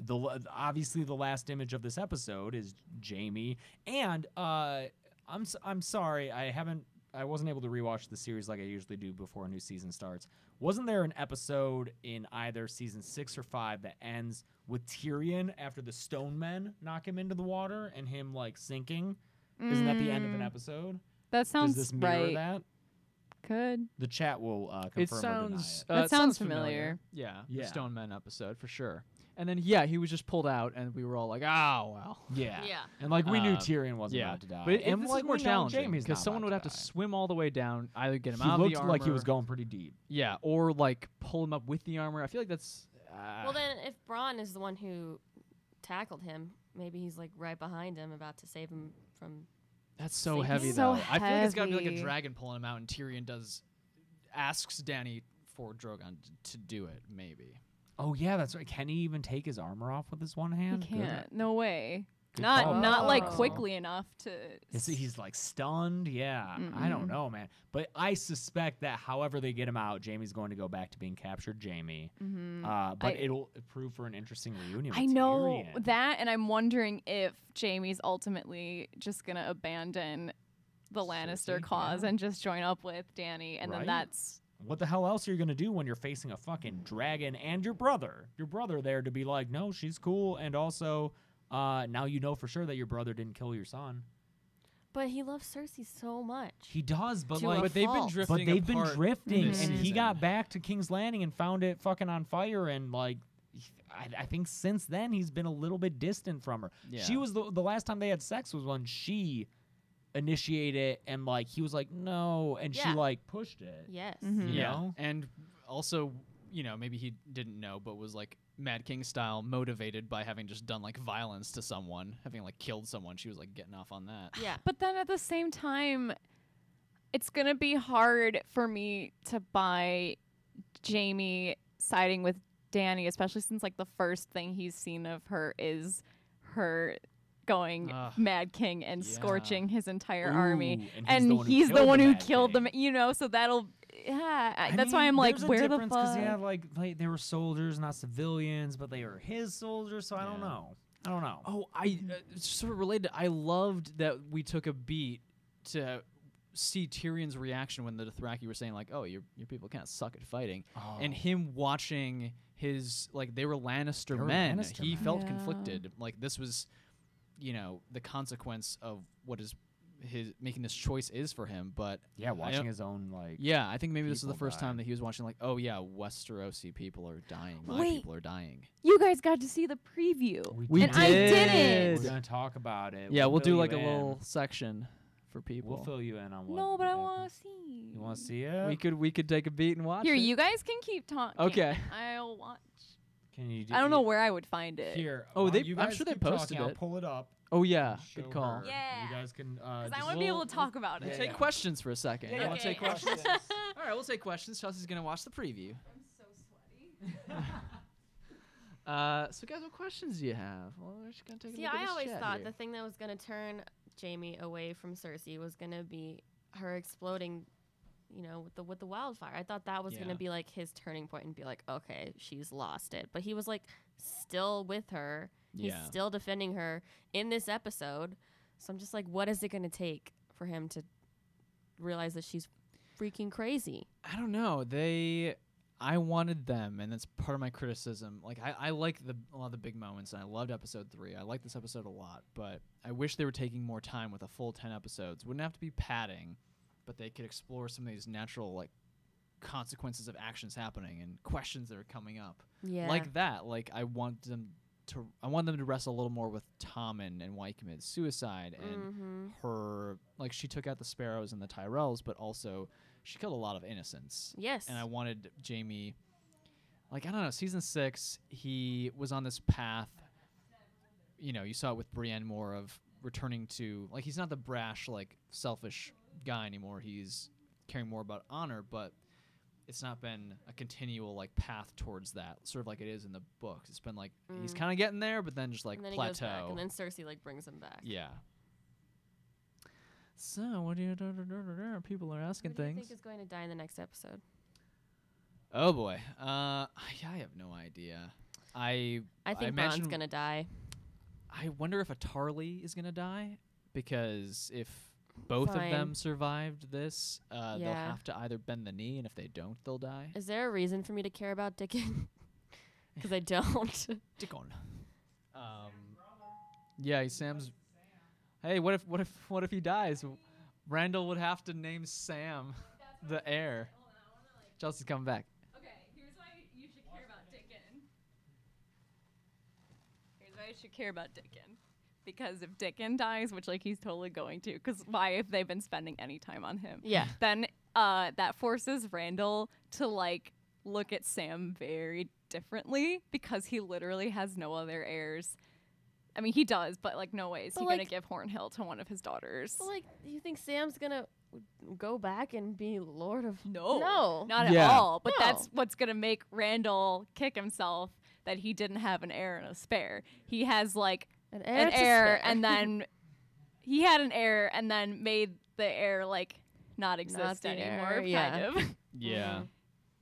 The obviously the last image of this episode is Jaime, and uh, I'm I'm sorry I haven't I wasn't able to rewatch the series like I usually do before a new season starts. Wasn't there an episode in either season six or five that ends with Tyrion after the stone men knock him into the water and him like sinking? Mm. Isn't that the end of an episode? That sounds Does this mirror right. that? Could the chat will uh, confirm? It sounds or deny it. Uh, that sounds, sounds familiar. familiar. Yeah, yeah, the stone men episode for sure. And then, yeah, he was just pulled out, and we were all like, oh, well. Yeah. yeah. And, like, we um, knew Tyrion wasn't yeah. about to die. But it, and this like, is more challenging, because someone would have to, to swim all the way down, either get him he out of the armor. He looked like he was going pretty deep. Yeah, or, like, pull him up with the armor. I feel like that's... Uh, well, then, if Bronn is the one who tackled him, maybe he's, like, right behind him, about to save him from... That's so heavy, though. So heavy. I feel like it's got to be, like, a dragon pulling him out, and Tyrion does... asks Dany for Drogon to do it, maybe. Oh yeah, that's right. Can he even take his armor off with his one hand? He can't. Good. No way. Good not call. not oh. like quickly enough to. Is he, he's like stunned. Yeah, mm-mm. I don't know, man. But I suspect that however they get him out, Jaime's going to go back to being captured Jaime. Mm-hmm. uh, but I, it'll prove for an interesting reunion. I know Tyrion. that, and I'm wondering if Jaime's ultimately just gonna abandon the Lannister Cersei, cause yeah. and just join up with Dany, and right? then that's. What the hell else are you going to do when you're facing a fucking dragon and your brother? Your brother there to be like, no, she's cool. And also, uh, now you know for sure that your brother didn't kill your son. But he loves Cersei so much. He does, but to like, but they've been drifting. But they've been drifting, and season. he got back to King's Landing and found it fucking on fire. And like, I, I think since then he's been a little bit distant from her. Yeah. She was the, the last time they had sex was when she. Initiate it, and like he was like no, and yeah. she like pushed it. Yes, mm-hmm. you yeah. know? And also, you know, maybe he didn't know, but was like Mad King style motivated by having just done like violence to someone, having like killed someone. She was like getting off on that. Yeah, but then at the same time, it's gonna be hard for me to buy Jaime siding with Dany, especially since like the first thing he's seen of her is her. Going uh, Mad King and yeah. scorching his entire Ooh, army, and he's and the one who he's killed the, one the, who killed the you know, so that'll yeah. I that's mean, why I'm like, where the fuck? Because yeah, like, like they were soldiers, not civilians, but they were his soldiers. So yeah. I don't know. I don't know. Oh, I uh, sort of related. I loved that we took a beat to see Tyrion's reaction when the Dothraki were saying like, "Oh, your your people kind of suck at fighting," oh. and him watching his like they were Lannister they were men. Lannister he men. felt yeah. conflicted. Like this was. You know the consequence of what is his making this choice is for him, but yeah, watching his own like yeah, I think maybe this is the first time that he was watching like oh yeah, Westerosi people are dying, my Wait, people are dying. You guys got to see the preview, we, we and did. I didn't. We're gonna talk about it. Yeah, we'll, we'll do like a in. little section for people. We'll fill you in on what. No, but I want to see. You want to see it? We could we could take a beat and watch. Here, it. you guys can keep talking. Okay, I'll watch. Can you do I don't know where I would find it. Here, oh, they, you I'm sure they posted talking, it. I'll pull it up. Oh yeah, good call. Her. Yeah, you guys can. Uh, I want to be able to talk about we'll it. Take yeah. questions for a second. Yeah, yeah. Okay. We'll take questions. All right, we'll take questions. Chelsea's gonna watch the preview. I'm so sweaty. uh, so guys, what questions do you have? Well, we're just gonna take See, a look at this I always chat thought here. the thing that was gonna turn Jaime away from Cersei was gonna be her exploding. You know, with the with the wildfire, I thought that was yeah. gonna be like his turning point and be like, okay, she's lost it. But he was like, still with her. He's yeah. still defending her in this episode. So I'm just like, what is it gonna take for him to realize that she's freaking crazy? I don't know. They, I wanted them, and that's part of my criticism. Like, I I like the a lot of the big moments, and I loved episode three. I like this episode a lot, but I wish they were taking more time with a full ten episodes. Wouldn't have to be padding. But they could explore some of these natural like consequences of actions happening and questions that are coming up. Yeah. Like that. Like I want them to I want them to wrestle a little more with Tommen and why he committed suicide and mm-hmm. her like she took out the Sparrows and the Tyrells, but also she killed a lot of innocents. Yes. And I wanted Jaime like I don't know, season six, he was on this path. You know, you saw it with Brienne more of returning to like he's not the brash, like selfish guy anymore. He's caring more about honor, but it's not been a continual like path towards that, sort of like it is in the books. It's been like mm. he's kind of getting there, but then just like and then plateau. He goes back, and then Cersei like brings him back. Yeah. So what do you da, da, da, da, da, people are asking Who do things? You think is going to die in the next episode? Oh boy, uh, I, I have no idea. I I think I Bronn's gonna die. I wonder if a Tarly is gonna die, because if both Fine. of them survived this, uh, yeah. they'll have to either bend the knee, and if they don't, they'll die. Is there a reason for me to care about Dickon? Because I don't. Dickon. Um, yeah, he's Sam's. Hey, what if what if what if he dies? Randall would have to name Sam the heir. Like Chelsea's coming back. Okay, here's why you should care about Dickon. Here's why you should care about Dickon. Because if Dickon dies, which like he's totally going to, because why have they been spending any time on him? Yeah. Then uh, that forces Randall to like look at Sam very differently, because he literally has no other heirs. I mean, he does, but like no way is but he like, gonna give Hornhill to one of his daughters. But, like, you think Sam's gonna go back and be Lord of No, no, not yeah. at all. But no. that's what's gonna make Randall kick himself that he didn't have an heir and a spare. He has like. An heir, an heir and then he had an heir and then made the heir like not exist not anymore, heir, yeah. kind of. Yeah.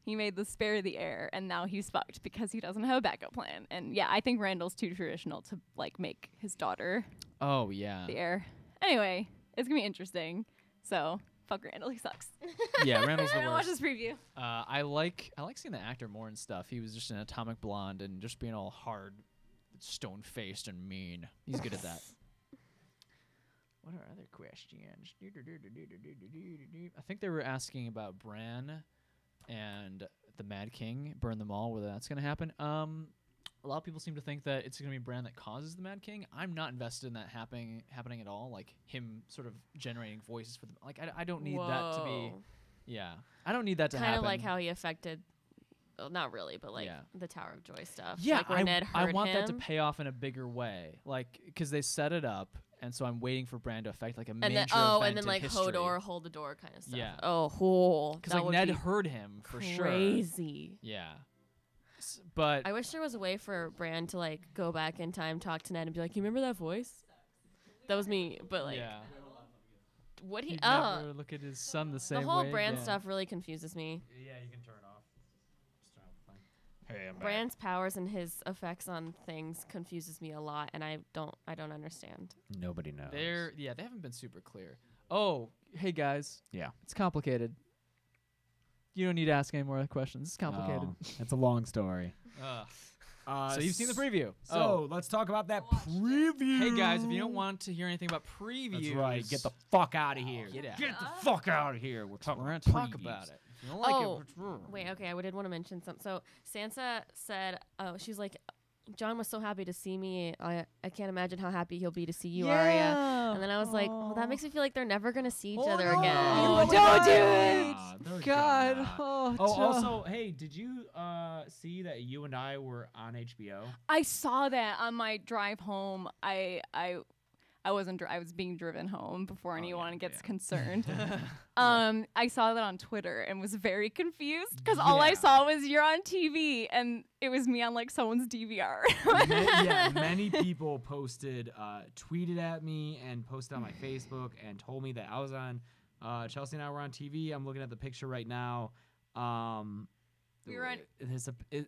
He made the spare the heir, and now he's fucked because he doesn't have a backup plan. And yeah, I think Randall's too traditional to like make his daughter. Oh yeah. The heir. Anyway, it's gonna be interesting. So fuck Randall, he sucks. Yeah, Randall's the worst. I watch this preview. Uh, I like I like seeing the actor more and stuff. He was just an atomic blonde and just being all hard. Stone-faced and mean. He's good at that. What are other questions? I think they were asking about Bran and the Mad King, burn them all, whether that's going to happen. Um, a lot of people seem to think that it's going to be Bran that causes the Mad King. I'm not invested in that happening happening at all, like him sort of generating voices for them. Like, I, I don't need Whoa. that to be... Yeah. I don't need that to Kinda happen. Kind of like how he affected... Well, not really, but like yeah. the Tower of Joy stuff. Yeah, like when I, Ned heard I want him. that to pay off in a bigger way, like because they set it up, and so I'm waiting for Bran to affect like a and major then, oh, event. Oh, and then in like history. Hodor, hold the door kind of stuff. Yeah. Oh, cool. Because like Ned heard him for crazy. sure. Crazy. Yeah. But I wish there was a way for Bran to like go back in time, talk to Ned, and be like, "You remember that voice? That was me." But like, yeah. what he? He'd uh, never look at his son the same way. The whole way. Bran yeah. stuff really confuses me. Yeah, you can turn it off. Hey, Bran's powers and his effects on things confuses me a lot, and I don't, I don't understand. Nobody knows. They're yeah, they haven't been super clear. Oh, hey guys. Yeah, it's complicated. You don't need to ask any more questions. It's complicated. Oh, it's a long story. uh, uh, so you've seen the preview. So oh. let's talk about that preview. Hey guys, if you don't want to hear anything about previews, that's right. Get the fuck out of here. Get, out. get the fuck out of here. We're talking. We're gonna talk about it. You don't like oh, it. Wait, okay, I did want to mention something. So Sansa said, oh, she's like, Jon was so happy to see me. I, I can't imagine how happy he'll be to see you, yeah. Arya. And then I was like, oh, that makes me feel like they're never going to see each oh, other no. again. Oh, don't do it! God. God. Oh, oh also, hey, did you uh, see that You and I were on H B O? I saw that on my drive home. I... I I wasn't. I was being driven home before anyone oh, yeah, gets yeah. concerned. um, yeah. I saw that on Twitter and was very confused because yeah. all I saw was you're on T V and it was me on like someone's D V R. many, yeah, many people posted, uh, tweeted at me and posted on my Facebook and told me that I was on. Uh, Chelsea and I were on T V. I'm looking at the picture right now. Um, we were on. It's a, it,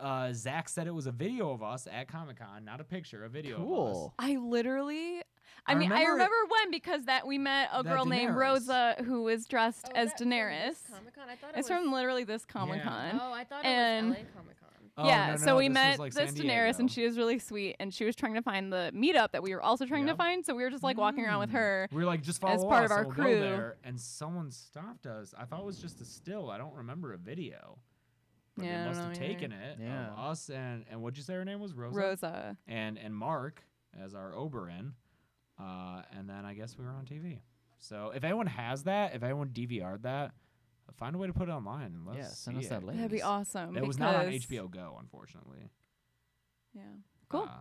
Uh, Zach said it was a video of us at Comic-Con, not a picture, a video cool. of us. I literally, I, I mean, remember I remember it, when because that we met a girl Daenerys. named Rosa who was dressed oh, as Daenerys. Comic-Con? I thought it it's was... from literally this Comic-Con. Yeah. Oh, I thought it and was L A Comic-Con. Oh, yeah, no, no, so no, we this met like this Daenerys, and she was really sweet, and she was trying to find the meetup that we were also trying yep. to find, so we were just like mm. walking around with her. We were like, just follow as part us, of our we'll crew. Go there, and someone stopped us. I thought it was just a still. I don't remember a video. But yeah, they must have taken either. it. Yeah. Um, us and and what'd you say her name was? Rosa. Rosa. And and Mark as our Oberyn, uh, and then I guess we were on T V. So if anyone has that, if anyone D V R'd that, find a way to put it online and let's yeah, send us that link. That'd be awesome. It was not on H B O Go, unfortunately. Yeah. Cool. Uh,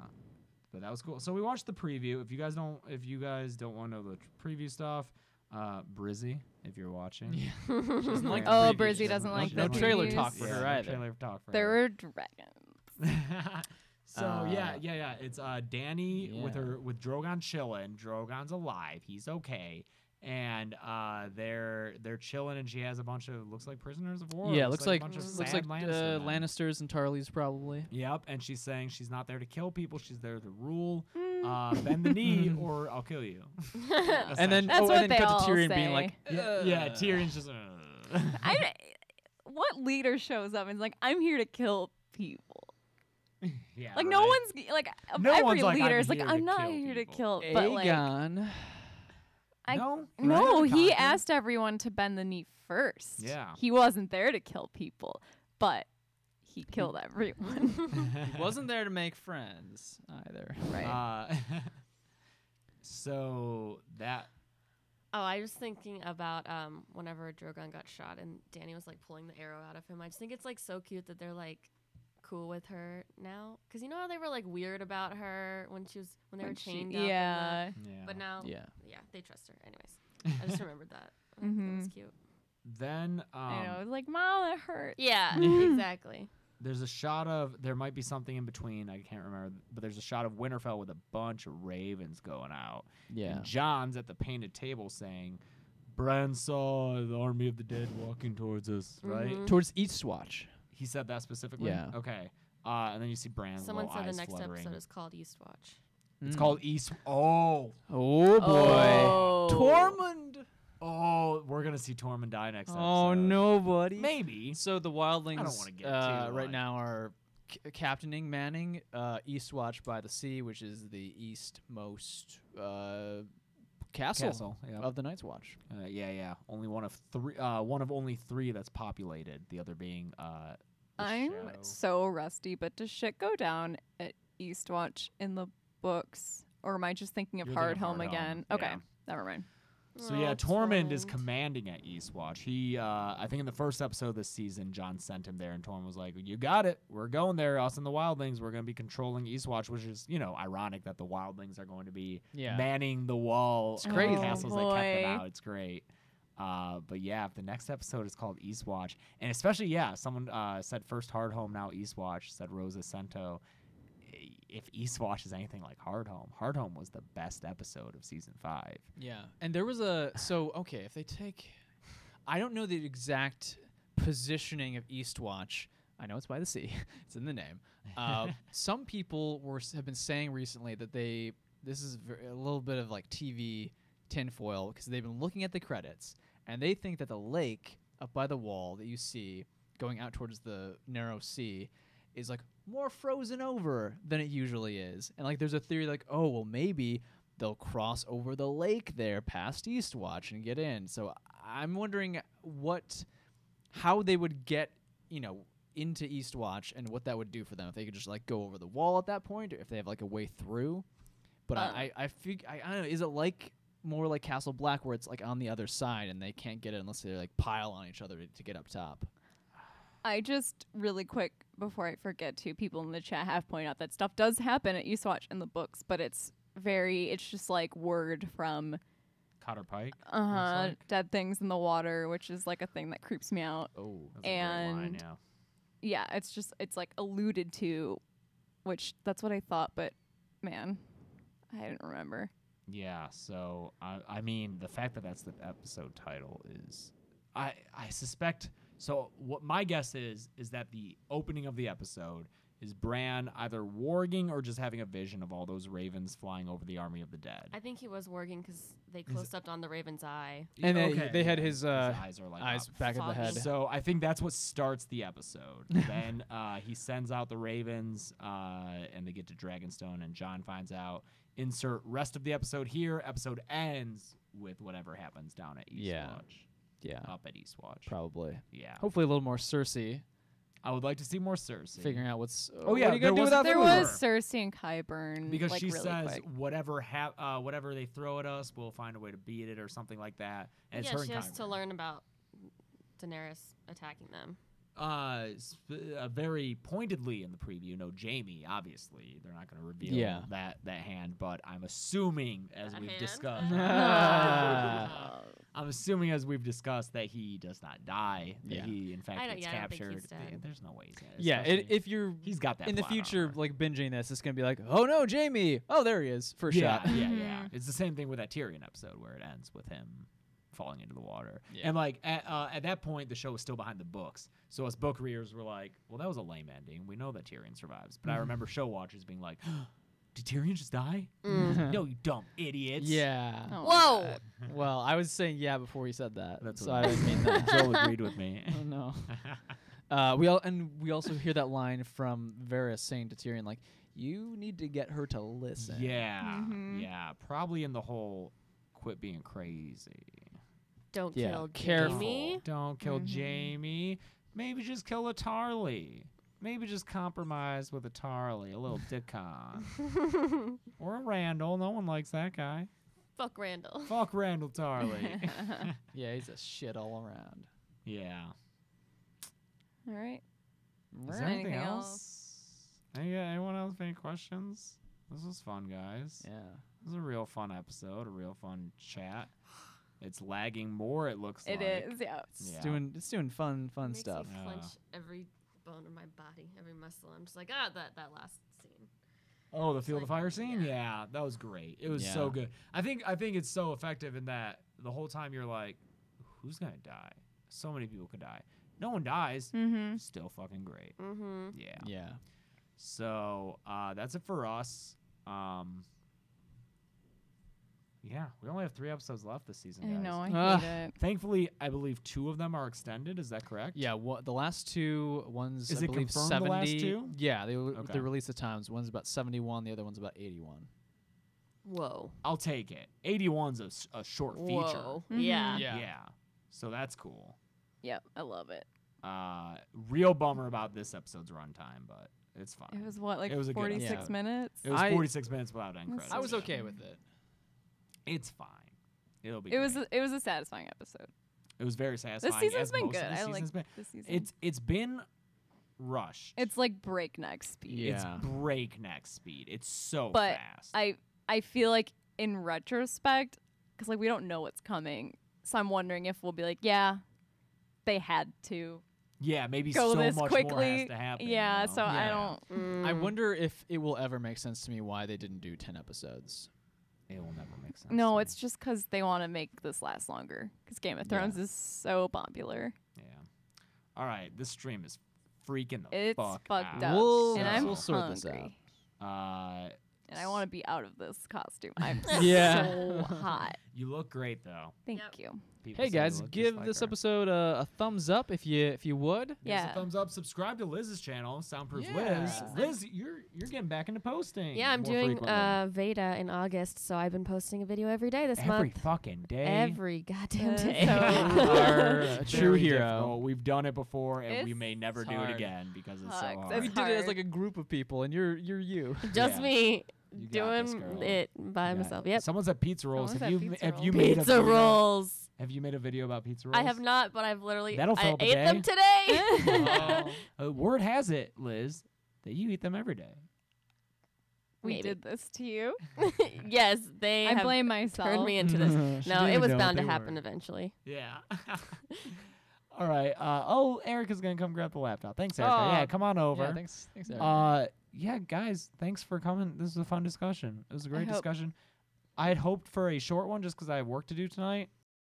but that was cool. So we watched the preview. If you guys don't, if you guys don't want to know the preview stuff. Uh, Brizzy, if you're watching. Yeah. Like oh, Brizzy doesn't like no, the no trailer talk for yeah, her either. No trailer talk for there her. Were dragons. So uh, yeah, yeah, yeah. It's uh Dany yeah. with her with Drogon chilling. Drogon's alive. He's okay. And uh, they're they're chilling, and she has a bunch of looks like prisoners of war. Yeah, looks, looks like, like a bunch of looks like Lannister uh, Lannisters and Tarlys probably. Yep, and she's saying she's not there to kill people; she's there to rule. Mm. Uh, bend the knee, or I'll kill you. and then that's oh, what and then they cut all to Tyrion say. Being like, yeah, yeah Tyrion's just. Uh. I, what leader shows up and is like, I'm here to kill people. Yeah, like right. no one's like no every one's leader is like, I'm, like, I'm not here people. To kill, but Aegon. Like. I no, no he asked everyone to bend the knee first. Yeah. He wasn't there to kill people, but he killed everyone. He wasn't there to make friends either. Right. Uh, so that... Oh, I was thinking about um, whenever Drogon got shot and Dany was like pulling the arrow out of him. I just think it's like so cute that they're like cool with her now. Because you know how they were like weird about her when she was when they when were chained she, up? Yeah. The, yeah. But now... Yeah. Yeah, they trust her. Anyways, I just remembered that. That mm-hmm. was cute. Then um, I know, it was like, Mom, it hurt. Yeah, exactly. There's a shot of there might be something in between. I can't remember, but there's a shot of Winterfell with a bunch of ravens going out. Yeah, and Jon's at the painted table saying, "Bran saw the army of the dead walking towards us." Mm-hmm. Right towards Eastwatch. He said that specifically. Yeah. Okay. Uh, and then you see Bran. Someone said the next fluttering. Episode is called Eastwatch. It's mm. called East. Oh, oh boy, oh. Tormund. Oh, we're gonna see Tormund die next. Oh, episode. No, buddy. Maybe. So the wildlings I don't want to get uh, right much. Now are c captaining, manning uh, Eastwatch by the sea, which is the eastmost uh, castle, castle yep. of the Night's Watch. Uh, yeah, yeah. Only one of three. Uh, one of only three that's populated. The other being. Uh, the I'm show. So rusty, but does shit go down at Eastwatch in the books, or am I just thinking of Hardhelm again? Home. Okay, yeah. Never mind. So yeah, Tormund is commanding at Eastwatch. He, uh, I think, in the first episode this season, Jon sent him there, and Tormund was like, "You got it. We're going there. Us and the Wildlings. We're going to be controlling Eastwatch," which is, you know, ironic that the Wildlings are going to be yeah. manning the wall. It's crazy. Oh, castles boy. That kept them out. It's great. Uh, but yeah, if the next episode is called Eastwatch, and especially yeah, someone uh, said first Hardhome, now Eastwatch. Said Rosa Sento. If Eastwatch is anything like Hardhome, Hardhome was the best episode of season five. Yeah, and there was a so okay. If they take, I don't know the exact positioning of Eastwatch. I know it's by the sea. It's in the name. Uh, some people were have been saying recently that they this is a little bit of like T V tinfoil because they've been looking at the credits and they think that the lake up by the wall that you see going out towards the narrow sea is like more frozen over than it usually is. And like there's a theory like, oh, well maybe they'll cross over the lake there past Eastwatch and get in. So I'm wondering what how they would get, you know, into Eastwatch and what that would do for them. If they could just like go over the wall at that point or if they have like a way through. But uh, I I, I, fig I I don't know, is it like more like Castle Black where it's like on the other side and they can't get it unless they like pile on each other to, to get up top? I just really quick before I forget to people in the chat have pointed out that stuff does happen at Eastwatch in the books, but it's very it's just like word from Cotter Pike. Uh huh. Like. Dead things in the water, which is like a thing that creeps me out. Oh, that's and a great line, yeah. yeah, it's just it's like alluded to, which that's what I thought, but man, I didn't remember. Yeah, so I I mean the fact that that's the episode title is I I suspect. So what my guess is is that the opening of the episode is Bran either warging or just having a vision of all those ravens flying over the army of the dead. I think he was warging because they closed up on the raven's eye, and okay. they, they had his, uh, his eyes, are like eyes back of the head. So I think that's what starts the episode. Then uh, he sends out the ravens, uh, and they get to Dragonstone, and Jon finds out. Insert rest of the episode here. Episode ends with whatever happens down at Eastwatch. Yeah. Yeah, up at Eastwatch. Probably. Yeah. Hopefully a little more Cersei. I would like to see more Cersei. Figuring out what's. Oh, oh yeah, what are you there gonna was, do without there was Cersei and Qyburn. Because like she really says quick. whatever ha uh, whatever they throw at us, we'll find a way to beat it or something like that. And yeah, it's her she and has Qyburn. To learn about Daenerys attacking them. uh, uh, very pointedly in the preview. No, Jaime, obviously. They're not going to reveal yeah. that, that hand, but I'm assuming, as that we've hand? discussed, uh, I'm assuming, as we've discussed, that he does not die, that yeah. he, in fact, gets yeah, captured. There's no way he's dead. Yeah, it, if you're he's got that in the future, armor. like, binging this, it's going to be like, oh, no, Jaime. Oh, there he is, for a yeah, shot. Yeah, yeah, yeah. It's the same thing with that Tyrion episode where it ends with him falling into the water. Yeah. And like at, uh, at that point, the show was still behind the books. So us book readers were like, well, that was a lame ending. We know that Tyrion survives. But mm-hmm. I remember show watchers being like, oh, did Tyrion just die? Mm. No, you dumb idiots. Yeah. Oh, whoa. God. Well, I was saying yeah before he said that. That's so what I didn't mean that. Joel agreed with me. Oh, no. Uh, we all, and we also hear that line from Varys saying to Tyrion, like, you need to get her to listen. Yeah. Mm-hmm. Yeah. Probably in the whole quit being crazy. Don't yeah. kill Careful. Jaime. Don't kill mm-hmm. Jaime. Maybe just kill a Tarly. Maybe just compromise with a Tarly, a little Dickon. Or a Randall. No one likes that guy. Fuck Randall. Fuck Randall Tarly. Yeah, he's a shit all around. Yeah. All right. Is there anything else? else? Any, anyone else have any questions? This was fun, guys. Yeah. This was a real fun episode, a real fun chat. It's lagging more, it looks it like. It is, yeah. It's, yeah. Doing, it's doing fun, fun it stuff. Makes me clench yeah. every bone in my body, every muscle. I'm just like, ah, that, that last scene. Oh, the Field like, of Fire scene? Yeah. yeah, that was great. It was yeah. so good. I think I think it's so effective in that the whole time you're like, who's going to die? So many people could die. No one dies. Mm-hmm. Still fucking great. Mm-hmm. Yeah. Yeah. So uh, that's it for us. Um Yeah, we only have three episodes left this season, guys. I know, I hate uh, it. Thankfully, I believe two of them are extended. Is that correct? Yeah, well, the last two ones, Is I it believe, confirmed seventy. The last two? Yeah, they, okay. they released the times. One's about seventy-one, the other one's about eighty-one. Whoa. I'll take it. eighty-one's a, a short feature. Whoa. Mm-hmm. yeah. yeah. Yeah. So that's cool. Yep, I love it. Uh, real bummer about this episode's runtime, but it's fine. It was what, like was forty-six minutes? It was forty-six I, minutes without end credits. I was okay with it. It's fine. It'll be. It great. was. A, it was a satisfying episode. It was very satisfying. This season's been good. I like been. this season. It's it's been rushed. It's like breakneck speed. Yeah. It's breakneck speed. It's so but fast. But I I feel like in retrospect, because like we don't know what's coming, so I'm wondering if we'll be like, yeah, they had to. Yeah, maybe Go so this much quickly. more has to happen. Yeah. You know? So yeah. I don't. Mm. I wonder if it will ever make sense to me why they didn't do ten episodes. It will never make sense. No, it's just because they want to make this last longer. Because Game of Thrones yeah. is so popular. Yeah. All right, this stream is freaking the it's fuck fucked out. up, we'll, and I'm we'll sort hungry. This out. Uh, and I want to be out of this costume. I'm yeah. so hot. You look great though. Thank yep. you. People hey guys, give like this her. episode a, a thumbs up if you if you would. Give yeah. us a thumbs up. Subscribe to Liz's channel, Soundproof yeah. Liz. Liz, you're you're getting back into posting. Yeah, I'm doing uh, Veda in August, so I've been posting a video every day this every month. Every fucking day. Every goddamn day. You are a true hero. Difficult. We've done it before, and it's we may never hard. do it again because it's Hugs. so hard. We did it as like a group of people, and you're you're you. Just yeah. me. You doing it by myself. It. Yep. Someone said pizza rolls. Have, said you, pizza have you have you made pizza a video? rolls? Have you made a video about pizza rolls? I have not, but I've literally That'll I ate them today. oh. uh, word has it, Liz, that you eat them every day. We Maybe. did this to you. yes, they. I have blame myself. Turned me into this. no, it was bound to happen were. eventually. Yeah. All right. Uh, oh, Erica's gonna come grab the laptop. Thanks, Erica. Oh. Yeah, come on over. Yeah, thanks, thanks, Erica. Uh, Yeah, guys, thanks for coming. This was a fun discussion. It was a great I discussion. I had hoped for a short one just because I have work to do tonight.